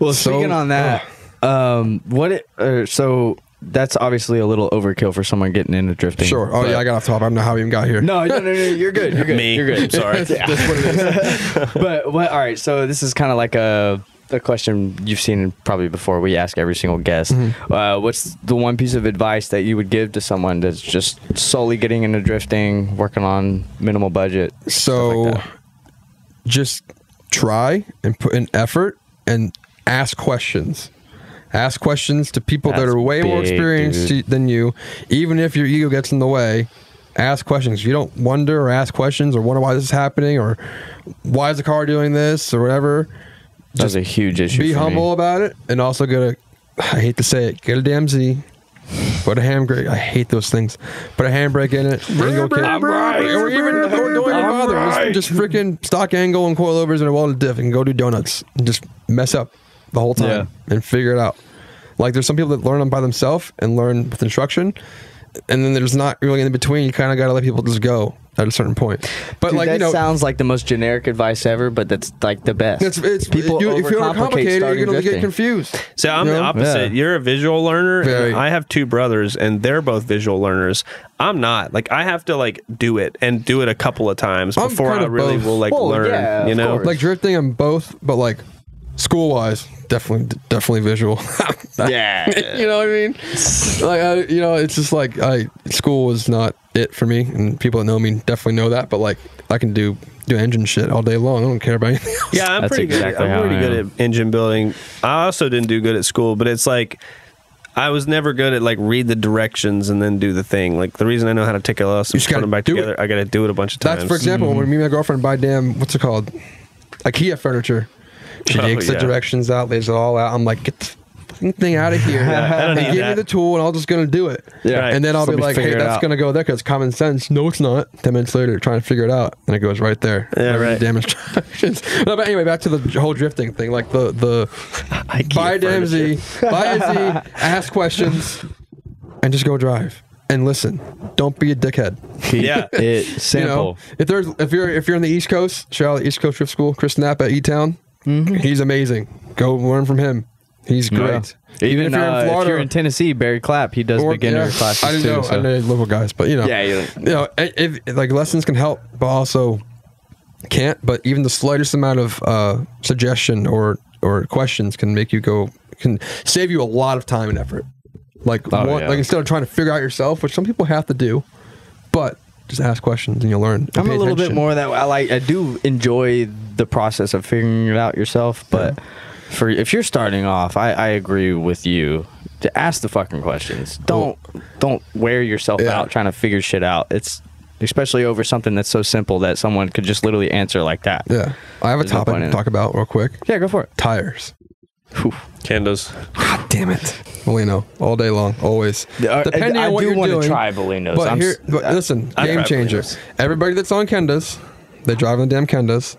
Well, so, speaking on that, yeah. um, what? It, uh, so that's obviously a little overkill for someone getting into drifting. Sure. Oh yeah, I got off top. I don't know how we even got here. No, no, no, no. You're good. You're good. Me. You're good. Sorry. Yeah. That's what it is. But well, all right. So this is kind of like a. A question you've seen probably before. We ask every single guest. Mm-hmm. uh, what's the one piece of advice that you would give to someone that's just solely getting into drifting, working on minimal budget? So, like just try and put in effort and ask questions. Ask questions to people that's that are way big, more experienced dude. than you. Even if your ego gets in the way, ask questions. You don't wonder or ask questions or wonder why this is happening or why is the car doing this or whatever. That's a huge issue. Be humble about it, and also get a. I hate to say it. Get a damn Z. Put a handbrake. I hate those things. Put a handbrake in it. Angle kick. I'm right. Or even don't even bother. Right. Just, just freaking stock angle and coilovers and a welded diff, and go do donuts. And just mess up the whole time yeah. and figure it out. Like there's some people that learn them by themselves and learn with instruction, and then there's not really in between. You kind of got to let people just go. At a certain point, but Dude, like that you know, sounds like the most generic advice ever, but that's like the best. It's, it's, People you, if you overcomplicate, you're going to get confused. So I'm you know? the opposite. Yeah. You're a visual learner. And I have two brothers, and they're both visual learners. I'm not like I have to like do it and do it a couple of times I'm before I really both. will like well, learn. Yeah, you know, like drifting, I'm both, but like school wise, definitely, definitely visual. yeah, you know what I mean. Like I, you know, it's just like I school was not. it for me, and people that know me definitely know that, but like I can do do engine shit all day long. I don't care about anything else. Yeah, I'm That's pretty exactly good at, I'm pretty good at engine building. I also didn't do good at school, but it's like I was never good at like read the directions and then do the thing. Like the reason I know how to take L S and put them back together, it. I gotta do it a bunch of times. That's for example mm-hmm. when me and my girlfriend buy damn what's it called IKEA furniture, she oh, takes yeah. the directions out, lays it all out. I'm like, get the thing out of here yeah, and give that. me the tool, and I'll just gonna do it. Yeah, right. And then I'll just be like, hey, that's out. gonna go there because common sense. No, it's not. Ten minutes later, trying to figure it out, and it goes right there. Yeah, right. Damn instructions. No, but anyway, back to the whole drifting thing. Like the the buy Dempsey, buy Z, ask questions, and just go drive. And listen, don't be a dickhead. Yeah, it, sample. You know, if there's if you're if you're on the East Coast, shout out East Coast Drift School, Chris Knapp at E Town. Mm-hmm. He's amazing. Go learn from him. He's great. Yeah. Even, Even if, you're uh, in Florida, if you're in Tennessee, Barry Clapp, he does or, beginner yeah, classes I know, too. So. I know local guys, but you know, yeah, like, you know, if, if, like lessons can help, but also can't. But even the slightest amount of uh, suggestion or or questions can make you go can save you a lot of time and effort. Like, oh, one, yeah. like instead of trying to figure out yourself, which some people have to do, but just ask questions and you'll learn. I'm a little bit more that I like. I do enjoy the process of figuring it out yourself, but yeah. for if you're starting off, I, I agree with you to ask the fucking questions. Don't well, don't wear yourself yeah. out trying to figure shit out. It's especially over something that's so simple that someone could just literally answer like that. Yeah, I have a There's topic no to talk it. about real quick. Yeah, go for it. Tires. Candas. God damn it. Bolino. All day long. Always. Uh, Depending I, I on what do you're want doing, to try Bolinos. But, here, but listen, I, game I changer. Bolinos. Everybody that's on Kendas, they drive on the damn Kendas.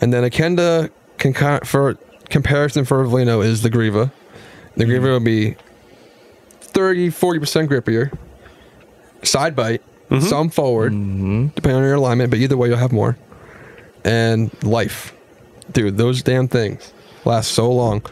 And then a Kenda, can, for comparison for a Volino, is the Griva. The mm-hmm. Griva will be thirty, forty percent grippier. Side bite. Mm-hmm. Some forward. Mm-hmm. Depending on your alignment. But either way, you'll have more. And life. Dude, those damn things last so long.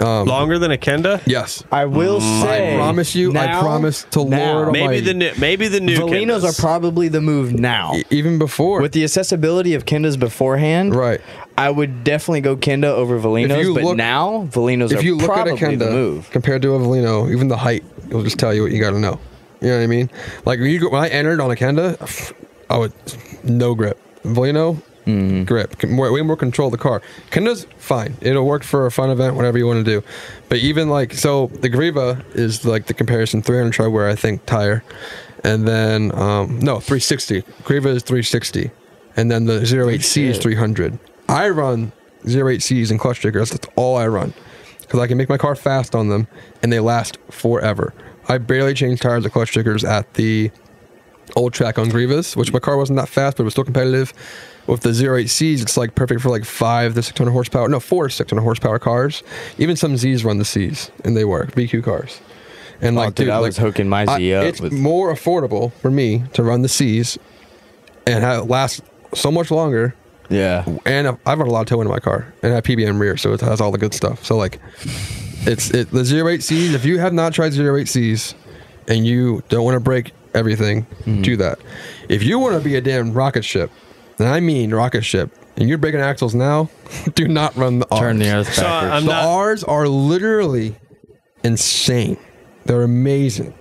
Um, Longer than a Kenda? Yes. I will mm. say. I promise you. Now, I promise to now. Lord Maybe the new, maybe the new Volinos Kendas. are probably the move now. E even before. With the accessibility of Kendas beforehand, right? I would definitely go Kenda over Volinos, but look, now Volinos if you are look probably at a Kenda the move. Compared to a Volino, even the height, it'll just tell you what you got to know. You know what I mean? Like when, you go, when I entered on a Kenda, I would no grip. Volino. Mm-hmm. Grip, more, way more control of the car. Kenda's fine; it'll work for a fun event, whatever you want to do. But even like so, the Griva is like the comparison three hundred tri wear, I think, tire, and then um, no three sixty. Griva is three sixty, and then the zero eight C is three hundred. I run zero eight Cs and clutch triggers. That's all I run because I can make my car fast on them, and they last forever. I barely change tires or clutch triggers at the old track on Grivas, which my car wasn't that fast, but it was still competitive. With the zero eight Cs, it's like perfect for like five to six hundred horsepower. No, four to six hundred horsepower cars. Even some Zs run the Cs, and they work. B Q cars. And oh, like, dude, dude I like, was hooking my Z I, up. It's with... more affordable for me to run the Cs, and have it last so much longer. Yeah. And I've, I've run a lot of tailwind in my car, and I have P B M rear, so it has all the good stuff. So like, it's it, the zero eight Cs. If you have not tried zero eight Cs, and you don't want to break everything, mm-hmm. do that. If you want to be a damn rocket ship. And I mean rocket ship. And you're breaking axles now. Do not run the R's. Turn the R's backwards. So I'm the R's are literally insane. They're amazing.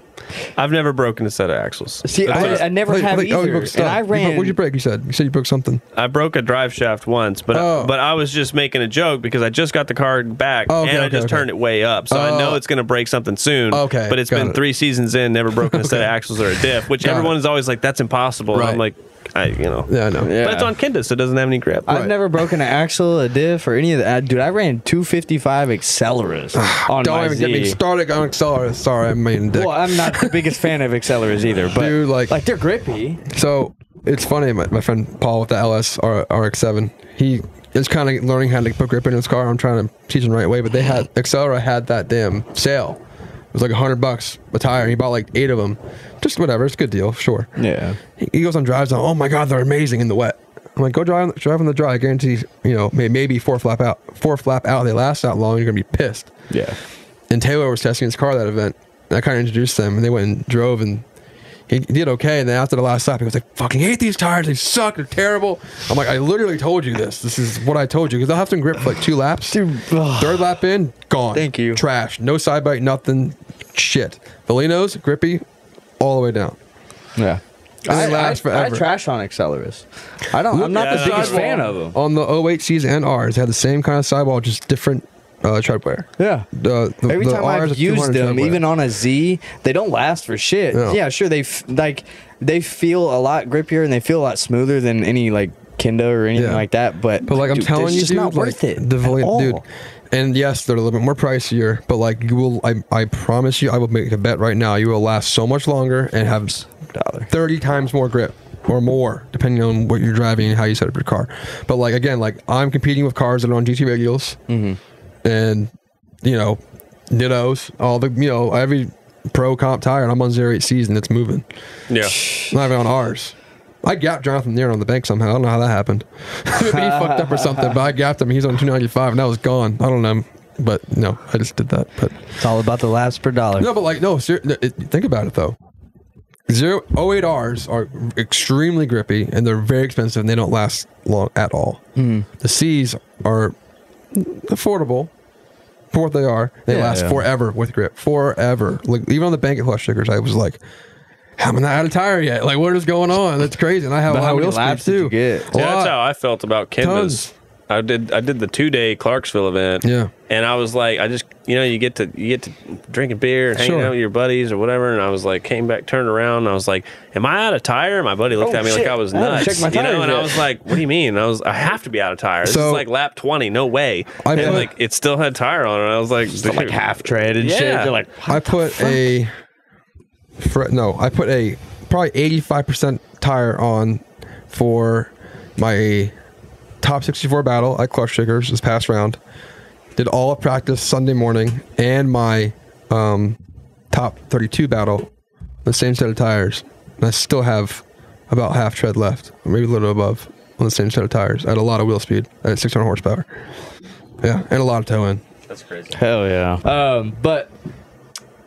I've never broken a set of axles. See, I, I never like, have like, either. Oh, you and I ran. You broke, what'd you break? You said you said you broke something. I broke a drive shaft once, but oh. I, but I was just making a joke because I just got the car back oh, okay, and I okay, just okay. turned it way up, so oh. I know it's going to break something soon. Okay, but it's been it. three seasons in, never broken a okay. set of axles or a diff, which got everyone it. is always like, that's impossible. Right. And I'm like. I, you know, yeah, I know. Yeah. But it's on Kendas, so it doesn't have any grip. I've right. never broken an axle, a diff, or any of that. Dude, I ran two fifty-five Acceleras on Don't my even Z. get me started on Acceleras. Sorry, I mean, dick. Well, I'm not the biggest fan of Acceleras either, but dude, like, like they're grippy. So it's funny, my, my friend Paul with the L S R X seven, he is kind of learning how to put grip in his car. I'm trying to teach him the right way, but they had Accelera had that damn sale. It was like a hundred bucks a tire, and he bought like eight of them. Just whatever, it's a good deal, sure. Yeah. He, he goes on drives, on, oh my god, they're amazing in the wet. I'm like, go drive, drive on the dry. I guarantee, you know, may, maybe four flap out, four flap out. They last that long, you're gonna be pissed. Yeah. And Taylor was testing his car at that event. And I kind of introduced them, and they went and drove, and he did okay. And then after the last lap, he was like, "Fucking hate these tires. They suck. They're terrible." I'm like, I literally told you this. This is what I told you because they'll have some grip for like two laps. Dude, ugh. Third lap in, gone. Thank you. Trash. No side bite. Nothing. Shit. Volinos, grippy, all the way down. Yeah. I, last I, I trash on Acceleras. I don't. Look, I'm not yeah, the biggest fan of them. On the oh eight Cs and Rs, they had the same kind of sidewall, just different uh, tread wear. Yeah. The, the, Every the time R's I've used them, even on a Z, they don't last for shit. No. Yeah, sure. They f like they feel a lot grippier and they feel a lot smoother than any like Kenda or anything yeah. like that. But, but like dude, I'm telling you, it's just dude, not worth like, it. The at all. dude. And yes, they're a little bit more pricier, but like you will, I, I promise you, I will make a bet right now, you will last so much longer and have thirty times more grip or more, depending on what you're driving and how you set up your car. But like, again, like I'm competing with cars that are on G T regulars, mm-hmm. and you know, dittos, all the, you know, every pro comp tire, and I'm on zero eight C's and it's moving. Yeah. Not even on ours. I gapped Jonathan Nairn on the bank somehow. I don't know how that happened. Maybe he fucked up or something, but I gapped him. He's on two ninety-five, and I was gone. I don't know. But, no, I just did that. But it's all about the laps per dollar. No, but, like, no, ser- it, think about it, though. oh eight R's are extremely grippy, and they're very expensive, and they don't last long at all. Mm. The C's are affordable for what they are. They yeah, last yeah. forever with grip. Forever. Like, even on the bank at Klutch Kickers, I was like... I'm not out of tire yet. Like, what is going on? That's crazy. And I have a lot of wheel speed too. Yeah, that's how I felt about Kenma's. I did I did the two day Clarksville event. Yeah. And I was like, I just, you know, you get to you get to drinking beer and hanging sure. out with your buddies or whatever. And I was like, came back, turned around, and I was like, am I out of tire? And my buddy looked oh, at me shit. like I was nuts. I check my tires, you know, and yet. I was like, what do you mean? And I was I have to be out of tire. This so, is like lap twenty, no way. I and put, like it still had tire on it. And I was like, still like half tread and yeah. shit. They're like, I put a For, no, I put a probably eighty-five percent tire on for my top sixty-four battle at Klutch Kickers this past round. Did all of practice Sunday morning and my um, top thirty-two battle, the same set of tires. And I still have about half tread left, maybe a little above, on the same set of tires. I had a lot of wheel speed at six hundred horsepower. Yeah, and a lot of toe in. That's crazy. Hell yeah. Um, but...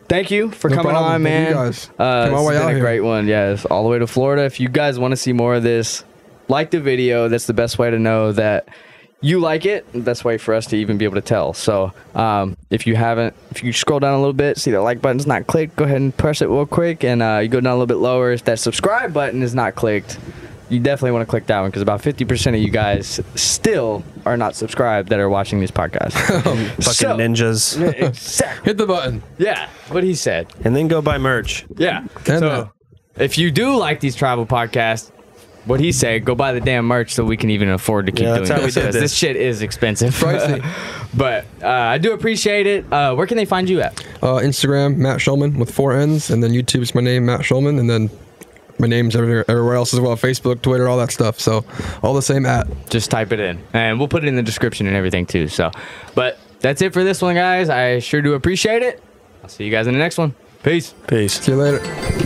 Thank you for no coming problem. on, man. You guys. Uh, it's been a here. great one. Yes, all the way to Florida. If you guys want to see more of this, like the video. That's the best way to know that you like it. The best way for us to even be able to tell. So um, if you haven't, if you scroll down a little bit, see the like button's not clicked, go ahead and press it real quick. And uh, you go down a little bit lower. If that subscribe button is not clicked, you definitely want to click that one, because about fifty percent of you guys still are not subscribed that are watching these podcasts. Fucking so, ninjas. Exactly. Hit the button. Yeah, what he said. And then go buy merch. Yeah. And so uh, if you do like these travel podcasts, what he said, go buy the damn merch so we can even afford to keep yeah, doing that's how this. We did this. This shit is expensive. Pricey. But uh, I do appreciate it. Uh, where can they find you at? Uh, Instagram, Matt Shulman with four N's, and then YouTube's my name, Matt Shulman, and then my name's everywhere, everywhere else as well. Facebook, Twitter, all that stuff. So all the same at. Just type it in. And we'll put it in the description and everything too. So, but that's it for this one, guys. I sure do appreciate it. I'll see you guys in the next one. Peace. Peace. See you later.